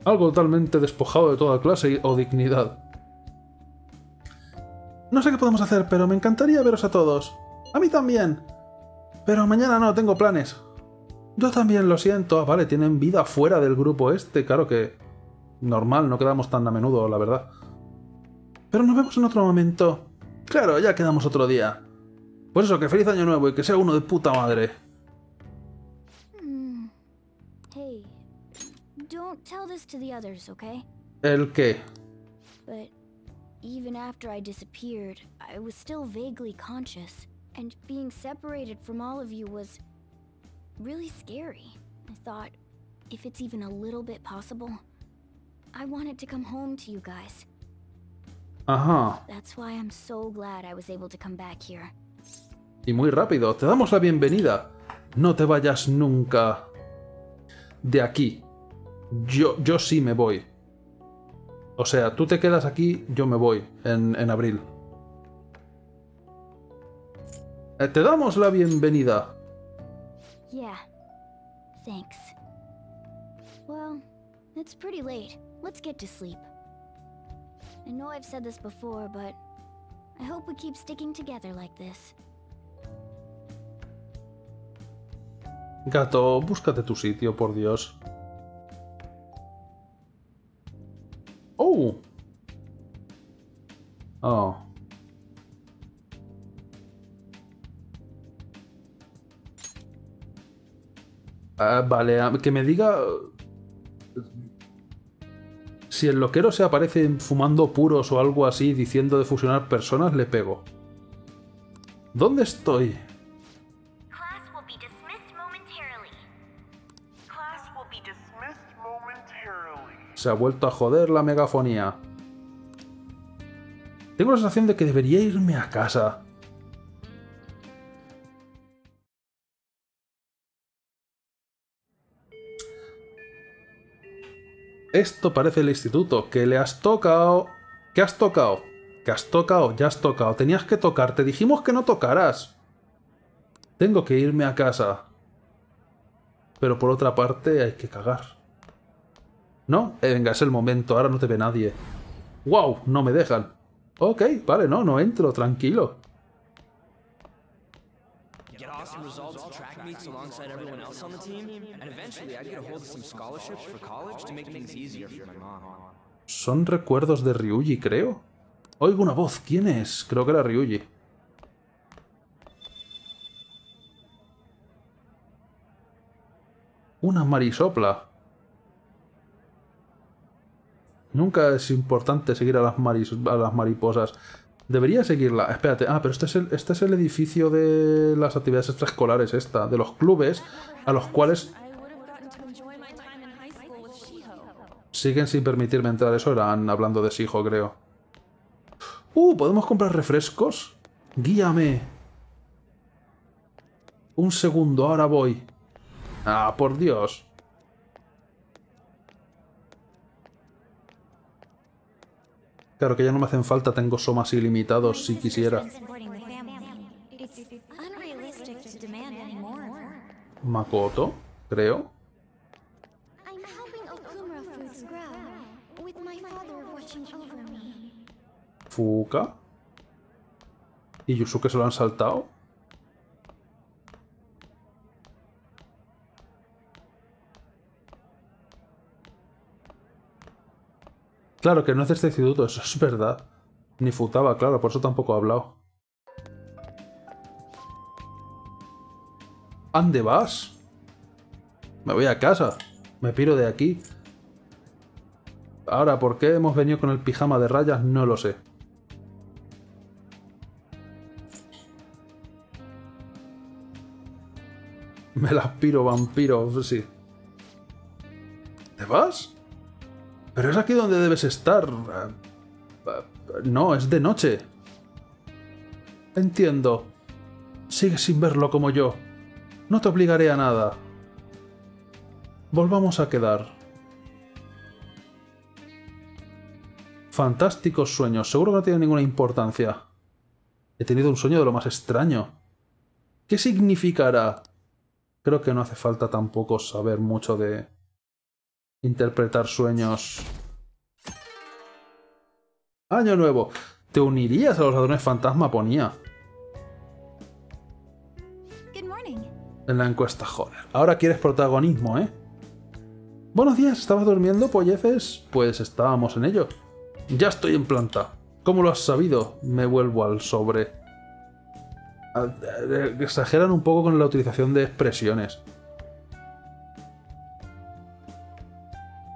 Algo totalmente despojado de toda clase o dignidad. No sé qué podemos hacer, pero me encantaría veros a todos. A mí también. Pero mañana no, tengo planes. Yo también, lo siento. Ah, vale, tienen vida fuera del grupo este. Claro que... normal, no quedamos tan a menudo, la verdad. Pero nos vemos en otro momento. Claro, ya quedamos otro día. Pues eso, que feliz año nuevo y que sea uno de puta madre. Tell this to the others, okay? ¿El qué? But even after I disappeared, I was still vaguely conscious, and being separated from all of you was really scary. I thought, if it's even a little bit possible, I wanted to come home to you guys. Ajá. That's why I'm so glad I was able to come back here. Y muy rápido, te damos la bienvenida. No te vayas nunca de aquí. Yo, yo sí me voy. O sea, tú te quedas aquí, yo me voy en, en abril. Eh, te damos la bienvenida. Yeah. Thanks. Well, it's pretty late. Let's get to sleep. I know I've said this before, but I hope we keep sticking together like this. Gato, búscate tu sitio, por Dios. Oh. Oh. Ah, vale, que me diga si el loquero se aparece fumando puros o algo así diciendo de fusionar personas, le pego. ¿Dónde estoy? Se ha vuelto a joder la megafonía. Tengo la sensación de que debería irme a casa. Esto parece el instituto. Que le has tocado. ¿Qué has tocado? ¿Qué has tocado? Ya has tocado. Tenías que tocar. Te dijimos que no tocaras. Tengo que irme a casa. Pero por otra parte hay que cagar. No, eh, venga, es el momento, ahora no te ve nadie. ¡Wow! No me dejan. Ok, vale, no, no entro, tranquilo. awesome results at track meets alongside everyone else on the team, and eventually I'd get a hold of some scholarships for college to make things easier for my mom. Son recuerdos de Ryuji, creo. Oigo una voz. ¿Quién es? Creo que era Ryuji. Una marisopla. Nunca es importante seguir a las, maris, a las mariposas. Debería seguirla. Espérate. Ah, pero este es, el, este es el edificio de las actividades extraescolares esta. De los clubes a los cuales... siguen sin permitirme entrar. Eso eran hablando de Shiho, creo. Uh, ¿podemos comprar refrescos? Guíame. Un segundo, ahora voy. Ah, por Dios. Claro que ya no me hacen falta, tengo somas ilimitados si quisiera. Makoto, creo. Fuuka. ¿Y Yusuke se lo han saltado? Claro, que no es de este instituto, eso es verdad. Ni Futaba, claro, por eso tampoco ha hablado. ¿Ande vas? Me voy a casa. Me piro de aquí. Ahora, ¿por qué hemos venido con el pijama de rayas? No lo sé. Me las piro, vampiro, sí. ¿Te vas? Pero es aquí donde debes estar. No, es de noche. Entiendo. Sigues sin verlo como yo. No te obligaré a nada. Volvamos a quedar. Fantásticos sueños. Seguro que no tienen ninguna importancia. He tenido un sueño de lo más extraño. ¿Qué significará? Creo que no hace falta tampoco saber mucho de... interpretar sueños. Año nuevo. ¿Te unirías a los ladrones fantasma? Ponía. En la encuesta, joder. Ahora quieres protagonismo, ¿eh? Buenos días, ¿estabas durmiendo, polleces? Pues estábamos en ello. Ya estoy en planta. ¿Cómo lo has sabido? Me vuelvo al sobre. Exageran un poco con la utilización de expresiones.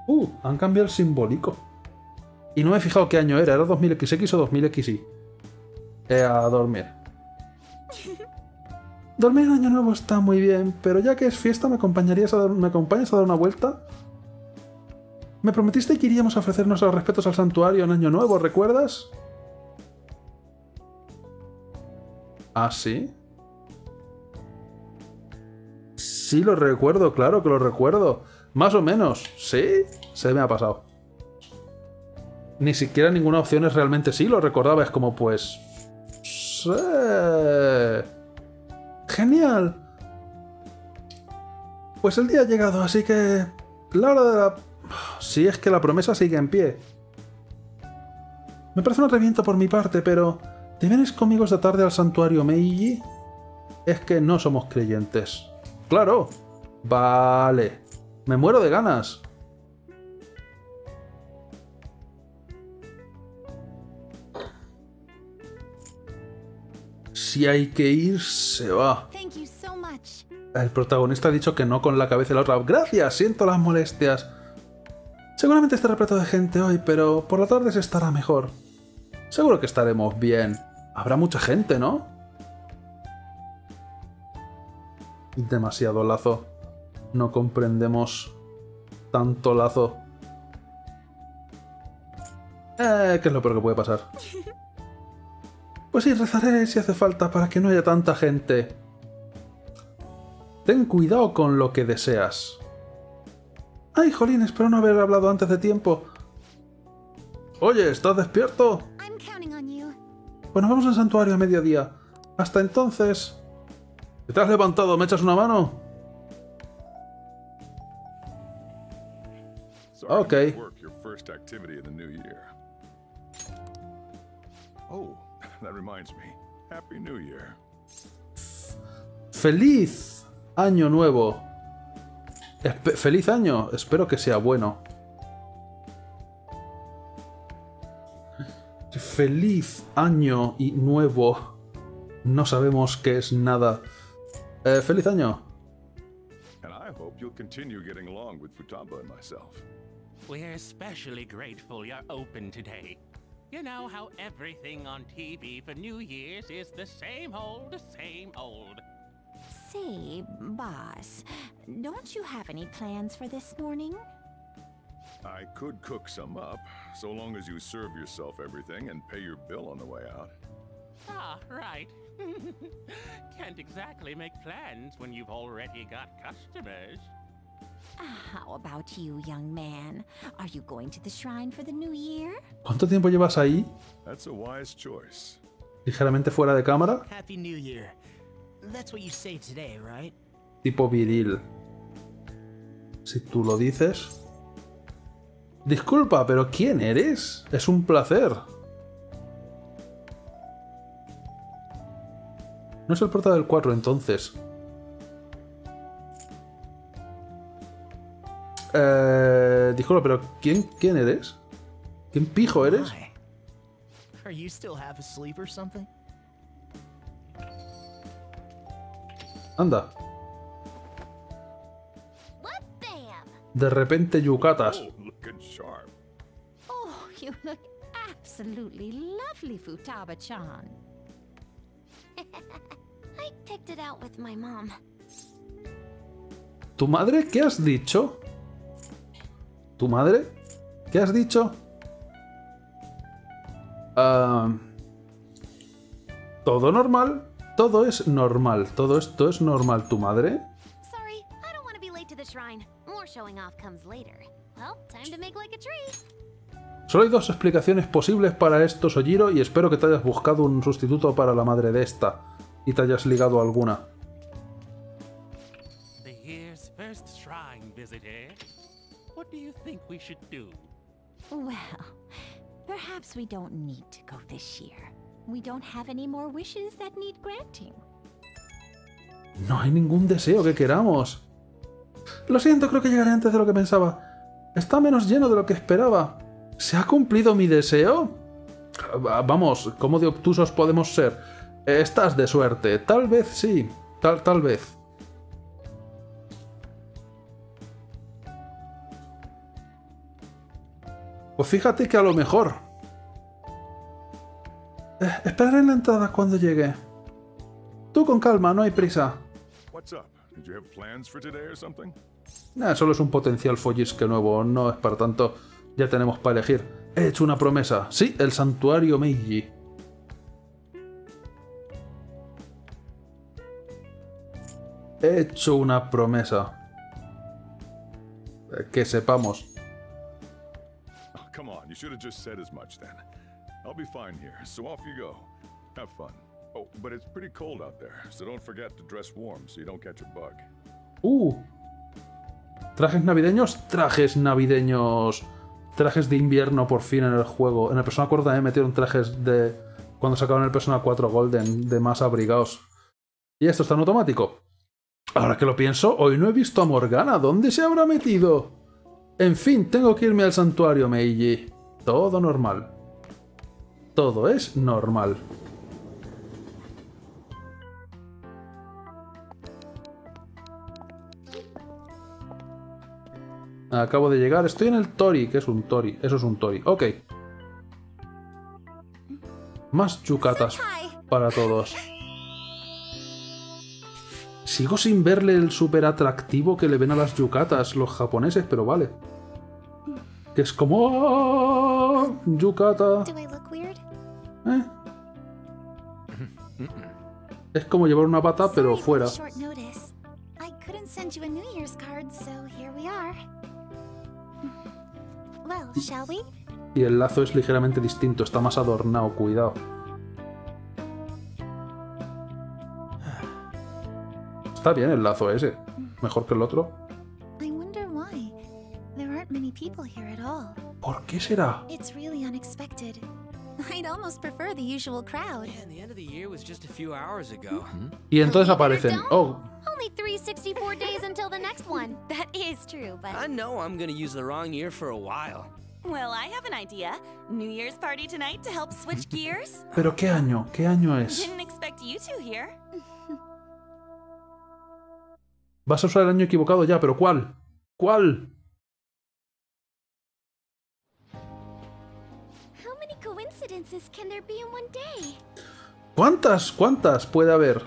Uh, han cambiado el simbólico. Y no me he fijado qué año era, ¿era dos mil equis equis o dos mil equis i? Eh, a dormir. Dormir en año nuevo está muy bien, pero ya que es fiesta, ¿me acompañarías a dar, ¿me acompañas a dar una vuelta? Me prometiste que iríamos a ofrecer nuestros respetos al santuario en año nuevo, ¿recuerdas? ¿Ah, sí? Sí, lo recuerdo, claro que lo recuerdo. Más o menos, ¿sí? Se me ha pasado. Ni siquiera ninguna opción es realmente sí, lo recordaba, es como pues... sí. ¡Genial! Pues el día ha llegado, así que... la hora de la... si es que la promesa sigue en pie. Me parece un reviento por mi parte, pero... ¿te vienes conmigo esta tarde al santuario Meiji? Es que no somos creyentes. ¡Claro! Vale... ¡me muero de ganas! Si hay que ir, se va. El protagonista ha dicho que no con la cabeza y la otra. ¡Gracias! Siento las molestias. Seguramente estará repleto de gente hoy, pero por la tarde se estará mejor. Seguro que estaremos bien. Habrá mucha gente, ¿no? Demasiado lazo. No comprendemos tanto lazo. Eh, ¿qué es lo peor que puede pasar? Pues sí, rezaré si hace falta para que no haya tanta gente. Ten cuidado con lo que deseas. Ay, jolín, espero no haber hablado antes de tiempo. Oye, ¿estás despierto? Bueno, vamos al santuario a mediodía. Hasta entonces... ¿te has levantado? ¿Me echas una mano? Ok. ¡Feliz año nuevo! Espe- ¡Feliz año! Espero que sea bueno. ¡Feliz año y nuevo! No sabemos qué es nada. Eh, ¡Feliz año! And I hope you'll continue getting along with Futaba and myself. We're especially grateful you're open today. You know how everything on T V for New Year's is the same old, same old. Say, boss, don't you have any plans for this morning? I could cook some up, so long as you serve yourself everything and pay your bill on the way out. Ah, right. Can't exactly make plans when you've already got customers. How about you, young man? Are you going to the shrine for the new year? ¿Cuánto tiempo llevas ahí? That's a wise choice. Ligeramente fuera de cámara. Happy New Year. That's what you say today, right? Tipo viril. Si tú lo dices. Disculpa, pero ¿quién eres? Es un placer. No es el prota del cuatro, entonces. Eh, disculpa, pero ¿quién, quién eres? ¿Quién pijo eres? Anda. De repente yucatas. Oh, you look absolutely lovely, Futaba-chan. I picked it out with my mom. ¿Tu madre? ¿Qué has dicho? ¿Tu madre? ¿Qué has dicho? Uh, todo normal. Todo es normal. Todo esto es normal. ¿Tu madre? Sorry, I don't want to be late to the shrine. More showing off comes later. Well, time to make like a tree. Solo hay dos explicaciones posibles para esto, Sojiro, y espero que te hayas buscado un sustituto para la madre de esta y te hayas ligado a alguna. What do you think we should do? Well, perhaps we don't need to go this year. We don't have any more wishes that need granting. No hay ningún deseo que queramos. Lo siento, creo que llegaré antes de lo que pensaba. Está menos lleno de lo que esperaba. ¿Se ha cumplido mi deseo? Vamos, ¿cómo de obtusos podemos ser? Estás de suerte. Tal vez sí. Tal, tal vez. Pues fíjate que a lo mejor. Eh, esperaré en la entrada cuando llegue. Tú con calma, no hay prisa. Nah, solo es un potencial follisque nuevo, no es para tanto. Ya tenemos para elegir. He hecho una promesa. Sí, el santuario Meiji. He hecho una promesa. Eh, que sepamos. Come on, you should have just said as much then. I'll be fine here, so off you go. Have fun. Oh, but it's pretty cold out there, so don't forget to dress warm so you don't catch a bug. Uh. Trajes navideños, trajes navideños. Trajes de invierno por fin en el juego. En el Persona cuatro también metieron trajes de cuando sacaron el Persona cuatro Golden de más abrigados. Y esto está en automático. Ahora que lo pienso, hoy no he visto a Morgana. ¿Dónde se habrá metido? En fin, tengo que irme al santuario Meiji. Todo normal. Todo es normal. Acabo de llegar. Estoy en el Tori. ¿Qué es un Tori? Eso es un Tori. Ok. Más yucatas para todos. Sigo sin verle el súper atractivo que le ven a las yucatas los japoneses, pero vale. Que es como... ¡Oh, yucata! ¿Eh? Es como llevar una bata, pero fuera. Y el lazo es ligeramente distinto, está más adornado, cuidado. Está bien el lazo ese, mejor que el otro. ¿Por qué será? Y entonces aparecen. Oh. Pero qué año, qué año es. Vas a usar el año equivocado ya, pero ¿cuál? ¿Cuál? ¿Cuántas? ¿Cuántas puede haber?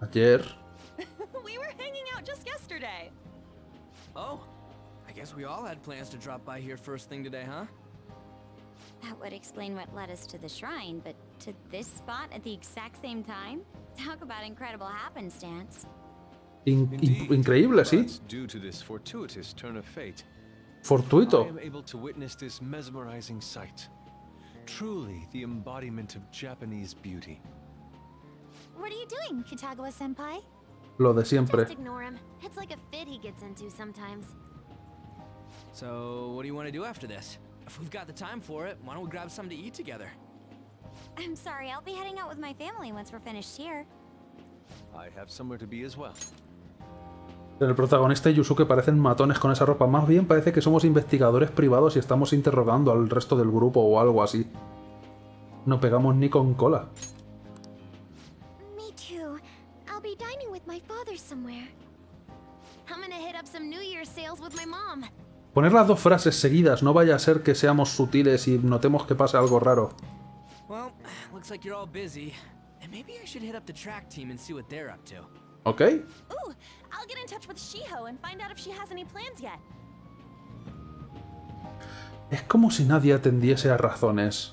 Ayer. That would explain what led us to the shrine, but to this spot at the exact same time? Talk about incredible happenstance. In in increíble, sí. Due to this fortuitous turn of fate. Fortuito. I am able to witness this mesmerizing sight. Truly the embodiment of Japanese beauty. What are you doing, Kitagawa-senpai? Lo de siempre. Just ignore him. It's like a fit he gets into sometimes. So, what do you want to do after this? If we've got the time for it, why don't we grab something to eat together? I'm sorry, I'll be heading out with my family once we're finished here. I have somewhere to be as well. El protagonista y Yusuke parecen matones con esa ropa. Más bien parece que somos investigadores privados y estamos interrogando al resto del grupo o algo así. No pegamos ni con cola. Me too. I'll be dining with my father somewhere. I'm gonna hit up some New Year's sales with my mom. Poner las dos frases seguidas, no vaya a ser que seamos sutiles y notemos que pasa algo raro. Ok. Es como si nadie atendiese a razones.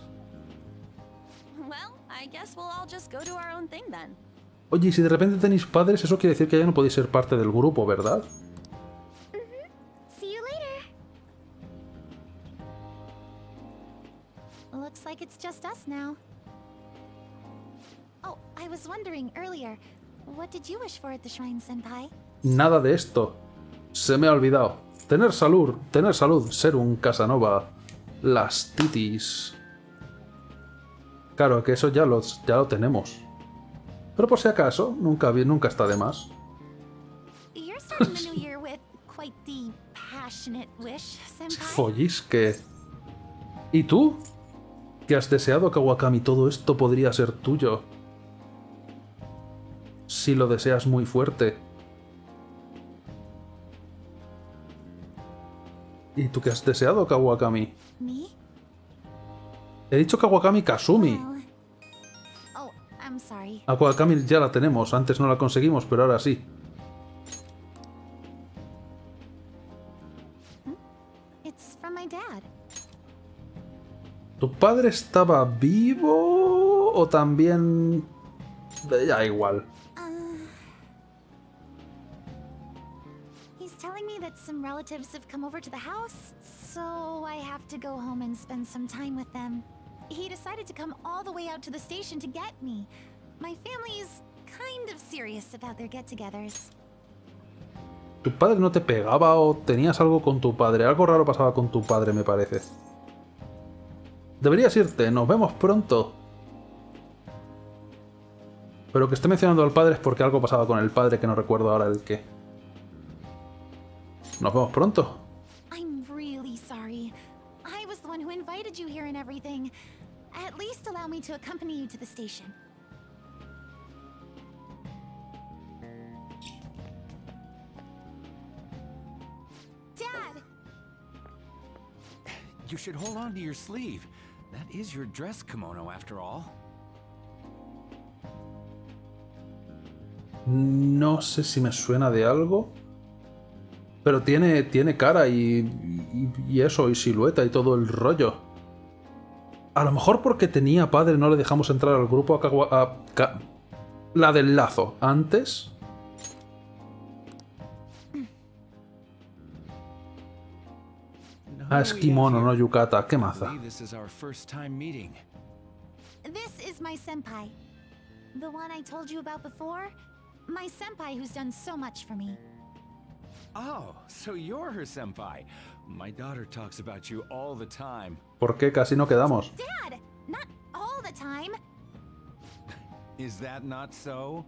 Oye, y si de repente tenéis padres, eso quiere decir que ya no podéis ser parte del grupo, ¿verdad? Like it's just us now. Oh, I was wondering earlier, what did you wish for at the shrine, senpai? Nada de esto. Se me ha olvidado. Tener salud, tener salud, ser un Casanova. Las titis. Claro, que eso ya, los, ya lo tenemos. Pero por si acaso, nunca, nunca está de más. You're starting the new year with quite the passionate wish, senpai. Follisque. ¿Y tú? ¿Qué has deseado, Kawakami? Todo esto podría ser tuyo. Si lo deseas muy fuerte. ¿Y tú qué has deseado, Kawakami? ¿Me? He dicho Kawakami Kasumi. Oh, I'm sorry. A Kawakami ya la tenemos. Antes no la conseguimos, pero ahora sí. It's from my dad. ¿Tu padre estaba vivo o también...? Ya igual. ¿Tu padre no te pegaba o tenías algo con tu padre? Algo raro pasaba con tu padre, me parece. Deberías irte, nos vemos pronto. Pero que esté mencionando al padre es porque algo pasaba con el padre que no recuerdo ahora el qué. Nos vemos pronto. I'm really sorry. I was the one who invited you here and everything. At least allow me to accompany you to the station. Dad. You should hold on to your sleeve. That is your dress kimono, after all. No sé si me suena de algo, pero tiene tiene cara y, y, y eso y silueta y todo el rollo. A lo mejor porque tenía padre no le dejamos entrar al grupo a, Kawa, a Ka, la del lazo antes. Ah, es kimono, no yukata. ¿Qué maza? My daughter talks about you all the time. ¿Por qué casi no quedamos? Dad, not all the time. Is that not so?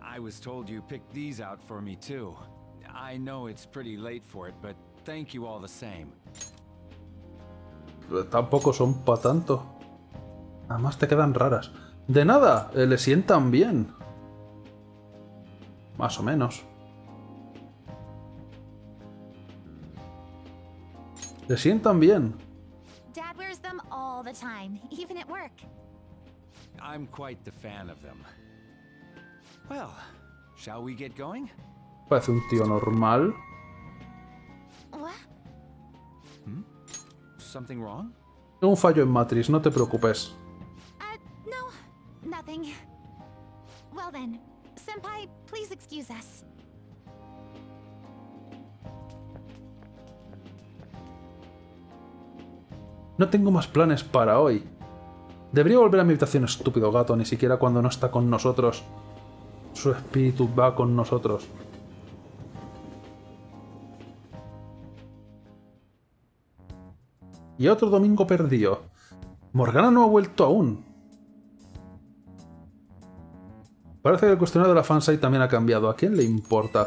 I was told you picked these out for me too. I know it's pretty late for it, but thank you all the same. Tampoco son pa tanto. Además te quedan raras. De nada, le sientan bien. Más o menos. Le sientan bien. Dad wears them all the time, even at work. I'm quite the fan of them. Well, shall we get going? Parece un tío normal. What? Hmm? Something wrong? Un fallo en Matrix, no te preocupes. Uh, no, nothing. Well then, senpai, please excuse us. No tengo más planes para hoy. Debería volver a mi habitación, estúpido gato, ni siquiera cuando no está con nosotros. Su espíritu va con nosotros. Y otro domingo perdido. Morgana no ha vuelto aún. Parece que el cuestionario de la fansite también ha cambiado. ¿A quién le importa?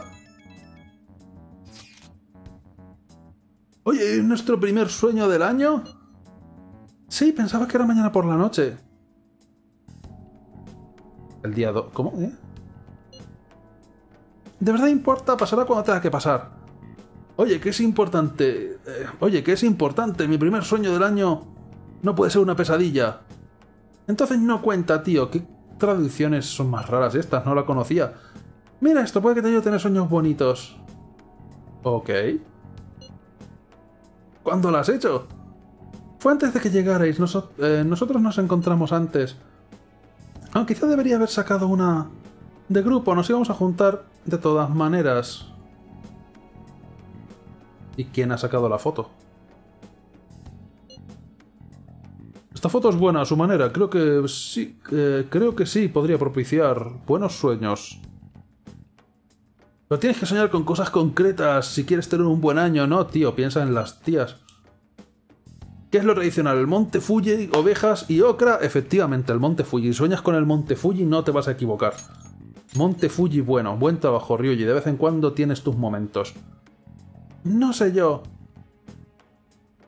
Oye, ¿es nuestro primer sueño del año? Sí, pensaba que era mañana por la noche. El día dos... ¿Cómo? ¿Eh? ¿De verdad importa? Pasará cuando tenga que pasar. Oye, que es importante... Eh, oye, que es importante. Mi primer sueño del año no puede ser una pesadilla. Entonces no cuenta, tío. ¿Qué traducciones son más raras estas? No la conocía. Mira esto, puede que te ayude a tener sueños bonitos. Ok. ¿Cuándo lo has hecho? Fue antes de que llegarais, Nos, eh, nosotros nos encontramos antes. Aunque quizá debería haber sacado una de grupo, nos íbamos a juntar de todas maneras. ¿Y quién ha sacado la foto? Esta foto es buena a su manera, creo que sí, eh, creo que sí podría propiciar buenos sueños. Pero tienes que soñar con cosas concretas si quieres tener un buen año, ¿no, tío? Piensa en las tías. ¿Qué es lo tradicional? El monte Fuji, ovejas y ocra. Efectivamente, el monte Fuji. Si sueñas con el monte Fuji, no te vas a equivocar. Monte Fuji, bueno. Buen trabajo, Ryuji. De vez en cuando tienes tus momentos. No sé yo.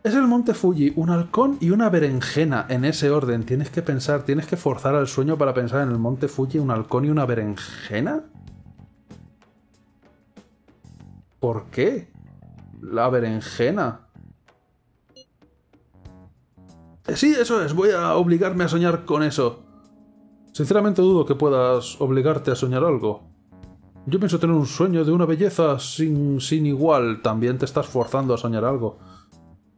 Es el monte Fuji, un halcón y una berenjena. En ese orden. Tienes que pensar, tienes que forzar al sueño para pensar en el monte Fuji, un halcón y una berenjena. ¿Por qué? La berenjena. Sí, eso es. Voy a obligarme a soñar con eso. Sinceramente dudo que puedas obligarte a soñar algo. Yo pienso tener un sueño de una belleza sin, sin igual. También te estás forzando a soñar algo.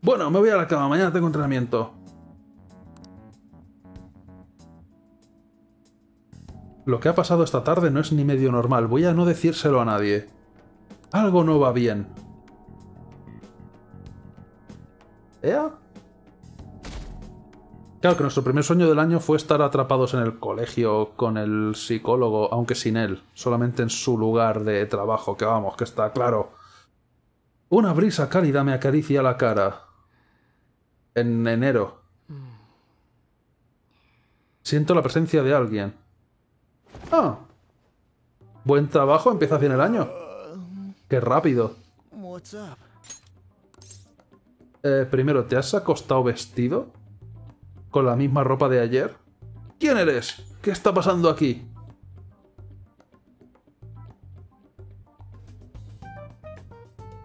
Bueno, me voy a la cama. Mañana tengo entrenamiento. Lo que ha pasado esta tarde no es ni medio normal. Voy a no decírselo a nadie. Algo no va bien. ¿Ea? Claro que nuestro primer sueño del año fue estar atrapados en el colegio con el psicólogo, aunque sin él, solamente en su lugar de trabajo, que vamos, que está claro. Una brisa cálida me acaricia la cara. En enero. Siento la presencia de alguien. Ah. Buen trabajo, empieza bien el año. Qué rápido. Eh, primero, ¿te has acostado vestido? ¿Con la misma ropa de ayer? ¿Quién eres? ¿Qué está pasando aquí?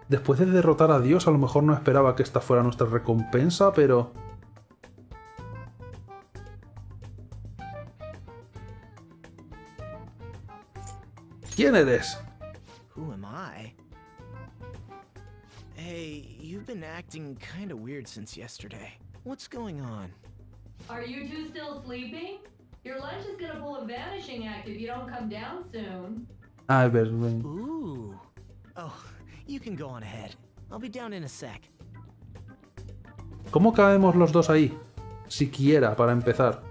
Después de derrotar a Dios, a lo mejor no esperaba que esta fuera nuestra recompensa, pero... ¿Quién eres? Who am I? Hey, you've been acting kind of weird since yesterday. What's going on? Are you two still sleeping? Your lunch is gonna pull a vanishing act if you don't come down soon. I bet. Ooh. Oh, you can go on ahead. I'll be down in a sec. ¿Cómo caemos los dos ahí? Siquiera para empezar.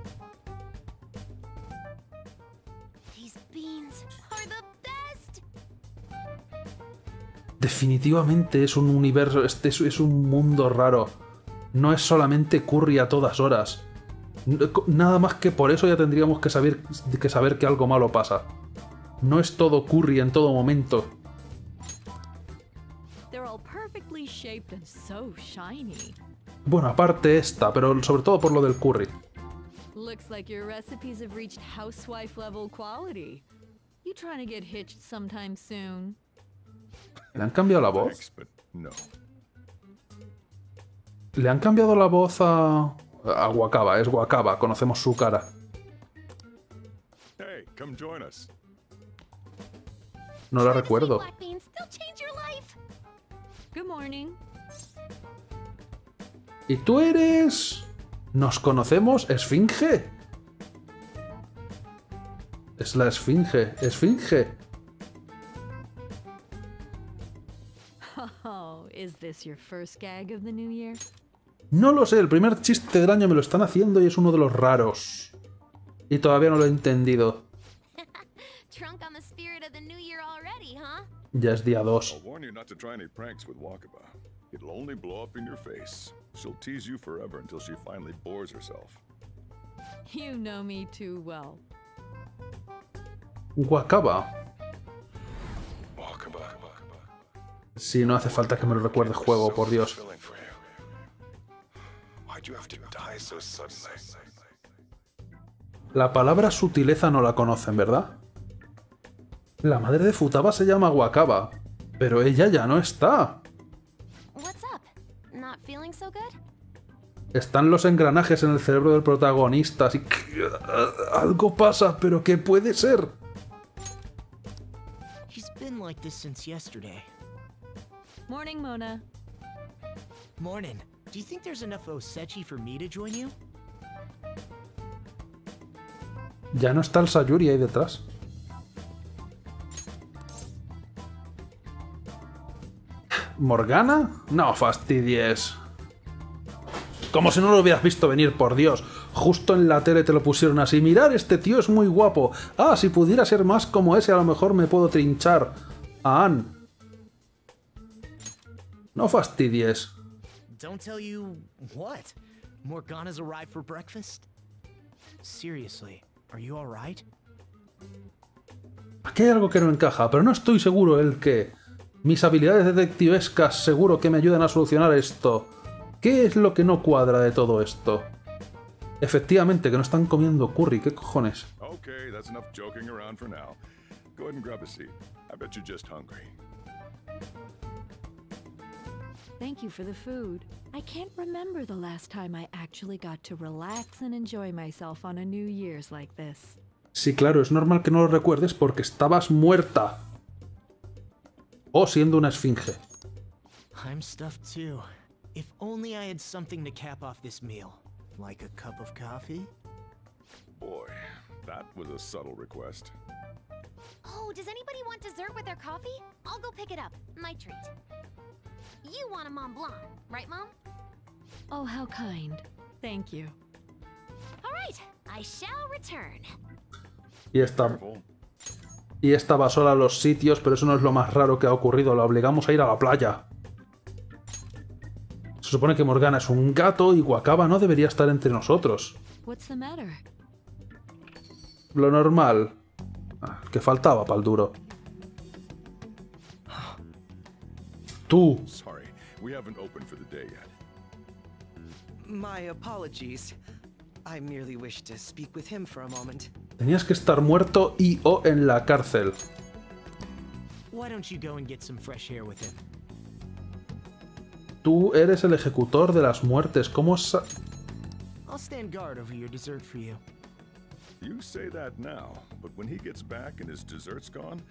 These beans are the best. definitivamente es un universo, es, es un mundo raro. No es solamente Curry a todas horas. Nada más que por eso ya tendríamos que saber que, saber que algo malo pasa. No es todo Curry en todo momento. Bueno, aparte esta, pero sobre todo por lo del Curry. ¿Le han cambiado la voz? ¿Le han cambiado la voz a... a Wakaba? Es Wakaba, conocemos su cara. No la recuerdo. ¿Y tú eres...? ¿Nos conocemos, Esfinge? Es la Esfinge, Esfinge. Oh, ¿es este tu primer gag del New Year? No lo sé, el primer chiste del año me lo están haciendo y es uno de los raros. Y todavía no lo he entendido. Ya es día dos. Wakaba. Si sí, no hace falta que me lo recuerde juego, por Dios. La palabra sutileza no la conocen, ¿verdad? La madre de Futaba se llama Wakaba, pero ella ya no está. Están los engranajes en el cerebro del protagonista, así que algo pasa, pero ¿qué puede ser? Morning, Mona. Morning. Do you think there's enough Osechi for me to join you? Ya no está el Sayuri ahí detrás. ¿Morgana? No fastidies. Como si no lo hubieras visto venir, por Dios. Justo en la tele te lo pusieron así. Mirar, este tío es muy guapo. Ah, si pudiera ser más como ese, a lo mejor me puedo trinchar. A Ann. No fastidies. Don't tell you what? Morgana's arrived for breakfast? Seriously, are you all right? Aquí hay algo que no encaja, pero no estoy seguro el qué. Mis habilidades detectivescas seguro que me ayudan a solucionar esto. ¿Qué es lo que no cuadra de todo esto? Efectivamente, que no están comiendo curry, ¿qué cojones? Okay, that's enough joking around for now. Go ahead and grab a seat. I bet you're just hungry. Thank you for the food. I can't remember the last time I actually got to relax and enjoy myself on a New Year's like this. Sí, claro, es normal que no lo recuerdes porque estabas muerta. O siendo una esfinge. I'm stuffed too. If only I had something to cap off this meal, like a cup of coffee. Boy, that was a subtle request. Oh, does anybody want dessert with their coffee? I'll go pick it up. My treat. You want a Mont Blanc, right, Mom? Oh, how kind. Thank you. All right, I shall return. Y esta, y esta va sola a los sitios, pero eso no es lo más raro que ha ocurrido. La obligamos a ir a la playa. Se supone que Morgana es un gato y Wakaba no debería estar entre nosotros. What's the matter? Lo normal. Ah, que faltaba pa'l duro. Tú. Sorry, we haven't opened for the day yet. My apologies. I merely wish to speak with him for a moment. Tenías que estar muerto y o en la cárcel. Why don't you go and get some fresh air with him? Tú eres el ejecutor de las muertes. ¿Cómo sa- I'll stand guard over your dessert for you. You say that now, but when he gets back and his dessert's gone,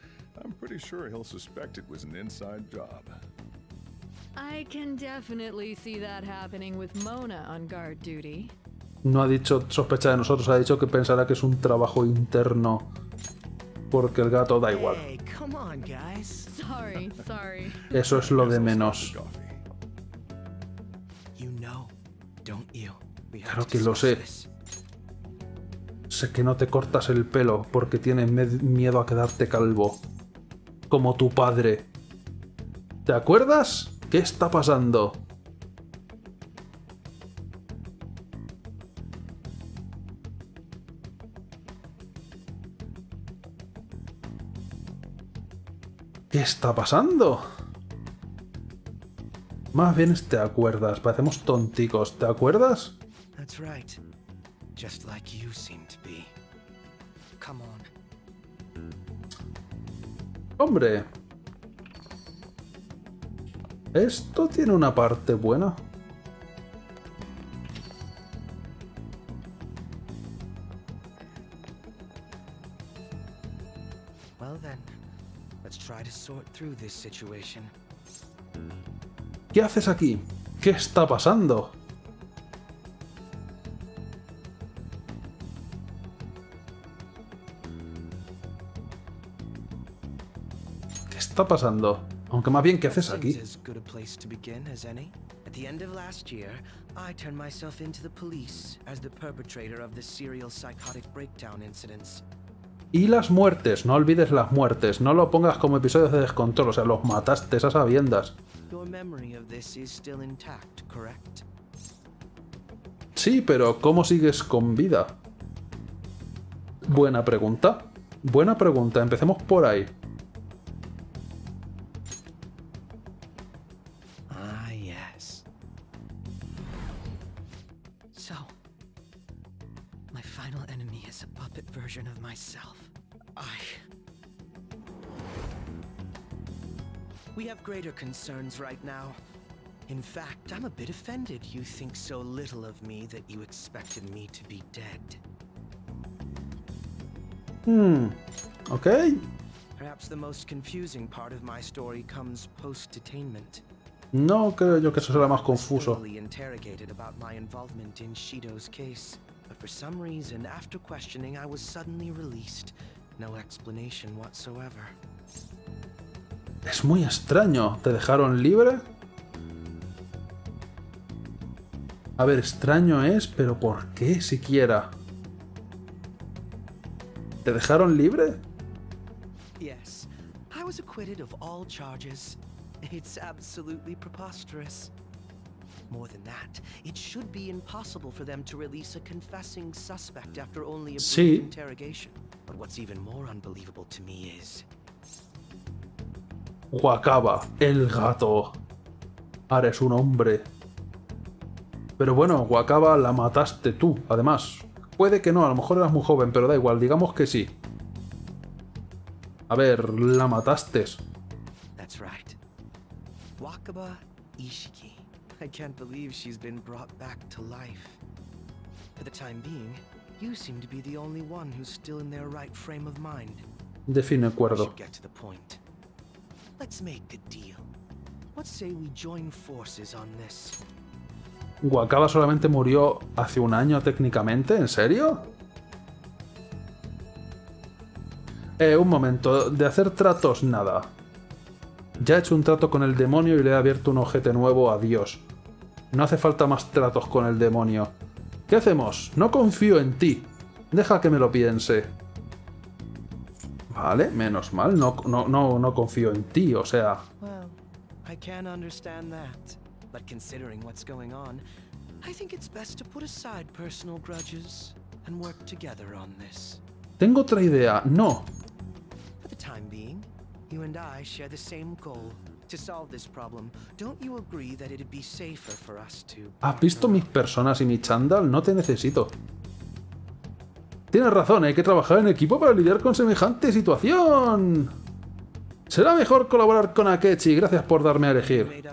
I'm pretty sure he'll suspect it was an inside job. I can definitely see that happening with Mona on guard duty. No ha dicho sospecha de nosotros, ha dicho que pensará que es un trabajo interno porque el gato da igual. Hey, come on, guys. Sorry, sorry. Eso es lo de menos. You know, don't you? Claro que lo sé. Sé que no te cortas el pelo porque tienes miedo a quedarte calvo. Como tu padre. ¿Te acuerdas? ¿Qué está pasando? ¿Qué está pasando? Más bien te acuerdas, parecemos tonticos, ¿te acuerdas? That's right. Just like you seem to be. Come on. Hombre. Esto tiene una parte buena. ¿Qué haces aquí? ¿Qué está pasando? ¿Qué está pasando? Aunque más bien, ¿qué haces aquí? At the end of last year, I turned myself into the police as the perpetrator of the serial psychotic breakdown incidents. Y las muertes, no olvides las muertes, no lo pongas como episodios de descontrol, o sea, los mataste a sabiendas. Sí, pero ¿cómo sigues con vida? Buena pregunta. Buena pregunta, empecemos por ahí. Concerns right now. In fact, I'm a bit offended you think so little of me that you expected me to be dead. Hmm. Okay. Perhaps the most confusing part of my story comes post-detainment. No creo yo que eso será más confuso. I was interrogated about my involvement in Shido's case, but for some reason, after questioning, I was suddenly released. No explanation whatsoever. Es muy extraño. ¿Te dejaron libre? A ver, extraño es, pero ¿por qué siquiera? ¿Te dejaron libre? Yes. I was acquitted of all charges. It's absolutely preposterous. More than that, it should be impossible for them to release a confessing suspect after only a brief interrogation. But what's even more unbelievable to me is Wakaba, el gato. Ahora es un hombre. Pero bueno, Wakaba la mataste tú, además. Puede que no, a lo mejor eras muy joven, pero da igual, digamos que sí. A ver, la mataste. That's right. Wakaba Ishiki. I can't believe she's been brought back to life. For the time being, you seem to be the only one who's still in their right frame of mind. De fin acuerdo. Let's make a deal. What say we join forces on this? Wakaba solamente murió hace un año técnicamente, ¿en serio? Eh, un momento, de hacer tratos nada. Ya he hecho un trato con el demonio y le he abierto un ojete nuevo a Dios. No hace falta más tratos con el demonio. ¿Qué hacemos? No confío en ti. Deja que me lo piense. Vale, menos mal, no, no, no, no confío en ti, o sea. Well, I can understand that, but considering what's going on, I think it's best to put aside personal grudges and work together on this. Tengo otra idea, no. For the time being, you and I share the same goal to solve this problem. Don't you agree that it'd be safer for us to? ¿Has visto mis personas y mi chándal? No te necesito. Tienes razón, hay que trabajar en equipo para lidiar con semejante situación. Será mejor colaborar con Akechi, gracias por darme a elegir.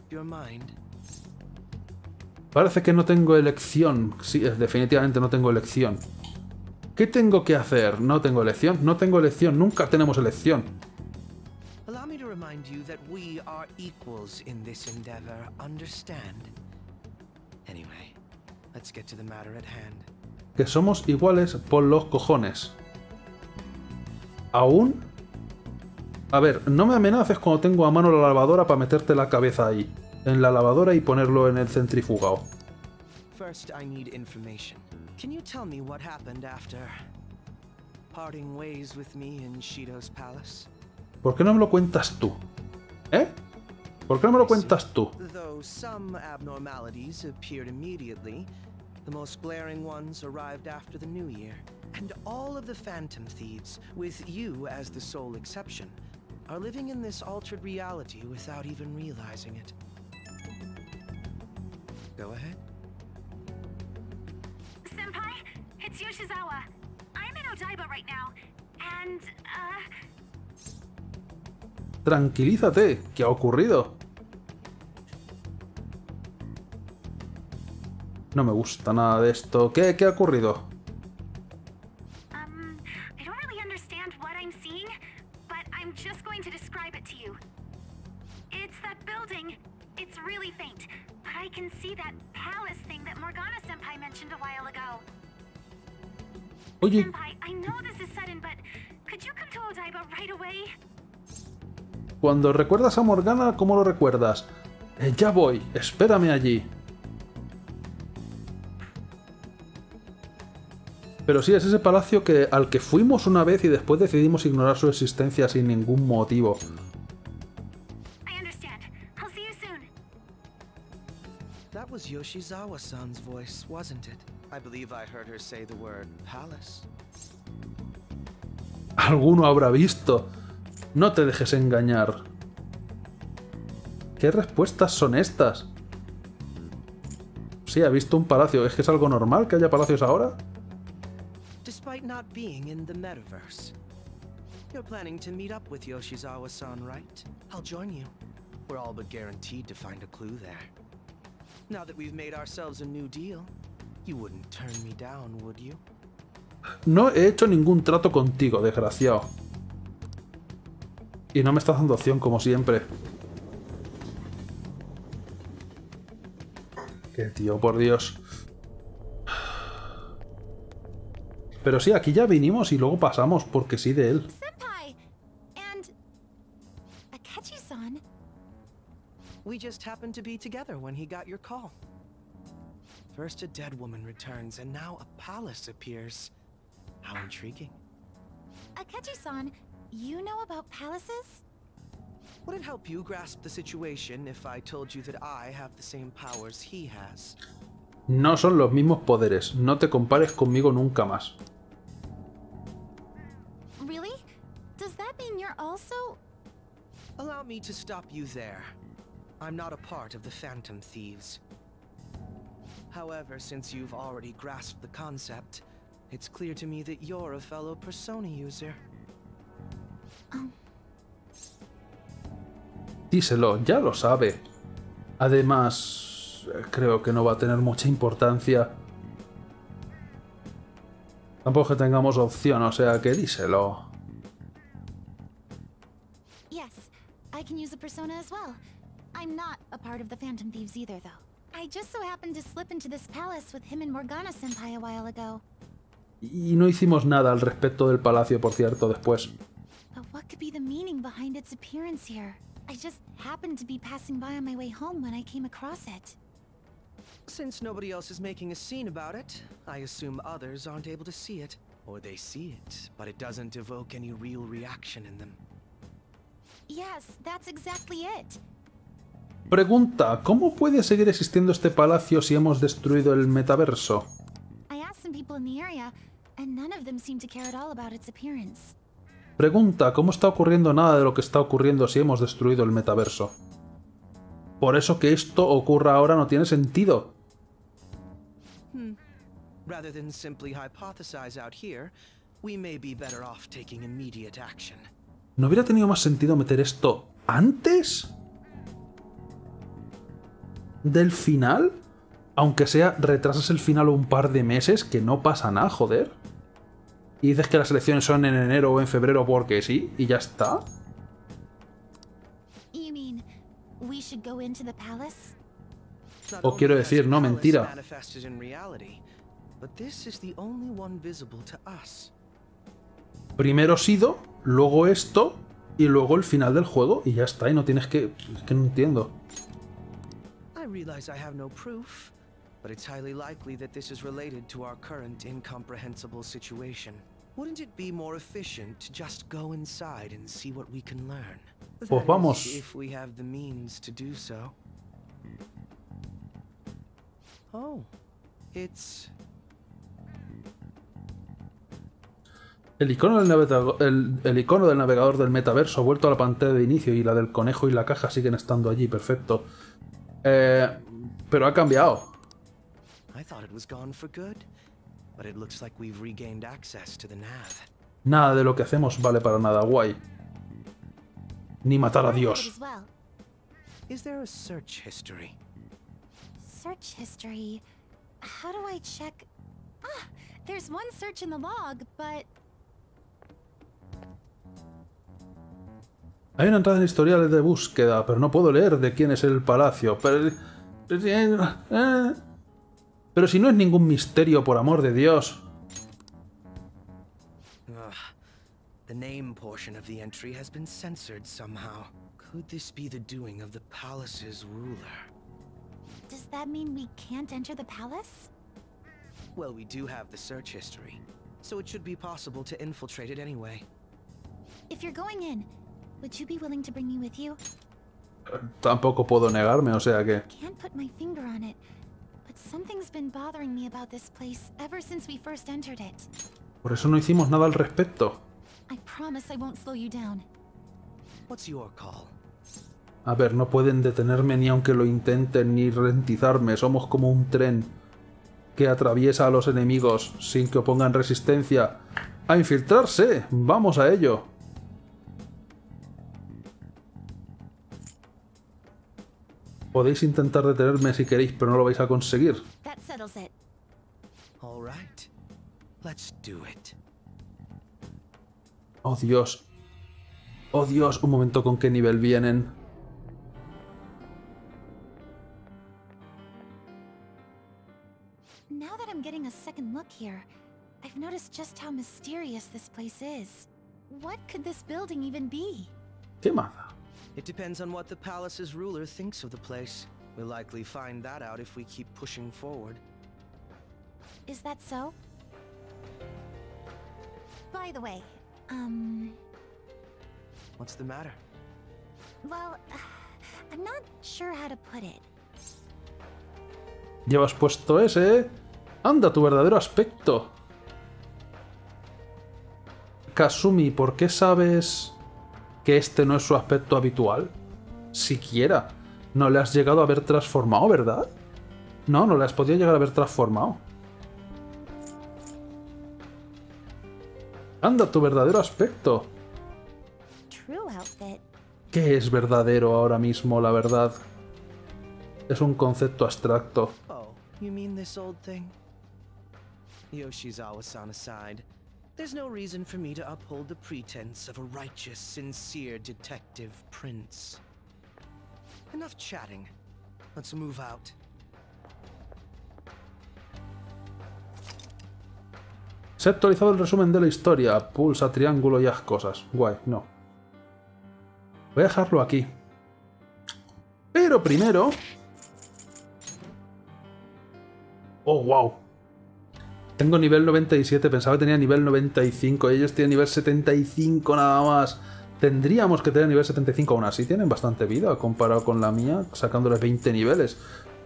Parece que no tengo elección. Sí, definitivamente no tengo elección. ¿Qué tengo que hacer? No tengo elección, no tengo elección, nunca tenemos elección. Que somos iguales por los cojones. ¿Aún? A ver, no me amenaces cuando tengo a mano la lavadora para meterte la cabeza ahí, en la lavadora y ponerlo en el centrifugado. First, I need information. Can you tell me what happened after parting ways with me in Shido's palace? ¿Por qué no me lo cuentas tú? ¿Eh? ¿Por qué no me lo cuentas tú? The most glaring ones arrived after the new year, and all of the Phantom Thieves, with you as the sole exception, are living in this altered reality without even realizing it. Go ahead. Senpai, it's Yoshizawa. I'm in Odaiba right now, and, uh... Tranquilízate, ¿qué ha ocurrido? No me gusta nada de esto. ¿Qué, qué ha ocurrido? Um, I don't really understand what I'm seeing, but I'm just going to describe it to you. It's that building. It's really faint, but I can see that palace thing that Morgana Senpai mentioned a while ago. Oye. Senpai, I know this is sudden, but could you come to Odaiba right away? Cuando recuerdas a Morgana, ¿cómo lo recuerdas? Eh, ya voy. Espérame allí. Pero sí, es ese palacio que, al que fuimos una vez y después decidimos ignorar su existencia sin ningún motivo. That was Yoshizawa-san's voice, wasn't it? I believe I heard her say the word palace. Alguno habrá visto. No te dejes engañar. ¿Qué respuestas son estas? Sí, ha visto un palacio. ¿Es que es algo normal que haya palacios ahora? Not being in the metaverse. You're planning to meet up with Yoshizawa-san, right? I'll join you. We're all but guaranteed to find a clue there. Now that we've made ourselves a new deal, you wouldn't turn me down, would you? No he hecho ningún trato contigo, desgraciado. Y no me estás dando opción, como siempre. Qué tío, por Dios. Pero sí, aquí ya vinimos y luego pasamos, porque sí, de él. Senpai, and Akechi-san. We just happened to be together when he got your call. First a dead woman returns, and now a palace appears. How intriguing. Akechi-san, you know about palaces? Would it help you grasp the situation if I told you that I have the same powers he has? No son los mismos poderes. No te compares conmigo nunca más. Also... Allow me to stop you there. I'm not a part of the Phantom Thieves. However, since you've already grasped the concept, it's clear to me that you're a fellow Persona user. Um... Díselo, ya lo sabe. Además, creo que no va a tener mucha importancia. Tampoco que tengamos opción, o sea que díselo. Can use a persona as well. I'm not a part of the Phantom Thieves either, though. I just so happened to slip into this palace with him and Morgana Senpai a while ago. Y no hicimos nada al respecto del palacio, por cierto, después. But what could be the meaning behind its appearance here? I just happened to be passing by on my way home when I came across it. Since nobody else is making a scene about it, I assume others aren't able to see it, or they see it, but it doesn't evoke any real reaction in them. Yes, that's exactly it. Pregunta, ¿cómo puede seguir existiendo este palacio si hemos destruido el metaverso? Pregunta, ¿cómo está ocurriendo nada de lo que está ocurriendo si hemos destruido el metaverso? Por eso que esto ocurra ahora no tiene sentido. Hmm. Rather than simply hypothesize out here, we may be better off taking immediate action. ¿No hubiera tenido más sentido meter esto antes del final? Aunque sea, retrasas el final un par de meses, que no pasa nada, joder. Y dices que las elecciones son en enero o en febrero porque sí, y ya está. O quiero decir, no, mentira. Primero Sido, luego esto, y luego el final del juego, y ya está, y no tienes que... Es que no entiendo. Pues vamos. El icono del navegador, el, el icono del navegador del metaverso ha vuelto a la pantalla de inicio y la del conejo y la caja siguen estando allí, perfecto. Eh, pero ha cambiado. Nada de lo que hacemos vale para nada, guay. Ni matar a Dios. There's one search in the log, but... Hay una entrada en historiales de búsqueda, pero no puedo leer de quién es el palacio. Pero... pero si no es ningún misterio, por amor de Dios. The name portion of the entry has been censored somehow. Could this be the doing of the palace's ruler? Does that mean we can't enter the palace? Well, we do have the search history, so it should be possible to infiltrate it anyway. If you're going in, would you be willing to bring me with you? Tampoco puedo negarme, o sea que... Can't put my finger on it, but something's been bothering me about this place ever since we first entered it. Por eso no hicimos nada al respecto. I promise I won't slow you down. What's your call? A ver, no pueden detenerme ni aunque lo intenten ni ralentizarme. Somos como un tren que atraviesa a los enemigos sin que opongan resistencia. ¡A infiltrarse! ¡Vamos a ello! Podéis intentar detenerme si queréis, pero no lo vais a conseguir. ¡Oh, Dios! ¡Oh, Dios! Un momento, ¿con qué nivel vienen? Getting a second look here, I've noticed just how mysterious this place is. What could this building even be? It depends on what the palace's ruler thinks of the place. We'll likely find that out if we keep pushing forward. Is that so? By the way, um... what's the matter? Well, uh, I'm not sure how to put it. Llevas puesto ese... ¡Anda, tu verdadero aspecto! Kasumi, ¿por qué sabes que este no es su aspecto habitual? Siquiera. No le has llegado a ver transformado, ¿verdad? No, no le has podido llegar a ver transformado. ¡Anda, tu verdadero aspecto! ¿Qué es verdadero ahora mismo, la verdad? Es un concepto abstracto. You mean this old thing? Yoshizawa-san aside, there's no reason for me to uphold the pretense of a righteous, sincere detective prince. Enough chatting. Let's move out. Se ha actualizado el resumen de la historia. Pulsa triángulo y haz cosas. Guay, no. Voy a dejarlo aquí. Pero primero... ¡Oh, wow! Tengo nivel noventa y siete, pensaba que tenía nivel noventa y cinco, y ellos tienen nivel setenta y cinco nada más. Tendríamos que tener nivel setenta y cinco, aún así tienen bastante vida comparado con la mía, sacándoles veinte niveles.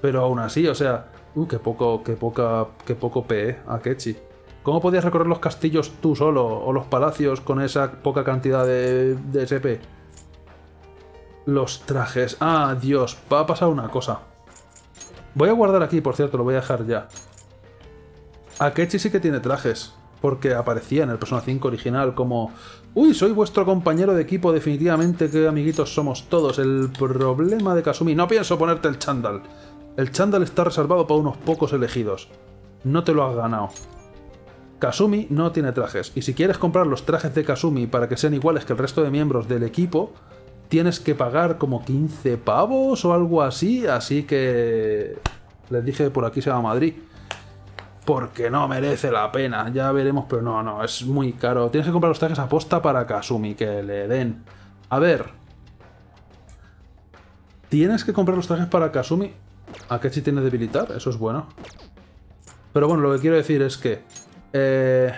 Pero aún así, o sea... ¡Uh, qué poco, qué poca, qué poco P E, Akechi! ¿Cómo podías recorrer los castillos tú solo, o los palacios, con esa poca cantidad de, de S P? Los trajes... ¡Ah, Dios! Va a pasar una cosa. Voy a guardar aquí, por cierto, lo voy a dejar ya. Akechi sí que tiene trajes, porque aparecía en el Persona cinco original como... ¡Uy, soy vuestro compañero de equipo! Definitivamente que amiguitos somos todos. El problema de Kasumi... No pienso ponerte el chándal. El chándal está reservado para unos pocos elegidos. No te lo has ganado. Kasumi no tiene trajes. Y si quieres comprar los trajes de Kasumi para que sean iguales que el resto de miembros del equipo... Tienes que pagar como quince pavos o algo así, así que... Les dije que por aquí se va a Madrid. Porque no merece la pena, ya veremos, pero no, no, es muy caro. Tienes que comprar los trajes a posta para Kasumi, que le den. A ver... Tienes que comprar los trajes para Kasumi. Akechi tiene debilitar, eso es bueno. Pero bueno, lo que quiero decir es que... Eh...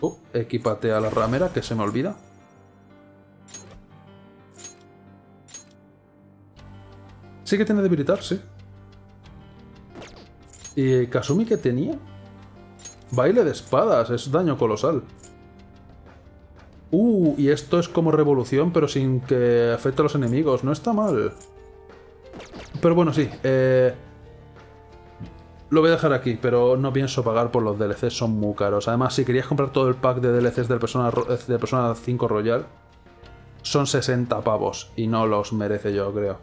Uh, equípate a la ramera, que se me olvida. Sí que tiene debilitar, sí. ¿Y Kasumi qué tenía? Baile de espadas, es daño colosal. Uh, y esto es como revolución, pero sin que afecte a los enemigos. No está mal. Pero bueno, sí. Eh... Lo voy a dejar aquí, pero no pienso pagar por los D L Cs, son muy caros. Además, si querías comprar todo el pack de D L Cs del Persona, de Persona cinco Royal, son sesenta pavos y no los merece, yo creo.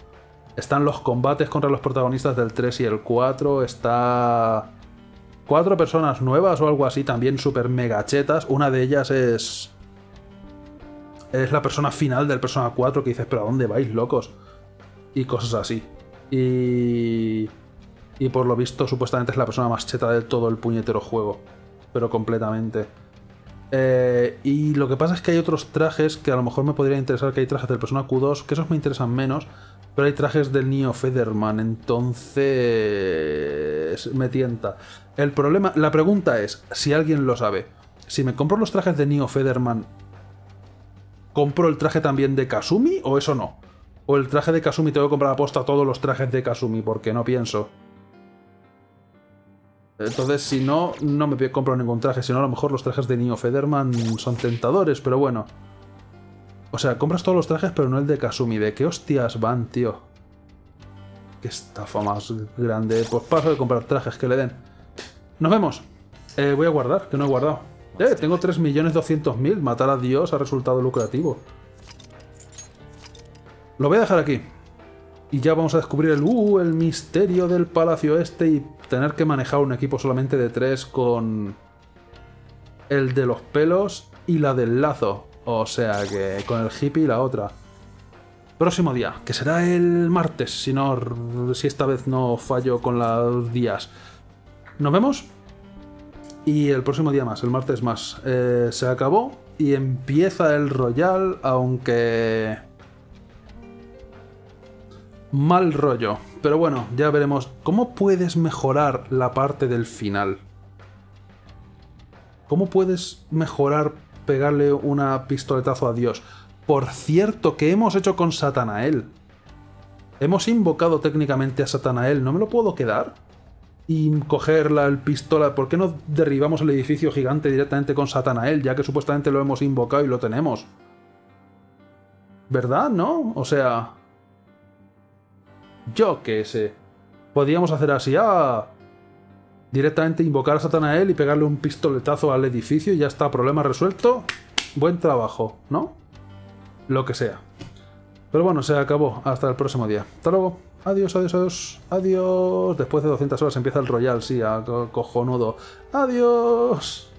Están los combates contra los protagonistas del tres y el cuatro, está... Cuatro personas nuevas o algo así, también super mega chetas. Una de ellas es... Es la persona final del Persona cuatro que dices, pero ¿a dónde vais, locos? Y cosas así. Y... Y por lo visto, supuestamente es la persona más cheta de todo el puñetero juego. Pero completamente. Eh, y lo que pasa es que hay otros trajes que a lo mejor me podría interesar, que hay trajes del Persona Q dos, que esos me interesan menos, pero hay trajes del Neo Federman, entonces... me tienta. El problema... La pregunta es, si alguien lo sabe, si me compro los trajes de Neo Federman, ¿compro el traje también de Kasumi o eso no? ¿O el traje de Kasumi tengo que comprar a posta todos los trajes de Kasumi? Porque no pienso... Entonces, si no, no me compro ningún traje. Si no, a lo mejor los trajes de Neo Federman son tentadores, pero bueno. O sea, compras todos los trajes, pero no el de Kasumi. ¿De qué hostias van, tío? Qué estafa más grande. Pues paso de comprar trajes que le den. Nos vemos. Eh, voy a guardar, que no he guardado. Eh, tengo tres millones doscientos mil. Matar a Dios ha resultado lucrativo. Lo voy a dejar aquí. Y ya vamos a descubrir el, uh, el misterio del palacio este y tener que manejar un equipo solamente de tres con el de los pelos y la del lazo. O sea que con el hippie y la otra. Próximo día, que será el martes, si, no, si esta vez no fallo con los días. Nos vemos y el próximo día más, el martes más. Eh, se acabó y empieza el Royal, aunque... Mal rollo, pero bueno, ya veremos cómo puedes mejorar la parte del final. ¿Cómo puedes mejorar pegarle una pistoletazo a Dios? Por cierto, ¿qué hemos hecho con Satanael? Hemos invocado técnicamente a Satanael, ¿no me lo puedo quedar? Y coger la pistola, ¿por qué no derribamos el edificio gigante directamente con Satanael? Ya que supuestamente lo hemos invocado y lo tenemos. ¿Verdad? ¿No? O sea... Yo qué sé. Podríamos hacer así, ah... Directamente invocar a Satanael y pegarle un pistoletazo al edificio y ya está, problema resuelto. Buen trabajo, ¿no? Lo que sea. Pero bueno, se acabó. Hasta el próximo día. Hasta luego. Adiós, adiós, adiós. Adiós. Después de doscientas horas empieza el Royal, sí, a cojonudo. Adiós.